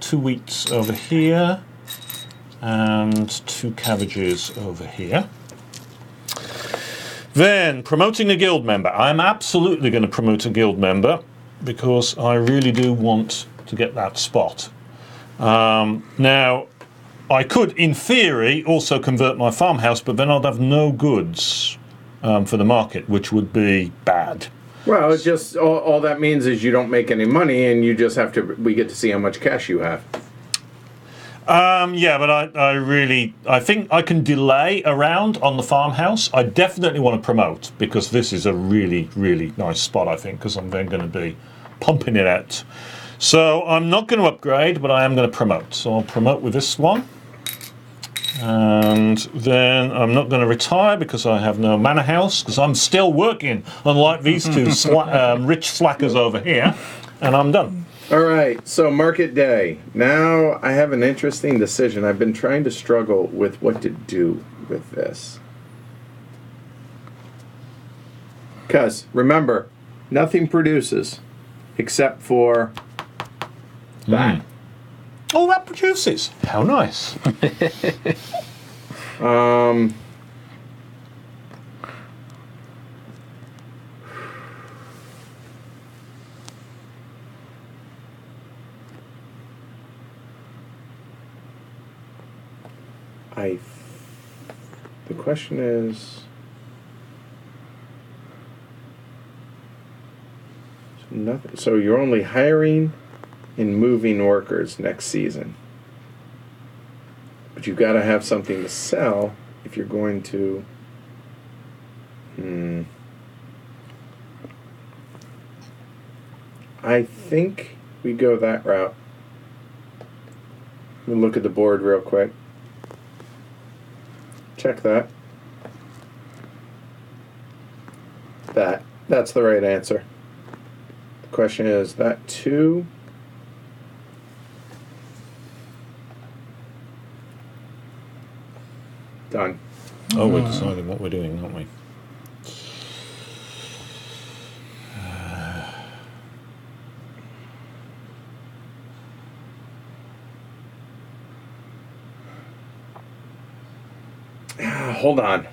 2 wheats over here, and 2 cabbages over here. Then promoting a guild member. I'm absolutely going to promote a guild member, because I really do want to get that spot. Now, I could, in theory, also convert my farmhouse, but then I'd have no goods for the market, which would be bad. Well, it's just all that means is you don't make any money, and you just have to. We get to see how much cash you have. Yeah, but I think I can delay around on the farmhouse. I definitely want to promote, because this is a really, really nice spot, I think, because I'm then going to be pumping it out. So I'm not going to upgrade, but I am going to promote. So I'll promote with this one. And then I'm not going to retire, because I have no manor house, because I'm still working, unlike these 2 rich slackers over here, and I'm done. All right, so market day. Now I have an interesting decision. I've been trying to struggle with what to do with this. Because, remember, nothing produces except for that. Oh, that produces. How nice. The question is, nothing. So you're only hiring and moving workers next season, but you've got to have something to sell if you're going to. I think we go that route. Let me look at the board real quick. Check that. That's the right answer. The question is that 2. Done. Oh, we're deciding what we're doing, aren't we?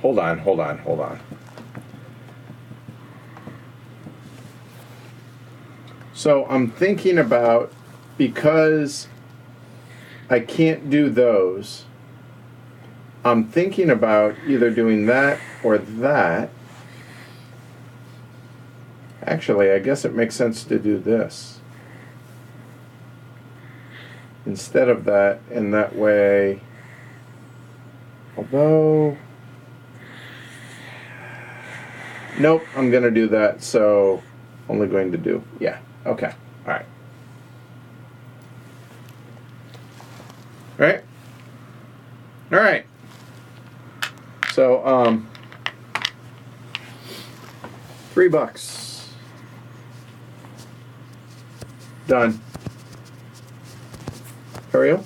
Hold on. So I'm thinking about, because I can't do those, I'm thinking about either doing that or that. Actually, I guess it makes sense to do this instead of that, and that way, although... Nope, I'm going to do that, so only going to do... Yeah, okay, all right. Right? All right. So, $3. Done. Ariel?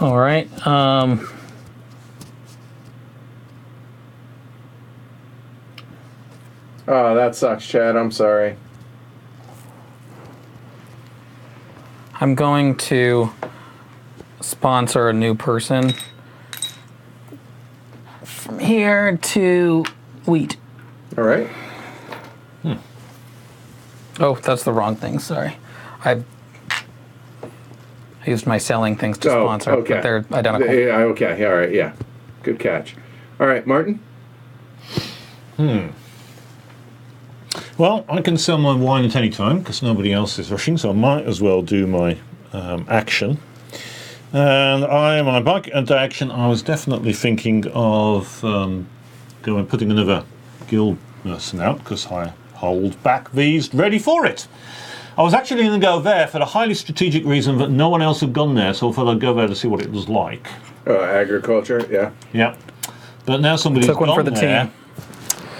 All right, Oh, that sucks, Chad. I'm sorry. I'm going to sponsor a new person from here to Wheat. All right. Oh, that's the wrong thing. Sorry. I used my selling things to sponsor, okay. But they're identical. Yeah, okay. All right. Yeah. Good catch. All right, Martin? Well, I can sell my wine at any time because nobody else is rushing, so I might as well do my action. And my bike into action, I was definitely thinking of going and putting another guild person out because I hold back these ready for it. I was actually going to go there for the highly strategic reason that no one else had gone there, so I thought I'd go there to see what it was like. Agriculture, yeah. Yeah. But now somebody's gone there. Took one for the team.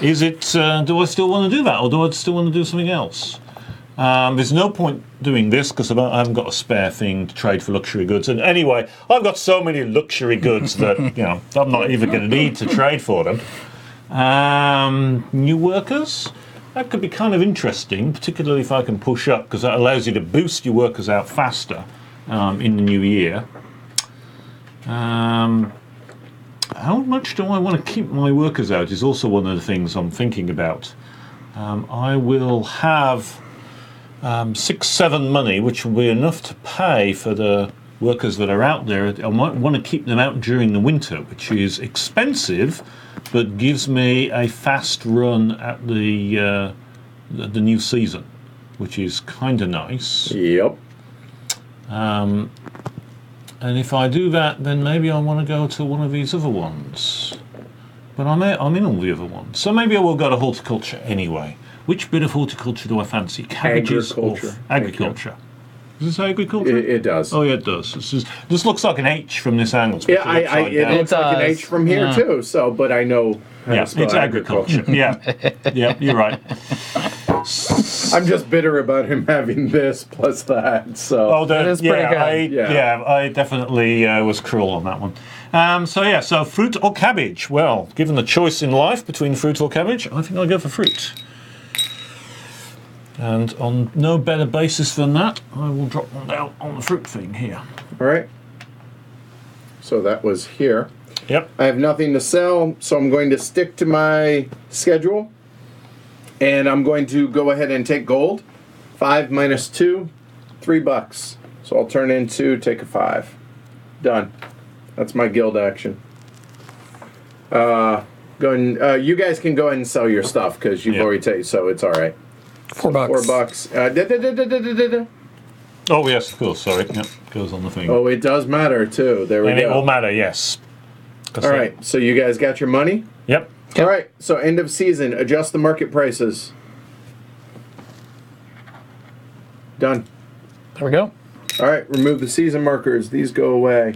Is it, do I still want to do that, or do I still want to do something else? There's no point doing this, because I haven't got a spare thing to trade for luxury goods. And anyway, I've got so many luxury goods that, you know, I'm not even going to need to trade for them. New workers? That could be kind of interesting, particularly if I can push up, because that allows you to boost your workers out faster in the new year. How much do I want to keep my workers out is also one of the things I'm thinking about. I will have 6-7 money, which will be enough to pay for the workers that are out there. I might want to keep them out during the winter, which is expensive, but gives me a fast run at the new season, which is kind of nice. Yep. And if I do that, then maybe I want to go to one of these other ones. But I'm in all the other ones. So maybe I will go to horticulture anyway. Which bit of horticulture do I fancy? Cabbages or agriculture? Does it say agriculture? It does. Oh, yeah, it does. This looks like an H from this angle. Yeah, it looks like an H from here, too. So, but I know how to spell it's agriculture. Yeah, you're right. I'm just bitter about him having this plus that. So I definitely was cruel on that one. So fruit or cabbage? Well, given the choice in life between fruit or cabbage, I think I'll go for fruit. And on no better basis than that, I will drop one down on the fruit thing here. All right. So that was here. Yep. I have nothing to sell, so I'm going to stick to my schedule. And I'm going to go ahead and take gold. 5 minus 2, $3. So I'll turn in 2, take a 5. Done. That's my guild action. Go and, you guys can go ahead and sell your stuff because you've already taken, so it's all right. $4. $4. Oh, yes, of course. Sorry. Yep. Goes on the thing. Oh, it does matter, too. There we go. And it will matter, yes. All right. So you guys got your money? Yep. All right, so end of season, adjust the market prices. Done. There we go. All right, remove the season markers. These go away.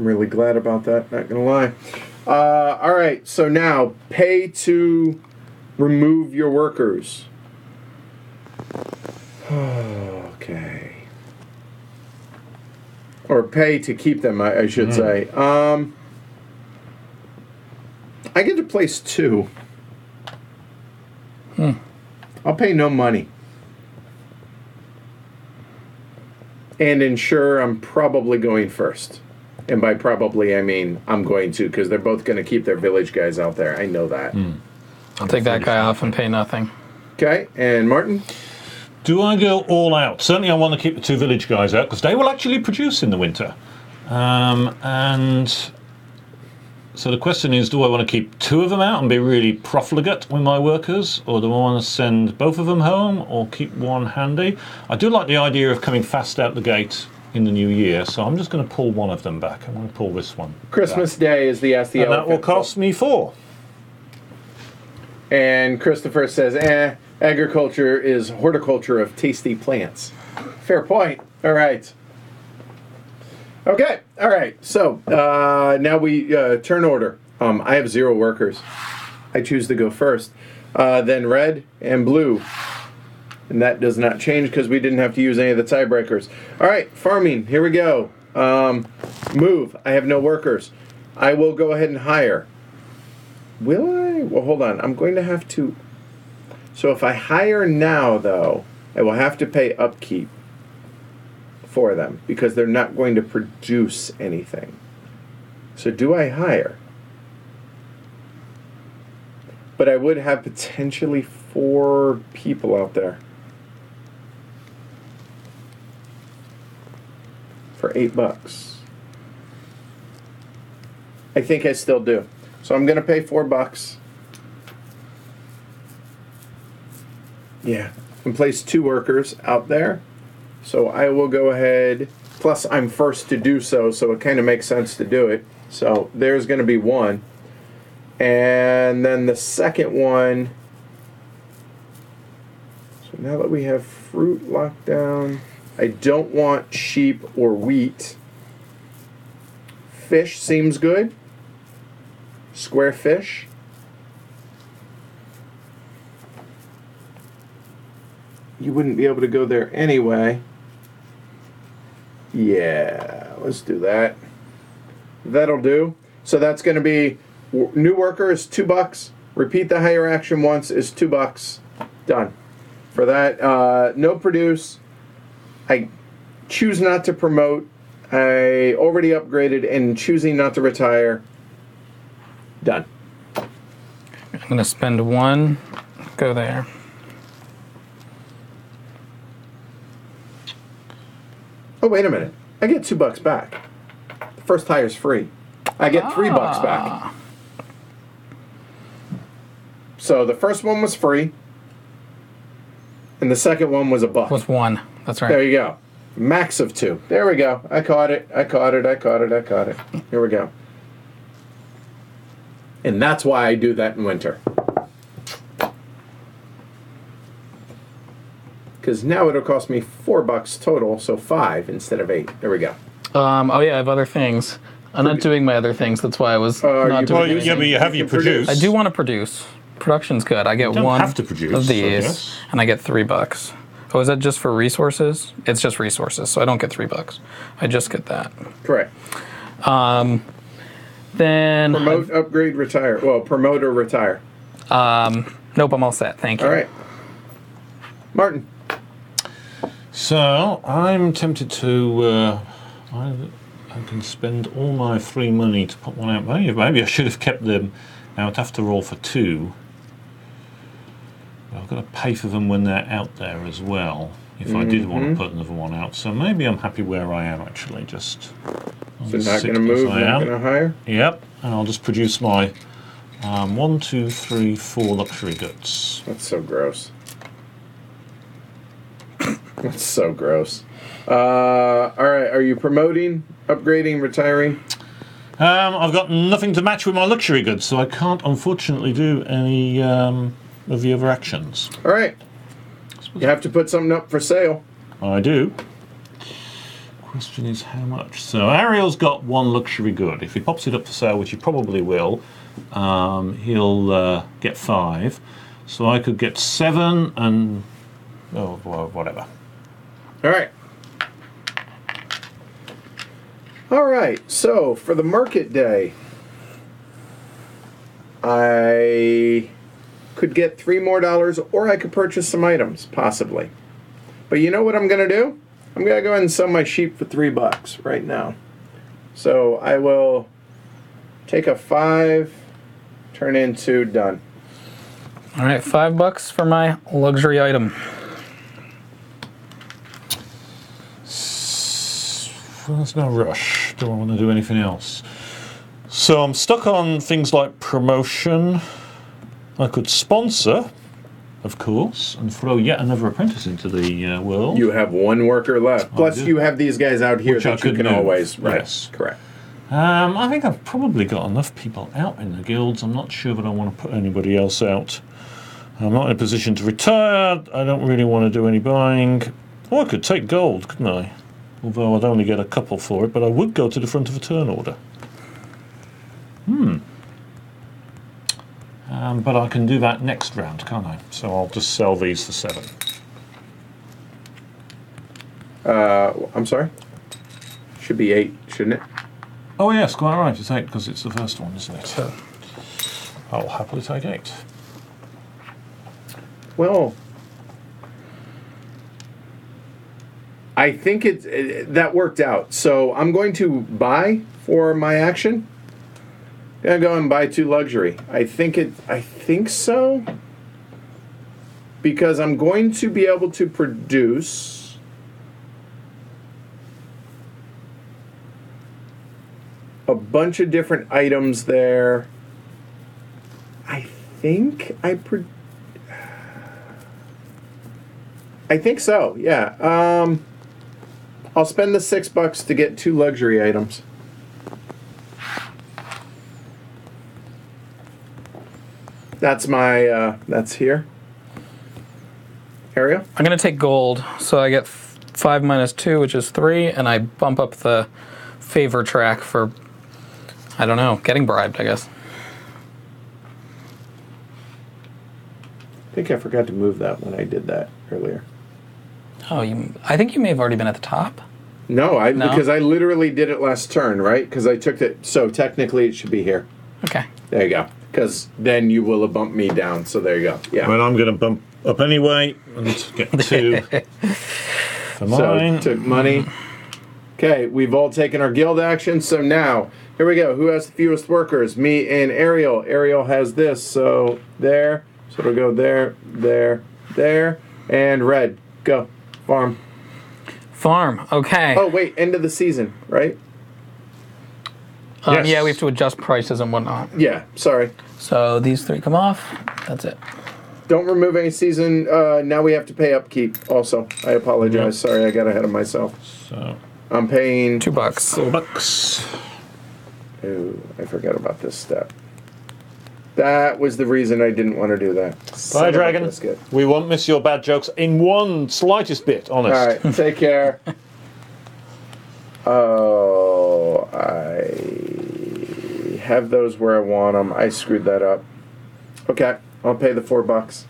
I'm really glad about that, not going to lie. All right, so now, pay to remove your workers. Okay. Or pay to keep them, I should say. I get to place 2. I'll pay no money. And ensure I'm probably going first. And by probably, I mean I'm going to, because they're both going to keep their village guys out there. I know that. I'll take that guy off and pay nothing. Okay, and Martin? Do I go all out? Certainly I want to keep the 2 village guys out, because they will actually produce in the winter. And so the question is, do I want to keep 2 of them out and be really profligate with my workers? Or do I want to send both of them home or keep 1 handy? I do like the idea of coming fast out the gate in the new year, so I'm just going to pull 1 of them back. I'm going to pull this one. Christmas Day is the SEO. And that will cost me 4. And Christopher says, agriculture is horticulture of tasty plants. Fair point. All right. Okay. All right. So now we turn order. I have 0 workers. I choose to go first. Then red and blue. And that does not change because we didn't have to use any of the tiebreakers. All right. Farming. Here we go. Move. I have no workers. I will go ahead and hire. Will I? Well, hold on. I'm going to have to... So if I hire now, though, I will have to pay upkeep for them because they're not going to produce anything. So do I hire? But I would have potentially 4 people out there for $8. I think I still do. So I'm going to pay $4. Yeah, and place 2 workers out there. So I will go ahead, plus I'm first to do so, so it kind of makes sense to do it. So there's going to be 1. And then the second one, so now that we have fruit locked down, I don't want sheep or wheat. Fish seems good. Square fish. You wouldn't be able to go there anyway. Yeah, let's do that. That'll do. So that's going to be new worker is $2. Repeat the higher action once is $2. Done. For that, no produce. I choose not to promote. I already upgraded and choosing not to retire. Done. I'm going to spend 1. Go there. Oh, wait a minute. I get $2 back. The first hire's free. I get $3 back. So the first one was free. And the second one was $1. Was $1. That's right. There you go. Max of 2. There we go. I caught it. I caught it. I caught it. I caught it. Here we go. And that's why I do that in winter. Because now it'll cost me $4 total, so 5 instead of 8. There we go. Oh yeah, I have other things. I'm not doing my other things. That's why I was not doing. Well, yeah, but you have you produce. I do want to produce. Production's good. I get 1 have to produce, of these, and I get $3. Oh, is that just for resources? It's just resources, so I don't get $3. I just get that. Correct. Then promote, upgrade, retire. Well, promote or retire. Nope, I'm all set. Thank you. All right, Martin. So I'm tempted to. I can spend all my free money to put 1 out. Maybe I should have kept them out after all for 2. But I've got to pay for them when they're out there as well. If I did want to put another 1 out, so maybe I'm happy where I am actually. Just so not going to move, not going to hire. Yep, and I'll just produce my 1, 2, 3, 4 luxury goods. That's so gross. That's so gross. All right, are you promoting, upgrading, retiring? I've got nothing to match with my luxury goods, so I can't, unfortunately, do any of the other actions. All right. You have to put something up for sale. I do. Question is how much? So Ariel's got one luxury good. If he pops it up for sale, which he probably will, he'll get 5. So I could get 7 and oh, well, whatever. All right. All right. So for the market day, I could get $3 more, or I could purchase some items, possibly. But you know what I'm going to do? I'm going to go ahead and sell my sheep for $3 right now. So I will take a 5, turn in 2, done. All right, $5 for my luxury item. Well, there's no rush. Don't want to do anything else. So I'm stuck on things like promotion. I could sponsor, of course, and throw yet another apprentice into the world. You have one worker left. Plus, you have these guys out here that you can always... Yes. Correct. I think I've probably got enough people out in the guilds. I'm not sure that I want to put anybody else out. I'm not in a position to retire. I don't really want to do any buying. Or I could take gold, couldn't I? Although I'd only get a couple for it, but I would go to the front of a turn order. But I can do that next round, can't I? So I'll just sell these for 7. I'm sorry? Should be 8, shouldn't it? Oh yes, quite right, it's 8 because it's the first one, isn't it? So I'll happily take 8. Well, I think that worked out. So I'm going to buy for my action. Gonna go and buy 2 luxury. I think so. Because I'm going to be able to produce a bunch of different items there. I think so. Yeah. I'll spend the $6 to get 2 luxury items. That's my, that's here. Ariel? I'm going to take gold, so I get 5 minus 2, which is 3, and I bump up the favor track for, I don't know, getting bribed, I guess. I think I forgot to move that when I did that earlier. Oh, I think you may have already been at the top. No, because I literally did it last turn, right? Because I took it, so technically it should be here. Okay. There you go. Because then you will have bumped me down, so there you go. Yeah. Well, I'm going to bump up anyway and get 2 for mine. So, took money. Okay, we've all taken our guild action, so now, here we go. Who has the fewest workers? Me and Ariel. Ariel has this, so there. So it'll go there, there, there, and red. Go. Farm. Farm, okay. Oh, wait, end of the season, right? Yes. Yeah, we have to adjust prices and whatnot. Yeah, sorry. So these 3 come off. That's it. Don't remove any season. Now we have to pay upkeep also. I apologize. Yep. Sorry, I got ahead of myself. So I'm paying... $2. $4. Ooh, I forgot about this step. That was the reason I didn't want to do that. Bye, Dragon. We won't miss your bad jokes in one slightest bit, honest. All right, take care. Oh, I have those where I want them. I screwed that up. Okay, I'll pay the $4.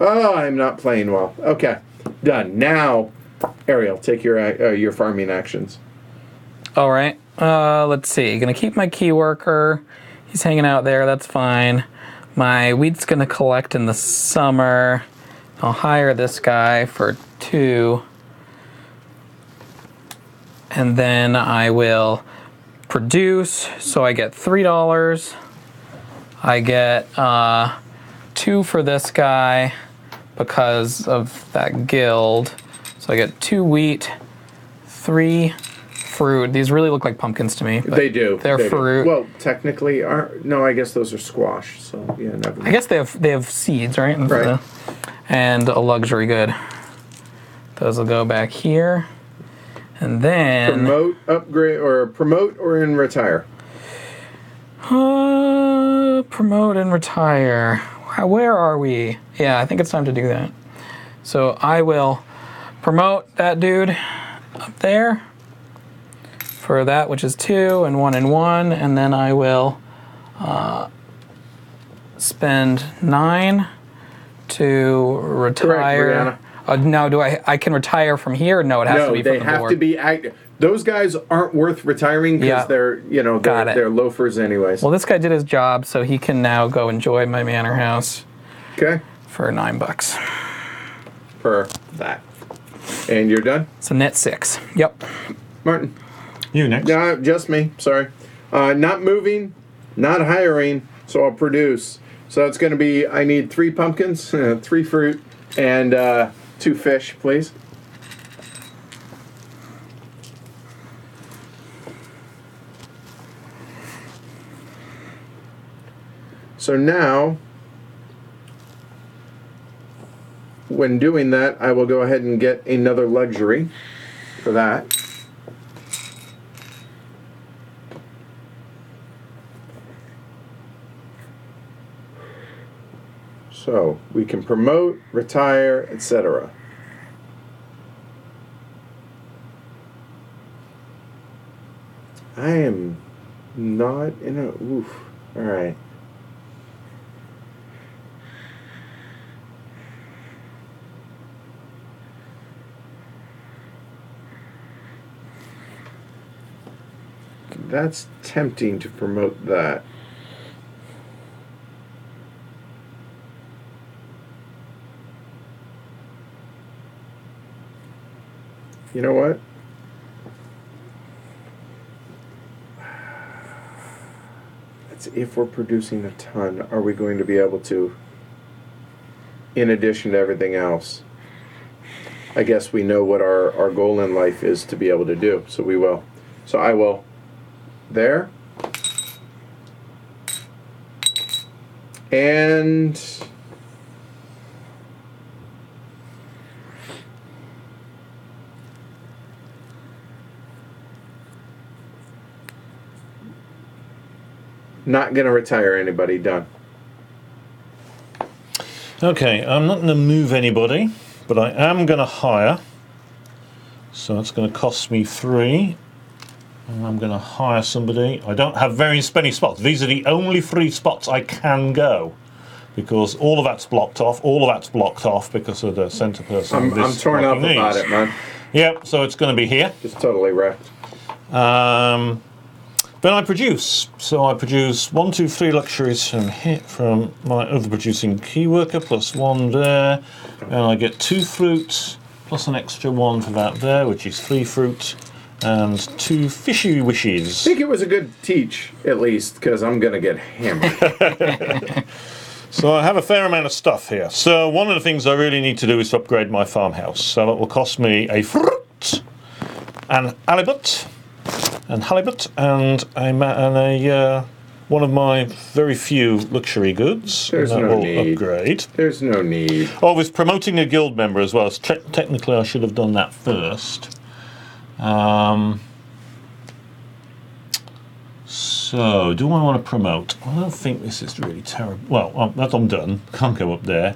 Oh, I'm not playing well. Okay, done. Now, Ariel, take your farming actions. All right. Let's see. Gonna keep my key worker. He's hanging out there. That's fine. My wheat's gonna collect in the summer. I'll hire this guy for 2. And then I will produce, so I get $3. I get 2 for this guy because of that guild. So I get 2 wheat, 3 fruit. These really look like pumpkins to me. They do. They're fruit. Do. Well, technically, I guess those are squash. So yeah, never mind. I guess they have seeds, right? Right. And a luxury good. Those will go back here. And then promote, upgrade, or promote or and retire. Promote and retire. Where are we? Yeah, I think it's time to do that. So I will promote that dude up there. for that, which is 2 and 1, and then I will spend 9 to retire. Correct, now, do I can retire from here? No, it has to be from the board. No, they have to be active. Those guys aren't worth retiring because they're, you know, they're loafers anyways. Well, this guy did his job, so he can now go enjoy my manor house. Okay. For $9 per that. And you're done? So net 6. Yep. Martin. You next. No, just me. Sorry. Not moving, not hiring, so I'll produce. So it's going to be, I need 3 pumpkins, 3 fruit, and 2 fish, please. So now, when doing that, I will go ahead and get another luxury for that. So we can promote, retire, etc. I am not in a... Oof. All right. That's tempting to promote that. You know what? That's if we're producing a ton, are we going to be able to, in addition to everything else? I guess we know what our goal in life is to be able to do, so we will. So I will. There. And not going to retire anybody. Done. Okay, I'm not going to move anybody, but I am going to hire. So it's going to cost me 3. I'm going to hire somebody. I don't have very many spots. These are the only 3 spots I can go, because all of that's blocked off. All of that's blocked off because of the centre person. I'm torn up about it, man. Yep, so it's going to be here. Just totally wrecked. Then I produce. So I produce 1, 2, 3 luxuries from here, from my other producing key worker, plus 1 there. And I get 2 fruit, plus an extra 1 for that there, which is 3 fruit. And 2 fishy wishes. I think it was a good teach, at least, because I'm going to get hammered. So I have a fair amount of stuff here. So one of the things I really need to do is to upgrade my farmhouse. So it will cost me a fruit, an halibut, and a one of my very few luxury goods. There's no need. Upgrade. There's no need. Oh, with promoting a guild member as well. So technically, I should have done that first. So, do I want to promote? I don't think this is really terrible. Well, I'm done. Can't go up there.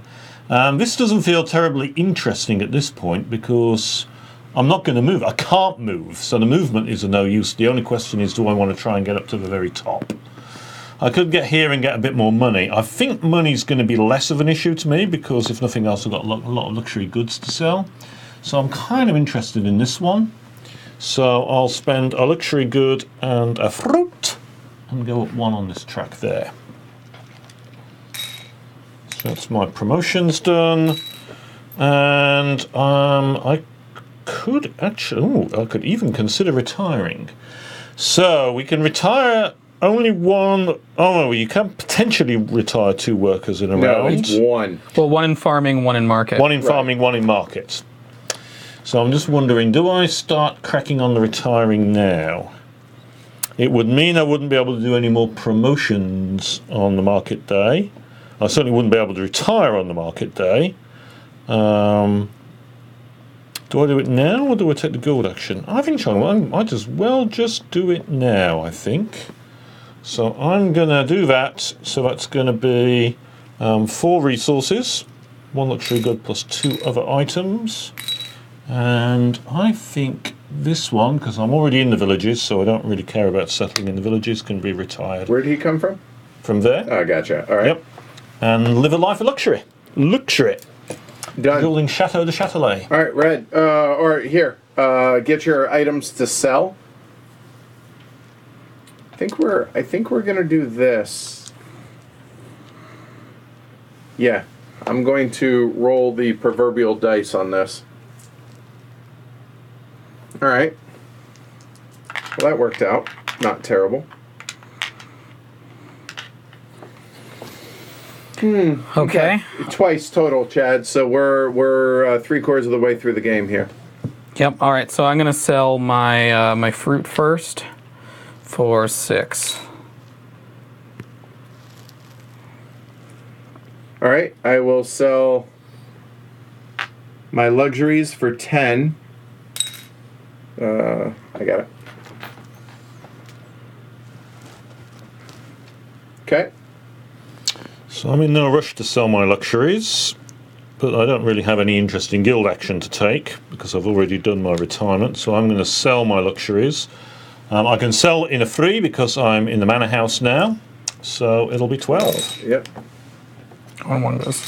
This doesn't feel terribly interesting at this point because I'm not going to move. I can't move, so the movement is of no use. The only question is, do I want to try and get up to the very top? I could get here and get a bit more money. I think money's going to be less of an issue to me because, if nothing else, I've got a lot of luxury goods to sell. So I'm kind of interested in this one. So I'll spend a luxury good and a fruit and go up 1 on this track there. So that's my promotions done. And I could actually, I could even consider retiring. So we can retire only 1. Oh, you can potentially retire 2 workers in a round. No, 1. Well, 1 in farming, 1 in market. 1 in farming, 1 in market. So I'm just wondering, do I start cracking on the retiring now? It would mean I wouldn't be able to do any more promotions on the market day. I certainly wouldn't be able to retire on the market day. Do I do it now or do I take the gold action? I think I might as well just do it now, I think. So I'm going to do that. So that's going to be 4 resources, 1 luxury good plus 2 other items. And I think This one, because I'm already in the villages, so I don't really care about settling in the villages, can be retired. Where did he come from? From there. Oh, gotcha. All right. Yep. And live a life of luxury. Luxury. Done. Building Chateau de Châtelet. All right, Red. Or here, get your items to sell. I think we're gonna do this. Yeah, I'm going to roll the proverbial dice on this. All right. Well, that worked out. Not terrible. Okay. Twice total, Chad. So we're 3/4 of the way through the game here. Yep. All right. So I'm gonna sell my my fruit first for 6. All right. I will sell my luxuries for 10. I got it. Okay. So I'm in no rush to sell my luxuries, but I don't really have any interest in guild action to take because I've already done my retirement, so I'm going to sell my luxuries. I can sell in a free because I'm in the manor house now, so it'll be 12. Yep. On one of those.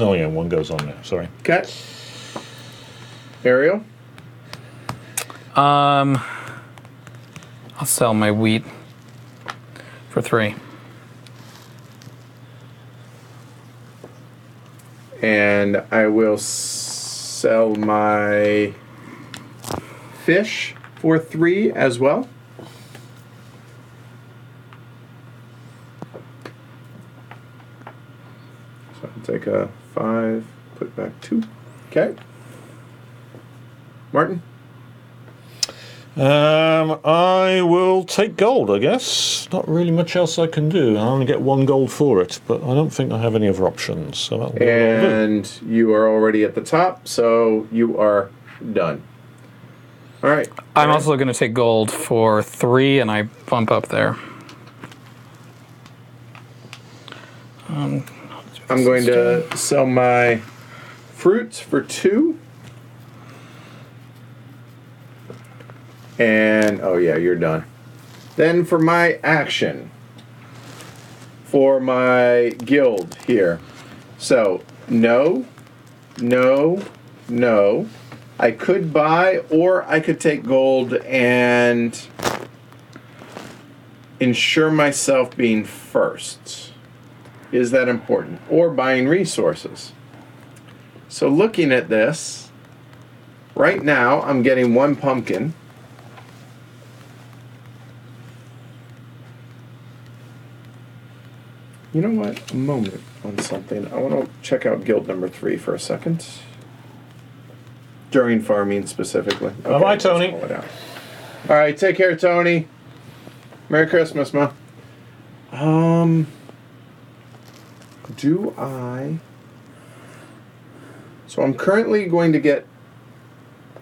Oh yeah, one goes on there, sorry. Okay. Ariel? I'll sell my wheat for 3. And I will sell my fish for 3 as well. So I'll take a 5, put back 2. Okay. Martin? I will take gold, I guess. Not really much else I can do. I only get 1 gold for it, but I don't think I have any other options. So that'll be and you are already at the top, so you are done. All right. I'm also going to take gold for 3, and I bump up there. I'm going to sell my fruits for 2. And, oh yeah, you're done. Then for my action, for my guild here. So, no. I could buy, or I could take gold and ensure myself being first. Is that important? Or buying resources. So looking at this, right now I'm getting 1 pumpkin. You know what? A moment on something. I want to check out guild number 3 for a second. During farming specifically. Okay, bye-bye, Tony. All right, take care, Tony. Merry Christmas, Ma. Do I... So I'm currently going to get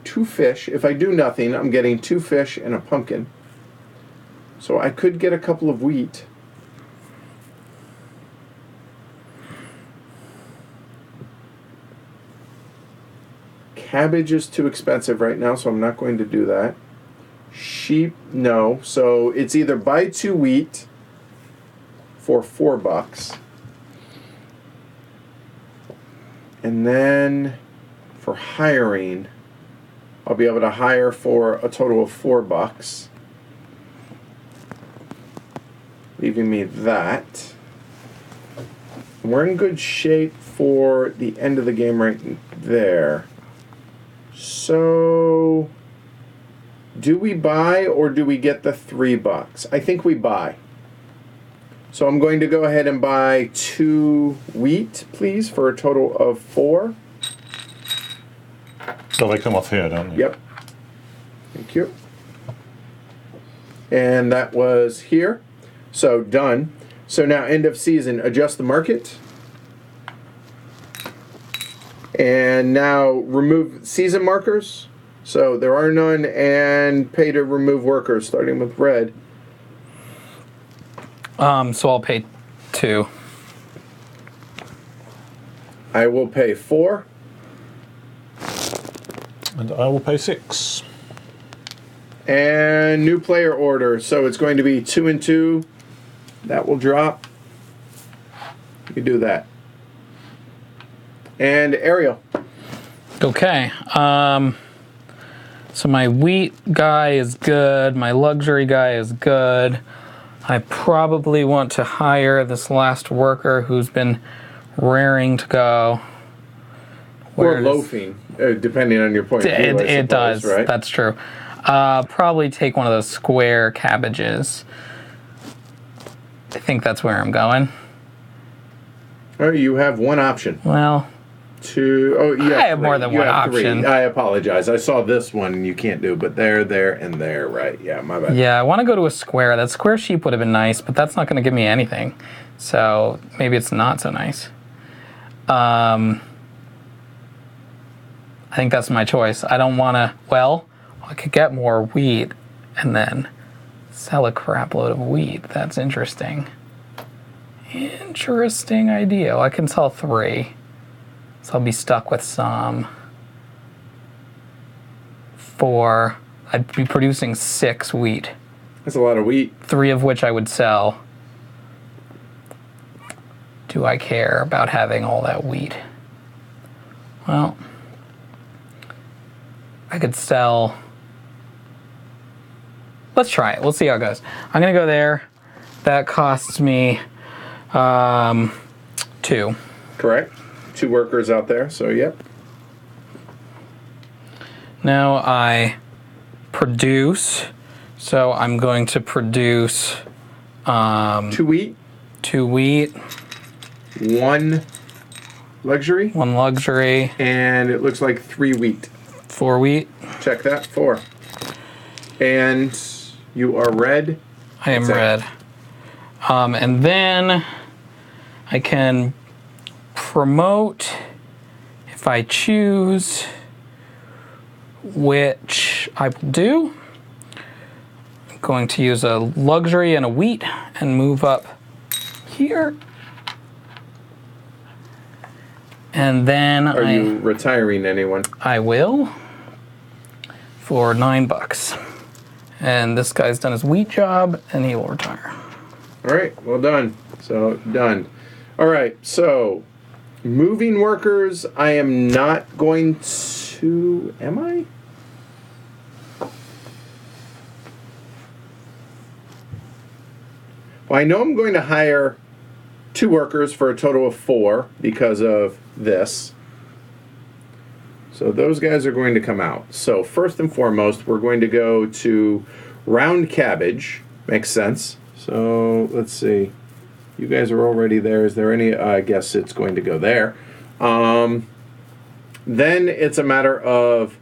2 fish. If I do nothing, I'm getting 2 fish and a pumpkin. So I could get a couple of wheat. Cabbage is too expensive right now, so I'm not going to do that. Sheep, no. So it's either buy 2 wheat for $4. And then for hiring, I'll be able to hire for a total of $4. Leaving me that. We're in good shape for the end of the game right there. So, do we buy or do we get the $3? I think we buy. So I'm going to go ahead and buy 2 wheat, please, for a total of 4. So they come off here, don't they? Yep. Thank you. And that was here. So, done. So now, end of season, adjust the market. And now remove season markers. So there are none, and pay to remove workers, starting with Red. So I'll pay 2. I will pay 4. And I will pay 6. And new player order. So it's going to be 2 and 2. That will drop. You do that. And Ariel. Okay. So my wheat guy is good. My luxury guy is good. I probably want to hire this last worker who's been raring to go. Or loafing, depending on your point of view. It does. Right? That's true. Probably take one of those square cabbages. I think that's where I'm going. Oh, you have one option. Well, two. Oh, yeah. I have three. More than you one option. Three. I apologize. I saw this one you can't do, but there, and there. Right? Yeah, my bad. Yeah, I want to go to a square. That square sheep would have been nice, but that's not going to give me anything. So maybe it's not so nice. I think that's my choice. I don't want to. Well, I could get more wheat and then sell a crap load of wheat. That's interesting. Interesting idea. Well, I can sell 3, so I'll be stuck with some. 4. I'd be producing 6 wheat. That's a lot of wheat. 3 of which I would sell. Do I care about having all that wheat? Well, I could sell. Let's try it. We'll see how it goes. I'm going to go there. That costs me 2. Correct. 2 workers out there, so yep. Now I produce. So I'm going to produce 2 wheat. 1 luxury. And it looks like 3 wheat. 4 wheat. Check that. 4. And you are red. I am red. And then I can promote, if I choose, which I will do. I'm going to use a luxury and a wheat and move up here. And then Are you retiring anyone? I will. For $9. And this guy's done his wheat job, and he will retire. All right, well done. So, done. All right, so, moving workers, I am not going to... Am I? Well, I know I'm going to hire 2 workers for a total of 4 because of this. So those guys are going to come out. So first and foremost, we're going to go to round cabbage. Makes sense. So let's see. You guys are already there. Is there any? I guess it's going to go there. Then it's a matter of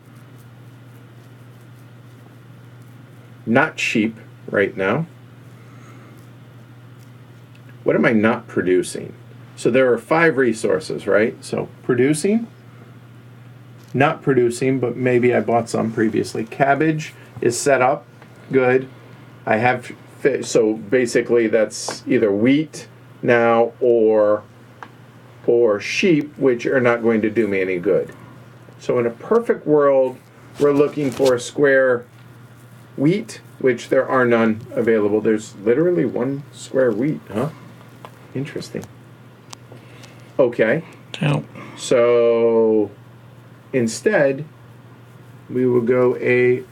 not sheep right now. What am I not producing? So there are 5 resources, right? So producing. Not producing, but maybe I bought some previously. Cabbage is set up. Good. I have fish. So basically that's either wheat now or sheep, which are not going to do me any good. So in a perfect world, we're looking for a square wheat, which there are none available. There's literally 1 square wheat, huh? Interesting. Okay. Nope. So... Instead, we will go a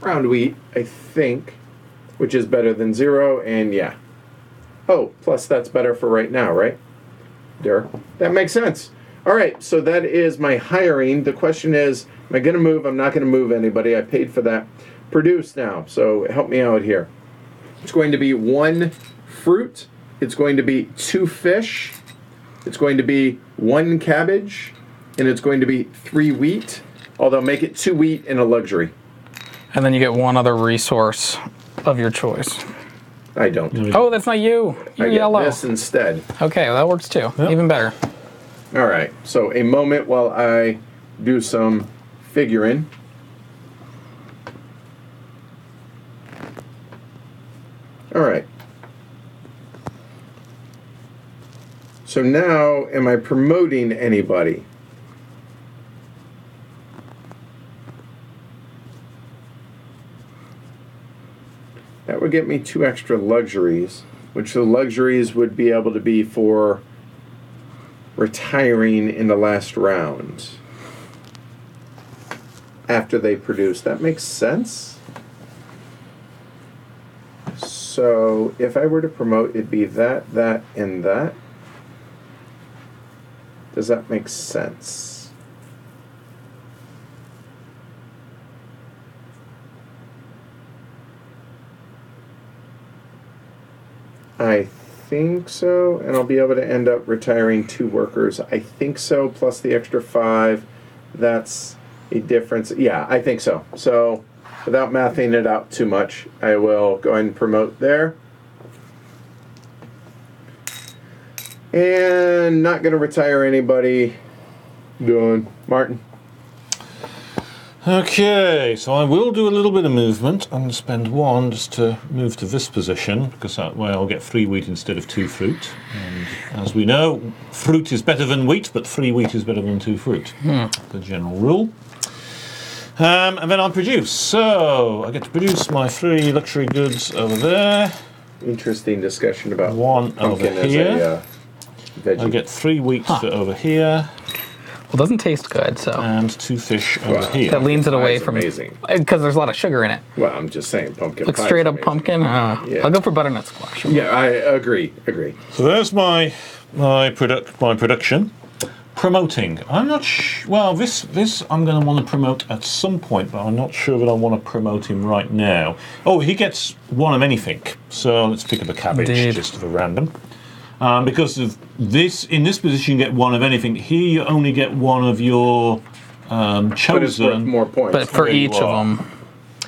round wheat, I think, which is better than 0, and yeah. Oh, plus that's better for right now, right? There. That makes sense. All right, so that is my hiring. The question is, am I going to move? I'm not going to move anybody. I paid for that. Produce now, so help me out here. It's going to be 1 fruit. It's going to be 2 fish. It's going to be 1 cabbage. And it's going to be 3 wheat, although make it 2 wheat and a luxury. And then you get 1 other resource of your choice. I don't. Oh, that's not you. You're yellow. I get this instead. Okay, well, that works too. Yep. Even better. All right. So a moment while I do some figuring. All right. So now, am I promoting anybody? That would get me 2 extra luxuries, which the luxuries would be able to be for retiring in the last round after they produce. That makes sense. So if I were to promote, it'd be that, that, and that. Does that make sense? I think so, and I'll be able to end up retiring 2 workers. I think so, plus the extra 5. That's a difference. Yeah, I think so. So without mathing it out too much, I will go ahead and promote there. And not going to retire anybody. Done. Martin. Okay, so I will do a little bit of movement. I'm going to spend 1 just to move to this position, because that way I'll get free wheat instead of 2 fruit. And as we know, fruit is better than wheat, but free wheat is better than 2 fruit. The general rule. And then I'll produce. So I get to produce my 3 luxury goods over there. Interesting discussion about 1 over here. I get 3 wheat over here. Well, it doesn't taste good, so. And 2 fish over here. That leans it away from amazing. Because there's a lot of sugar in it. Well, I'm just saying, pumpkin. Like straight up amazing. Pumpkin. I'll go for butternut squash. Yeah, I agree. So there's my production. Promoting. I'm not well, this I'm going to want to promote at some point, but I'm not sure that I want to promote him right now. Oh, he gets 1 of anything. So let's pick up a cabbage just for random. Because of this, in this position, you get 1 of anything. Here, you only get 1 of your chosen. But it's worth more points. But for each of them.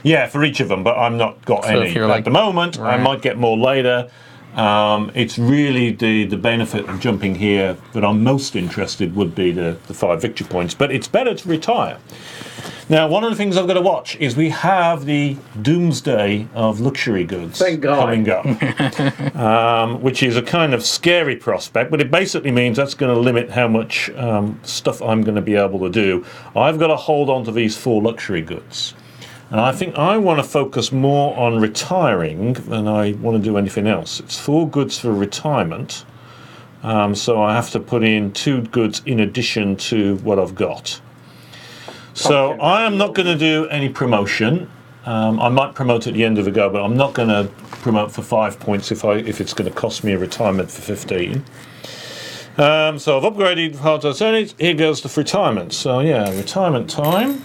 Yeah, for each of them. But I'm not got any at the moment. Right. I might get more later. It's really the benefit of jumping here that I'm most interested would be the 5 victory points. But it's better to retire. Now, one of the things I've got to watch is we have the doomsday of luxury goods coming up, which is a kind of scary prospect, but it basically means that's going to limit how much stuff I'm going to be able to do. I've got to hold on to these 4 luxury goods. And I think I want to focus more on retiring than I want to do anything else. It's 4 goods for retirement, so I have to put in 2 goods in addition to what I've got. So I am not going to do any promotion. I might promote at the end of the go, but I'm not going to promote for 5 points if it's going to cost me a retirement for 15. So I've upgraded hard alternatives. Here goes the retirement. So yeah, retirement time.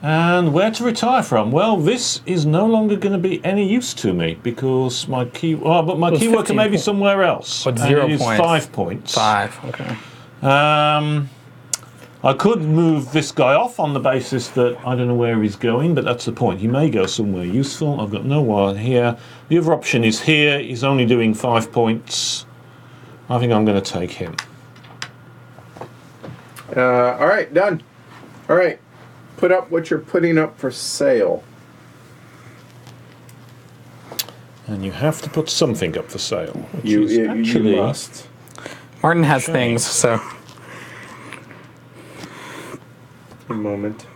And where to retire from? Well, this is no longer going to be any use to me because my key. Oh, but my key worker may be somewhere else. But 0 points. 5 points. 5. Okay. I could move this guy off on the basis that I don't know where he's going, but that's the point. He may go somewhere useful. I've got no one here. The other option is here. He's only doing 5 points. I think I'm going to take him. All right, done. All right, put up what you're putting up for sale. And you have to put something up for sale. Which is actually you must. Martin has things, so. A moment.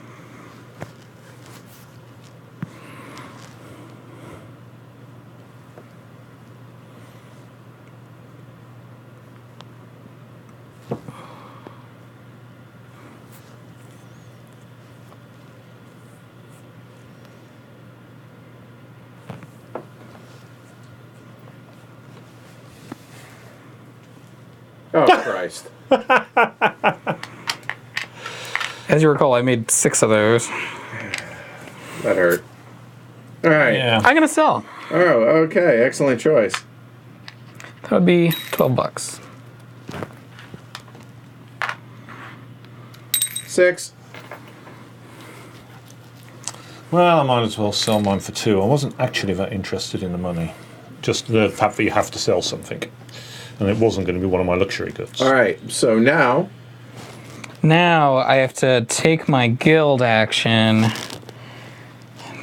Oh, Christ. As you recall, I made 6 of those. That hurt. All right. Yeah. I'm going to sell. Oh, okay. Excellent choice. That would be $12. 6. Well, I might as well sell mine for 2. I wasn't actually that interested in the money. Just the fact that you have to sell something. And it wasn't going to be one of my luxury goods. All right. So now... Now I have to take my guild action.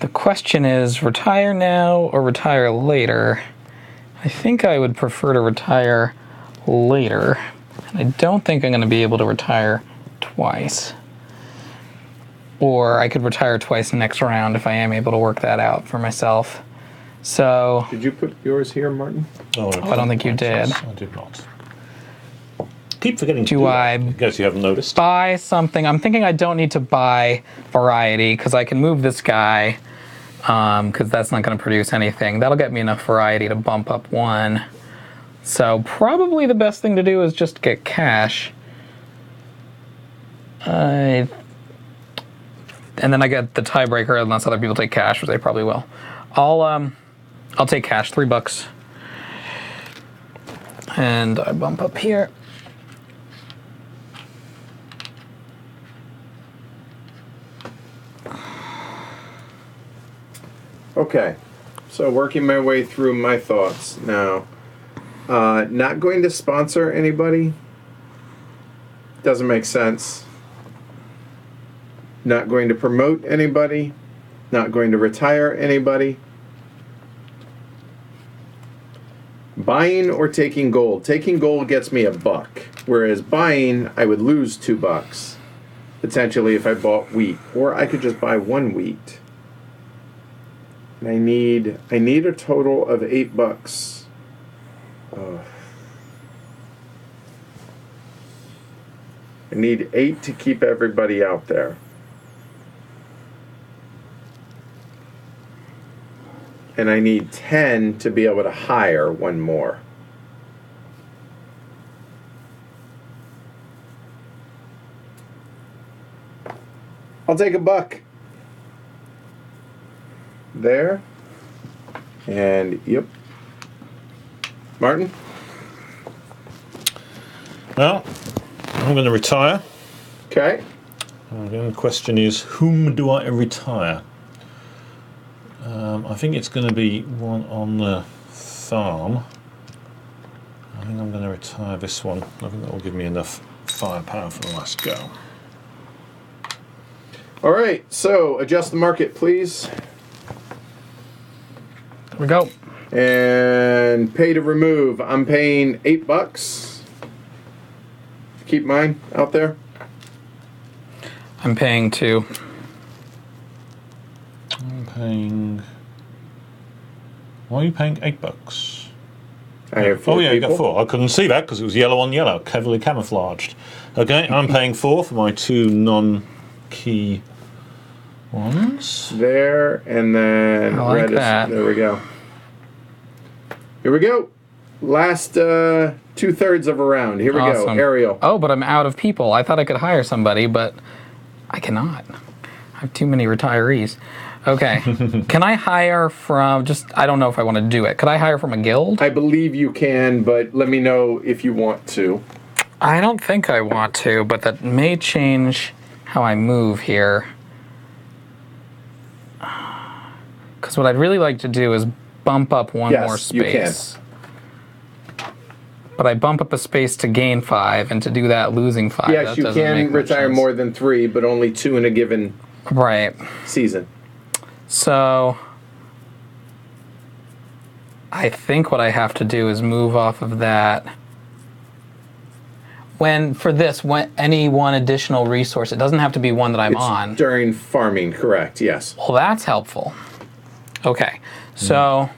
The question is, retire now or retire later? I think I would prefer to retire later. I don't think I'm going to be able to retire twice. Or I could retire twice next round if I am able to work that out for myself. So did you put yours here, Martin? Oh, I don't think you did. I did not. Keep forgetting to do I that. I guess you haven't noticed. Buy something. I'm thinking I don't need to buy variety because I can move this guy because that's not going to produce anything. That'll get me enough variety to bump up one. So probably the best thing to do is just get cash. And then I get the tiebreaker unless other people take cash, which they probably will. I'll take cash, $3. And I bump up here. Okay, so working my way through my thoughts now. Not going to sponsor anybody. Doesn't make sense. Not going to promote anybody. Not going to retire anybody. Buying or taking gold. Taking gold gets me $1, whereas buying, I would lose $2, potentially if I bought wheat. Or I could just buy one wheat. And I need a total of $8. I need 8 to keep everybody out there. And I need 10 to be able to hire one more. I'll take $1. There. And, yep. Martin? Well, I'm going to retire. Okay. The only question is, whom do I retire? I think it's going to be one on the farm. I think I'm going to retire this one. I think that will give me enough firepower for the last go. All right, so adjust the market, please. There we go. And pay to remove. I'm paying $8. Keep mine out there. I'm paying $2. Why are you paying $8? I have 4 people. You got 4. I couldn't see that because it was yellow on yellow, heavily camouflaged. Okay, I'm paying 4 for my 2 non-key ones. There, and then I like that. There we go. Here we go. Last 2/3 of a round. Here we go, Ariel. Oh, but I'm out of people. I thought I could hire somebody, but I cannot. I have too many retirees. Okay. Can I hire from I don't know if I want to do it. Could I hire from a guild? I believe you can, but let me know if you want to. I don't think I want to, but that may change how I move here. Because what I'd really like to do is bump up one more space. You can. But I bump up a space to gain 5, and to do that, losing 5. Yes, you can retire more than 3, but only 2 in a given season. So I think what I have to do is move off of that. For any one additional resource, it doesn't have to be one that I'm on. During farming, correct, yes. Well, that's helpful. Okay, so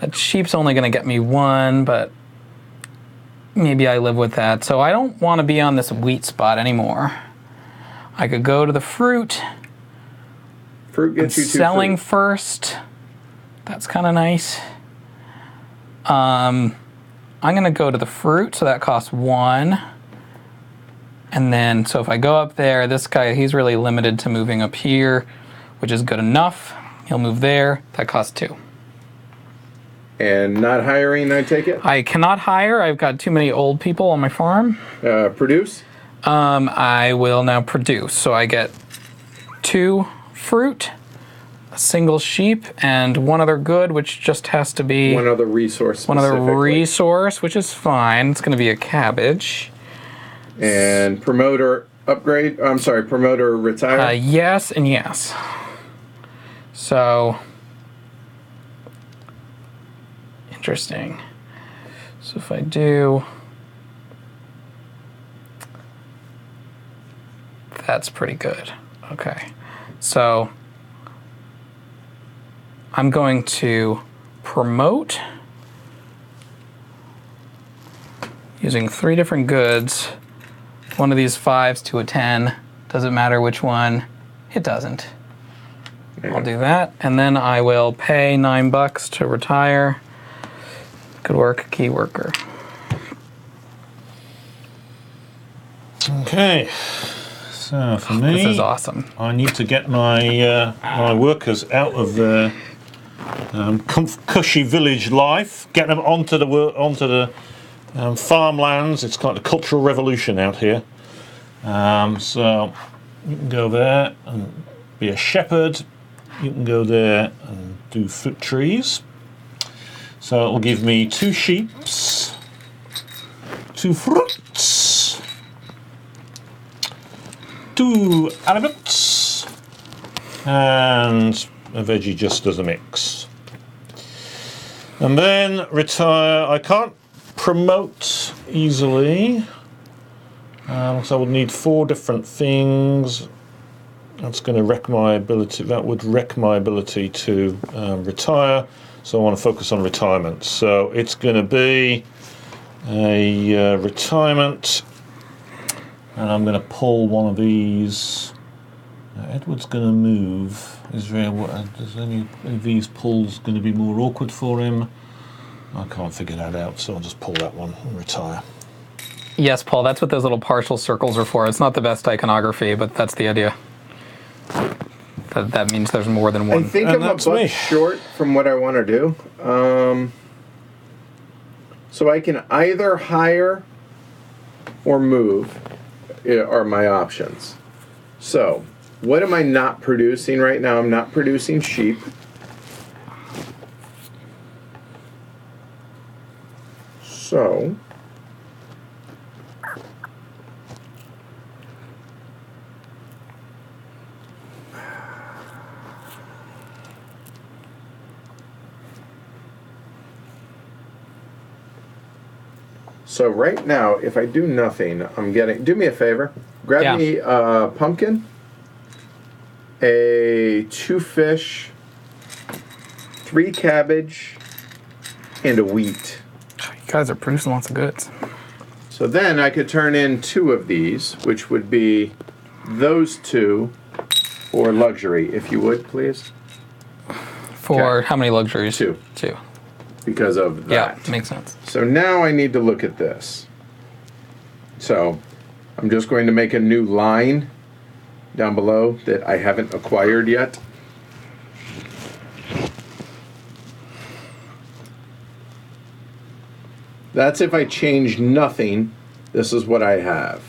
that sheep's only going to get me 1, but maybe I live with that. So I don't want to be on this wheat spot anymore. I could go to the fruit. Fruit gets you 2 selling fruit. First. That's kind of nice. I'm going to go to the fruit, so that costs 1. And then, so if I go up there, this guy, he's really limited to moving up here, which is good enough. He'll move there. That costs 2. And not hiring, I take it? I cannot hire. I've got too many old people on my farm. Produce? I will now produce. So I get 2... fruit, a single sheep, and 1 other good, which just has to be... One other resource. One other resource, which is fine. It's going to be a cabbage. And promoter upgrade? I'm sorry, promoter retire? Yes and yes. So, interesting. So if I do... That's pretty good. Okay. So I'm going to promote using three different goods, one of these 5s to a 10. Doesn't matter which one. It doesn't. I'll do that, and then I will pay $9 to retire. Good work, key worker. Okay, so for me, this is awesome. I need to get my workers out of their cushy village life, get them onto the farmlands. It's kind of a cultural revolution out here. So you can go there and be a shepherd. You can go there and do fruit trees. So it will give me 2 sheep, 2 fruits, 2 alibuts, and a veggie just as a mix. And then retire. I can't promote easily, so I would need 4 different things. That's going to wreck my ability. That would wreck my ability to retire. So I want to focus on retirement. So it's going to be a retirement, and I'm going to pull one of these. Now, Edward's going to move. Is any of these pulls going to be more awkward for him? I can't figure that out. So I'll just pull that one and retire. Yes, Paul. That's what those little partial circles are for. It's not the best iconography, but that's the idea. That means there's more than one. I think I'm a bunch short from what I want to do. So I can either hire or move are my options. So what am I not producing right now? I'm not producing sheep. So right now, if I do nothing, I'm getting... Do me a favor. Grab me a pumpkin, 2 fish, 3 cabbage, and a wheat. You guys are producing lots of goods. So then I could turn in 2 of these, which would be those 2 for luxury, if you would, please. For how many luxuries? 2. 2. Because of that. Yeah, makes sense. So now I need to look at this. So I'm just going to make a new line down below that I haven't acquired yet. That's if I change nothing. This is what I have.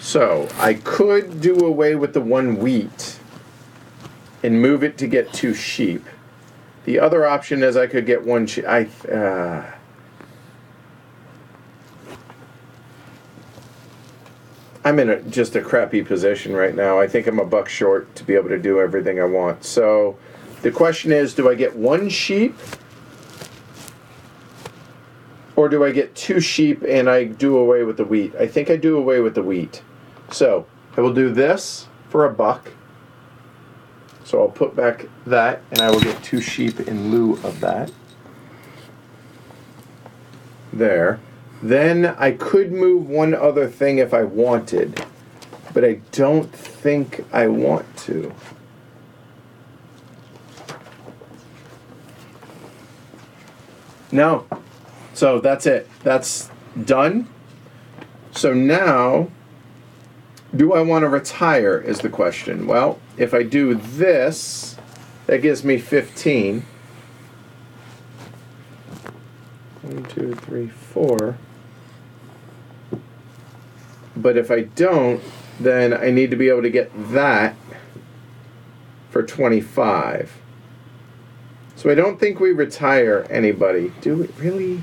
So I could do away with the 1 wheat and move it to get 2 sheep. The other option is I could get 1 sheep. I'm in just a crappy position right now. I think I'm a buck short to be able to do everything I want. So the question is, do I get 1 sheep? Or do I get 2 sheep and I do away with the wheat? I think I do away with the wheat. So I will do this for a buck. So I'll put back that, and I will get 2 sheep in lieu of that. There. Then I could move one other thing if I wanted, but I don't think I want to. No. So that's it. That's done. So now... do I want to retire is the question. Well, if I do this, that gives me 15. 1, 2, 3, 4. But if I don't, then I need to be able to get that for 25. So I don't think we retire anybody. Do we really?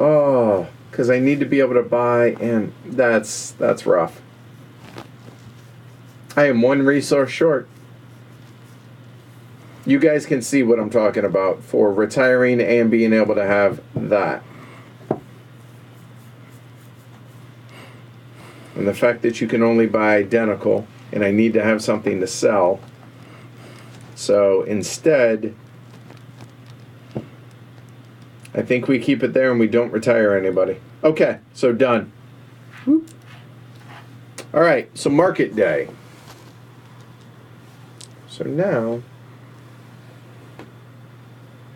Oh... because I need to be able to buy, and that's rough. I am 1 resource short. You guys can see what I'm talking about for retiring and being able to have that. and the fact that you can only buy identical, and I need to have something to sell. So instead, I think we keep it there and we don't retire anybody. Okay, so done. Whoop. All right, so market day. So now,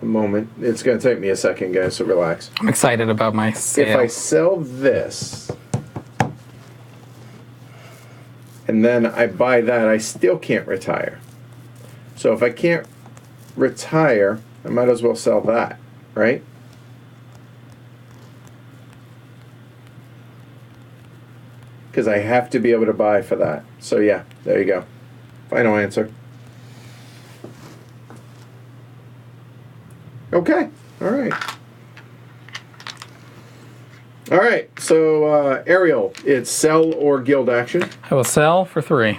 a moment. It's going to take me a second, guys, so relax. I'm excited about my sale. If I sell this, and then I buy that, I still can't retire. So if I can't retire, I might as well sell that, right? Because I have to be able to buy for that. So yeah, there you go. Final answer. Okay, all right. All right, so Ariel, it's sell or guild action. I will sell for 3.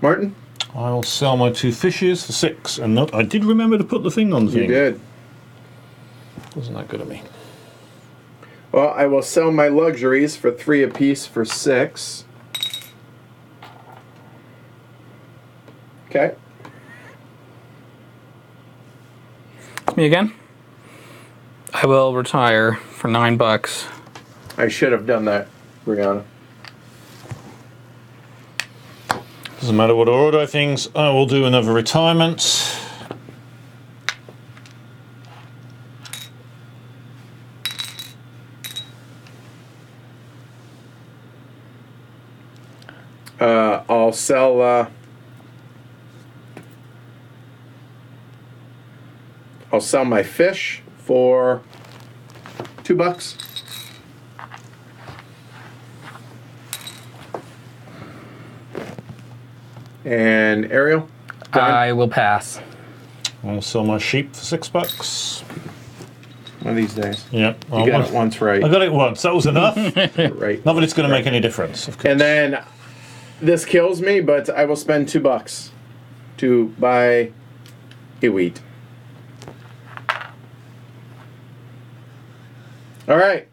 Martin? I will sell my 2 fishes for 6. And not, I did remember to put the thing on the thing. You did. Wasn't that good of me? Well, I will sell my luxuries for 3 apiece for 6. Okay. It's me again. I will retire for $9. I should have done that, Brianna. Doesn't matter what order of things, I will do another retirement. I'll sell my fish for $2. And Ariel? Done. I will pass. I'll sell my sheep for $6. One of these days. Yep. You got it once right. I got it once. That was enough. Right. Not that it's going to make any difference, of course. And then this kills me, but I will spend $2 to buy a wheat. All right.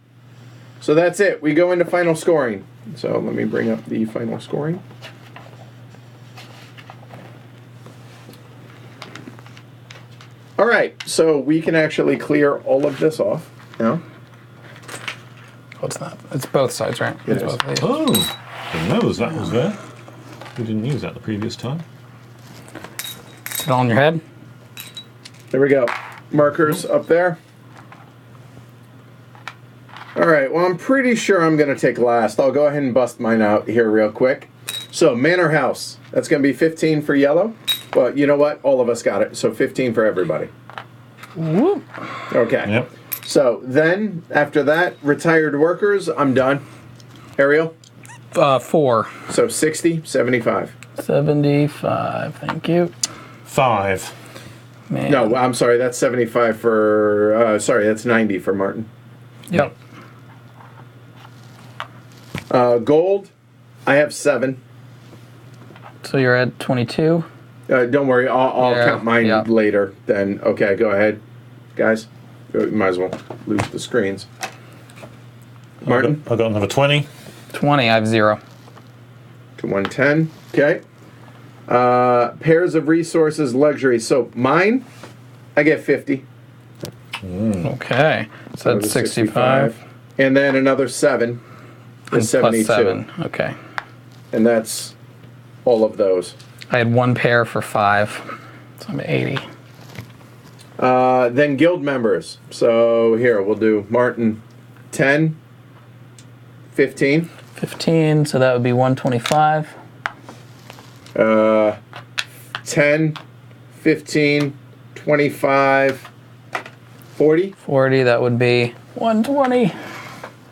So that's it. We go into final scoring. So let me bring up the final scoring. All right. So we can actually clear all of this off now. What's that? It's both sides, right? It is. Both. Oh. Didn't notice that was there. We didn't use that the previous time. Is it all on your head? There we go. Markers up there. All right, well, I'm pretty sure I'm going to take last. I'll go ahead and bust mine out here real quick. So, Manor House. That's going to be 15 for yellow. Well, you know what? All of us got it. So, 15 for everybody. Woo. Okay. Yep. So, then, after that, retired workers. I'm done. Ariel? 4. So, 60, 75. 75. Thank you. 5. Man. No, I'm sorry. That's 75 for... that's 90 for Martin. Yep. Gold, I have 7. So you're at 22? Don't worry, I'll count mine later. Then okay, go ahead, guys. We might as well lose the screens. Martin, I got another 20. 20, I have 0. To 110. Okay. Pairs of resources, luxury. So mine, I get 50. Mm. Okay, so that's 65. And then another 7. Is 72. Plus 7. Okay. And that's all of those. I had 1 pair for 5, so I'm at 80. Then guild members. So here, we'll do Martin 10, 15. 15, so that would be 125. 10, 15, 25, 40. 40, that would be 120.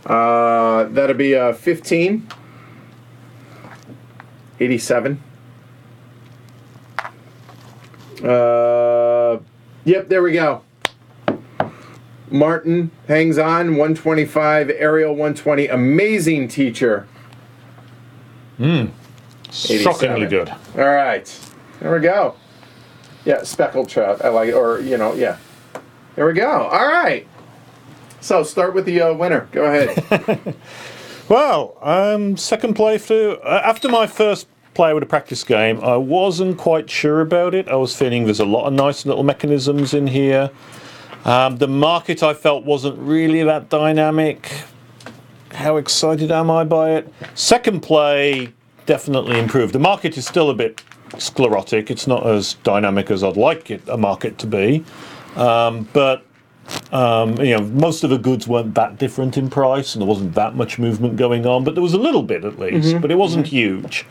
That'll be 15, 87. Yep, there we go. Martin hangs on, 125, Ariel 120, amazing teacher. Shockingly good. All right, there we go. Yeah, speckled trout, I like it, or, you know, yeah. There we go, all right. So start with the winner. Go ahead. Well, second playthrough. After my first play with a practice game, I wasn't quite sure about it. I was feeling there's a lot of nice little mechanisms in here. The market, I felt, wasn't really that dynamic. How excited am I by it? Second play definitely improved. The market is still a bit sclerotic. It's not as dynamic as I'd like it, a market to be. You know, most of the goods weren't that different in price, and there wasn't that much movement going on, but there was a little bit at least, but it wasn't huge.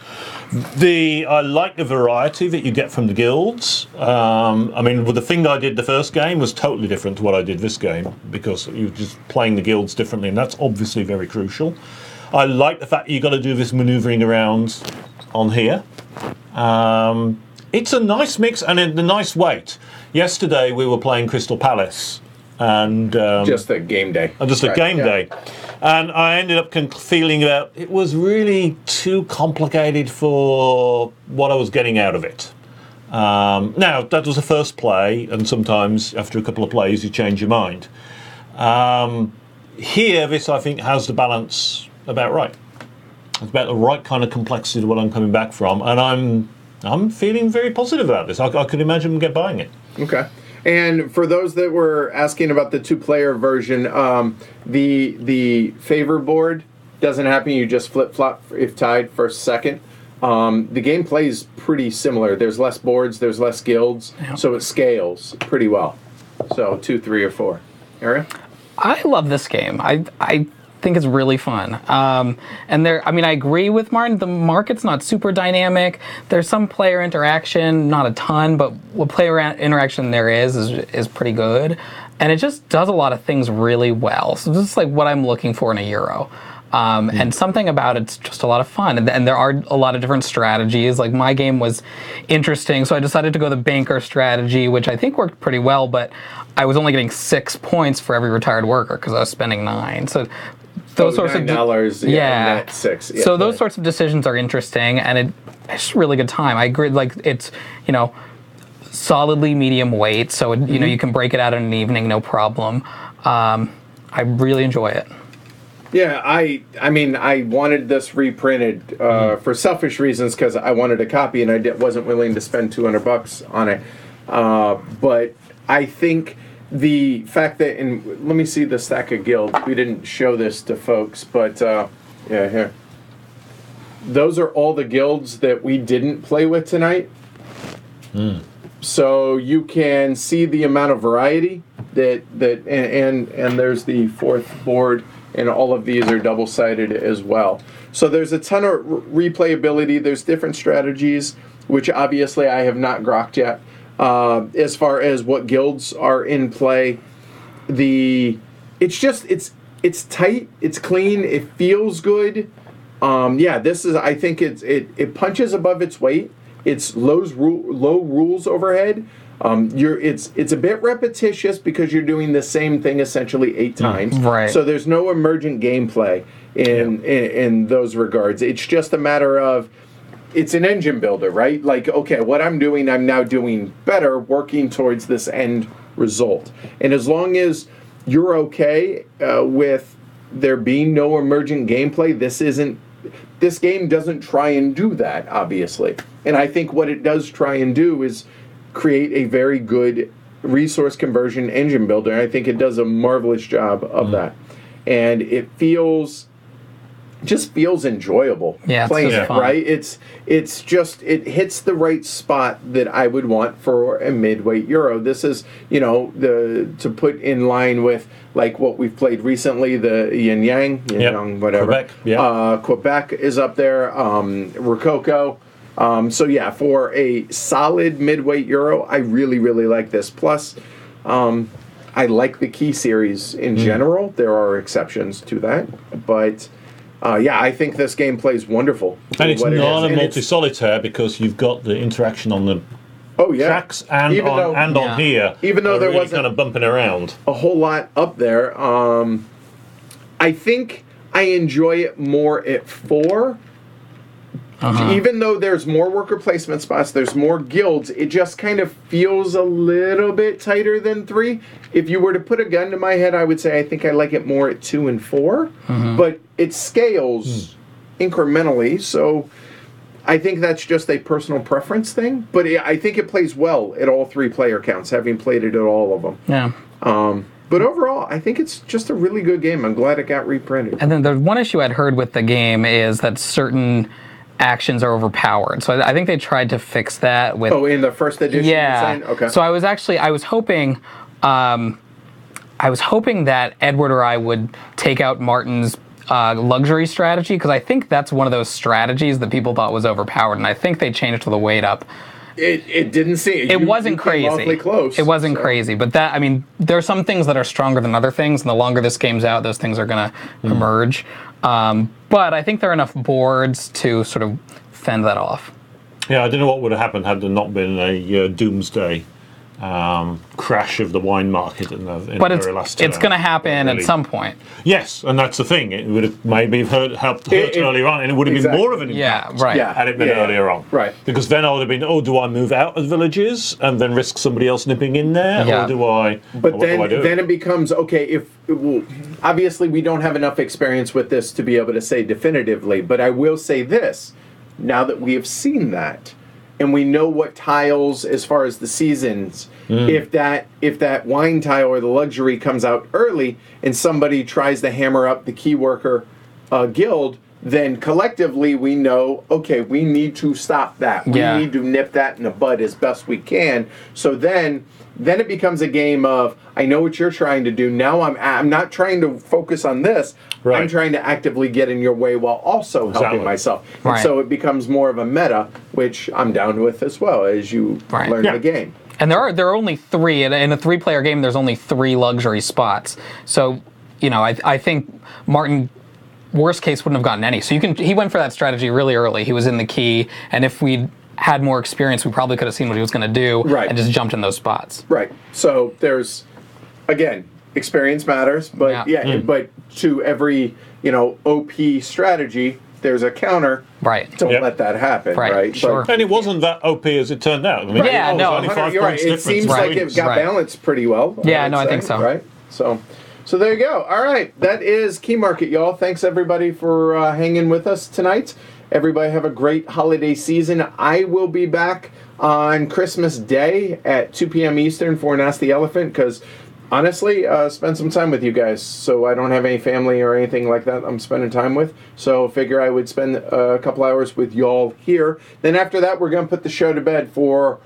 I like the variety that you get from the guilds. I mean, the thing I did the first game was totally different to what I did this game, because you're just playing the guilds differently, and that's obviously very crucial. I like the fact that you've got to do this manoeuvring around on here. It's a nice mix and a nice weight. Yesterday we were playing Crystal Palace, and just a game day. Just a game day, and I ended up feeling that it was really too complicated for what I was getting out of it. Now that was the first play, and sometimes after a couple of plays you change your mind. Here, this I think has the balance about right. It's about the right kind of complexity to what I'm coming back from, and I'm feeling very positive about this. I could imagine buying it. Okay. And for those that were asking about the two-player version, the favor board doesn't happen. You just flip-flop if tied, first, second. The game plays pretty similar. There's less boards, there's less guilds, so it scales pretty well. So 2, 3, or 4. Ariel? I love this game. I think it's really fun. And there, I mean, I agree with Martin. The market's not super dynamic. There's some player interaction, not a ton, but what player interaction there is pretty good. And it just does a lot of things really well. So this is like what I'm looking for in a Euro. And something about it's just a lot of fun. And there are a lot of different strategies. Like my game was interesting, so I decided to go the banker strategy, which I think worked pretty well, but I was only getting 6 points for every retired worker because I was spending 9. So those sorts of so those sorts of decisions are interesting, and it's just a really good time. I agree, like it's, you know, solidly medium weight, so it, you know, you can break it out in an evening, no problem. I really enjoy it. Yeah, I mean, I wanted this reprinted for selfish reasons because I wanted a copy and I wasn't willing to spend $200 on it. But I think the fact that, and let me see the stack of guilds. We didn't show this to folks, but yeah, here. Those are all the guilds that we didn't play with tonight. So you can see the amount of variety that and there's the fourth board, and all of these are double-sided as well. So there's a ton of replayability. There's different strategies, which obviously I have not grokked yet. As far as what guilds are in play, it's tight, it's clean, it feels good. This is, I think it punches above its weight. It's low rules overhead. It's a bit repetitious because you're doing the same thing essentially 8 times. Right. So there's no emergent gameplay in those regards. It's just a matter of, it's an engine builder, right? Like, okay, what I'm doing, I'm now doing better, working towards this end result. And as long as you're okay with there being no emergent gameplay, this game doesn't try and do that, obviously. And I think what it does try and do is create a very good resource conversion engine builder. And I think it does a marvelous job of that. And it feels enjoyable playing it, right? It's just, it hits the right spot that I would want for a midweight Euro. This is, you know, to put in line with like what we've played recently, the Yin Yang, whatever. Quebec, Quebec is up there, Rococo. So yeah, for a solid midweight Euro, I really, really like this. Plus, I like the Key series in general. There are exceptions to that, but... I think this game plays wonderful. And it's not a multi-solitaire because you've got the interaction on the tracks on here. Even though there really wasn't kind of bumping around a whole lot up there, I think I enjoy it more at 4 Uh-huh. Even though there's more worker placement spots, there's more guilds, it just kind of feels a little bit tighter than 3. If you were to put a gun to my head, I would say I think I like it more at 2 and 4. Uh-huh. But it scales incrementally, so I think that's just a personal preference thing. But I think it plays well at all 3 player counts, having played it at all of them. Yeah. But overall, I think it's just a really good game. I'm glad it got reprinted. And then the one issue I'd heard with the game is that certain actions are overpowered. So I think they tried to fix that with... Oh, in the first edition? Yeah. Okay. So I was hoping that Edward or I would take out Martin's luxury strategy, because I think that's one of those strategies that people thought was overpowered, and I think they changed to the weight up. It didn't seem... It wasn't crazy. Awfully close. It wasn't crazy. But that, I mean, there are some things that are stronger than other things, and the longer this game's out, those things are going to emerge. But I think there are enough boards to sort of fend that off. Yeah, I don't know what would have happened had there not been a doomsday crash of the wine market in their last it's going to happen really. At some point. Yes, and that's the thing. It would have maybe helped earlier on, and it would have been more of an impact had it been earlier on. Right. Because then I would have been, do I move out of villages and then risk somebody else nipping in there, or do I... But then it becomes, okay, obviously we don't have enough experience with this to be able to say definitively, but I will say this, now that we have seen that, and we know what tiles, as far as the seasons, if that wine tile or the luxury comes out early and somebody tries to hammer up the key worker guild, then collectively we know, okay, we need to stop that. We need to nip that in the bud as best we can. So then it becomes a game of, I know what you're trying to do. Now I'm not trying to focus on this. Right. I'm trying to actively get in your way while also helping myself. Right. And so it becomes more of a meta, which I'm down with as well as you learn the game. And there are only 3. In a 3-player game, there's only 3 luxury spots. So, you know, I think Martin, worst case, wouldn't have gotten any. So he went for that strategy really early. He was in the key, and if we'd had more experience, we probably could have seen what he was going to do and just jumped in those spots. Right. So there's, again... Experience matters, but but to every, OP strategy, there's a counter. Right. Don't let that happen. Right. Sure. But, and it wasn't that OP as it turned out. I mean, only 5 you're right. It seems like it got balanced pretty well. Yeah. I think so. Right. So there you go. All right. That is Key Market, y'all. Thanks everybody for hanging with us tonight. Everybody have a great holiday season. I will be back on Christmas Day at 2 p.m. Eastern for Nasty Elephant, because. Honestly, spend some time with you guys. So I don't have any family or anything like that I'm spending time with. So figure I would spend a couple hours with y'all here. Then after that, we're going to put the show to bed for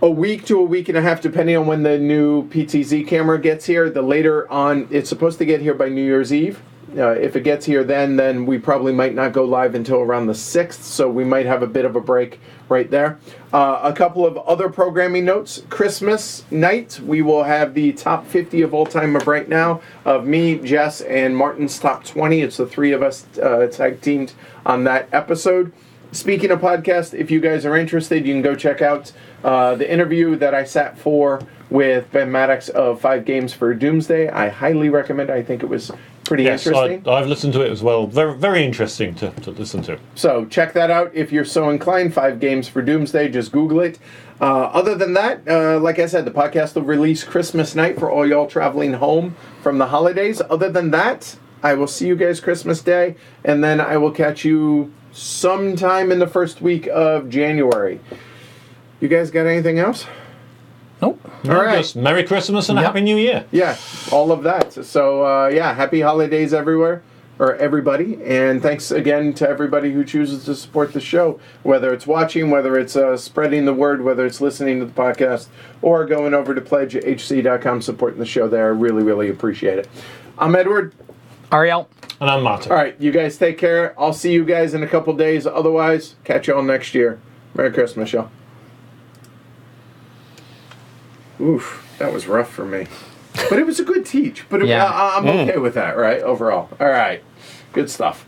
a week to a week and a half, depending on when the new PTZ camera gets here. The later on, it's supposed to get here by New Year's Eve. If it gets here then we probably might not go live until around the 6th, so we might have a bit of a break right there. A couple of other programming notes. Christmas night, we will have the top 50 of all time of right now of me, Jess, and Martin's top 20. It's the 3 of us tag-teamed on that episode. Speaking of podcasts, if you guys are interested, you can go check out the interview that I sat for with Ben Maddox of Five Games for Doomsday. I highly recommend it. I think it was pretty interesting. I've listened to it as well. Very, very interesting to listen to. So check that out if you're so inclined. 5 Games for Doomsday. Just Google it. Other than that, like I said, the podcast will release Christmas night for all y'all traveling home from the holidays. Other than that, I will see you guys Christmas Day, and then I will catch you sometime in the first week of January. You guys got anything else? Nope. All right. Just Merry Christmas and a Happy New Year. Yeah, all of that. So, happy holidays everywhere, or everybody. And thanks again to everybody who chooses to support the show, whether it's watching, whether it's spreading the word, whether it's listening to the podcast, or going over to pledgehc.com, supporting the show there. I really, really appreciate it. I'm Edward. Ariel. And I'm Martin. All right, you guys take care. I'll see you guys in a couple days. Otherwise, catch y'all next year. Merry Christmas, y'all. Oof, that was rough for me. But it was a good teach. But I'm okay with that, right, overall. All right, good stuff.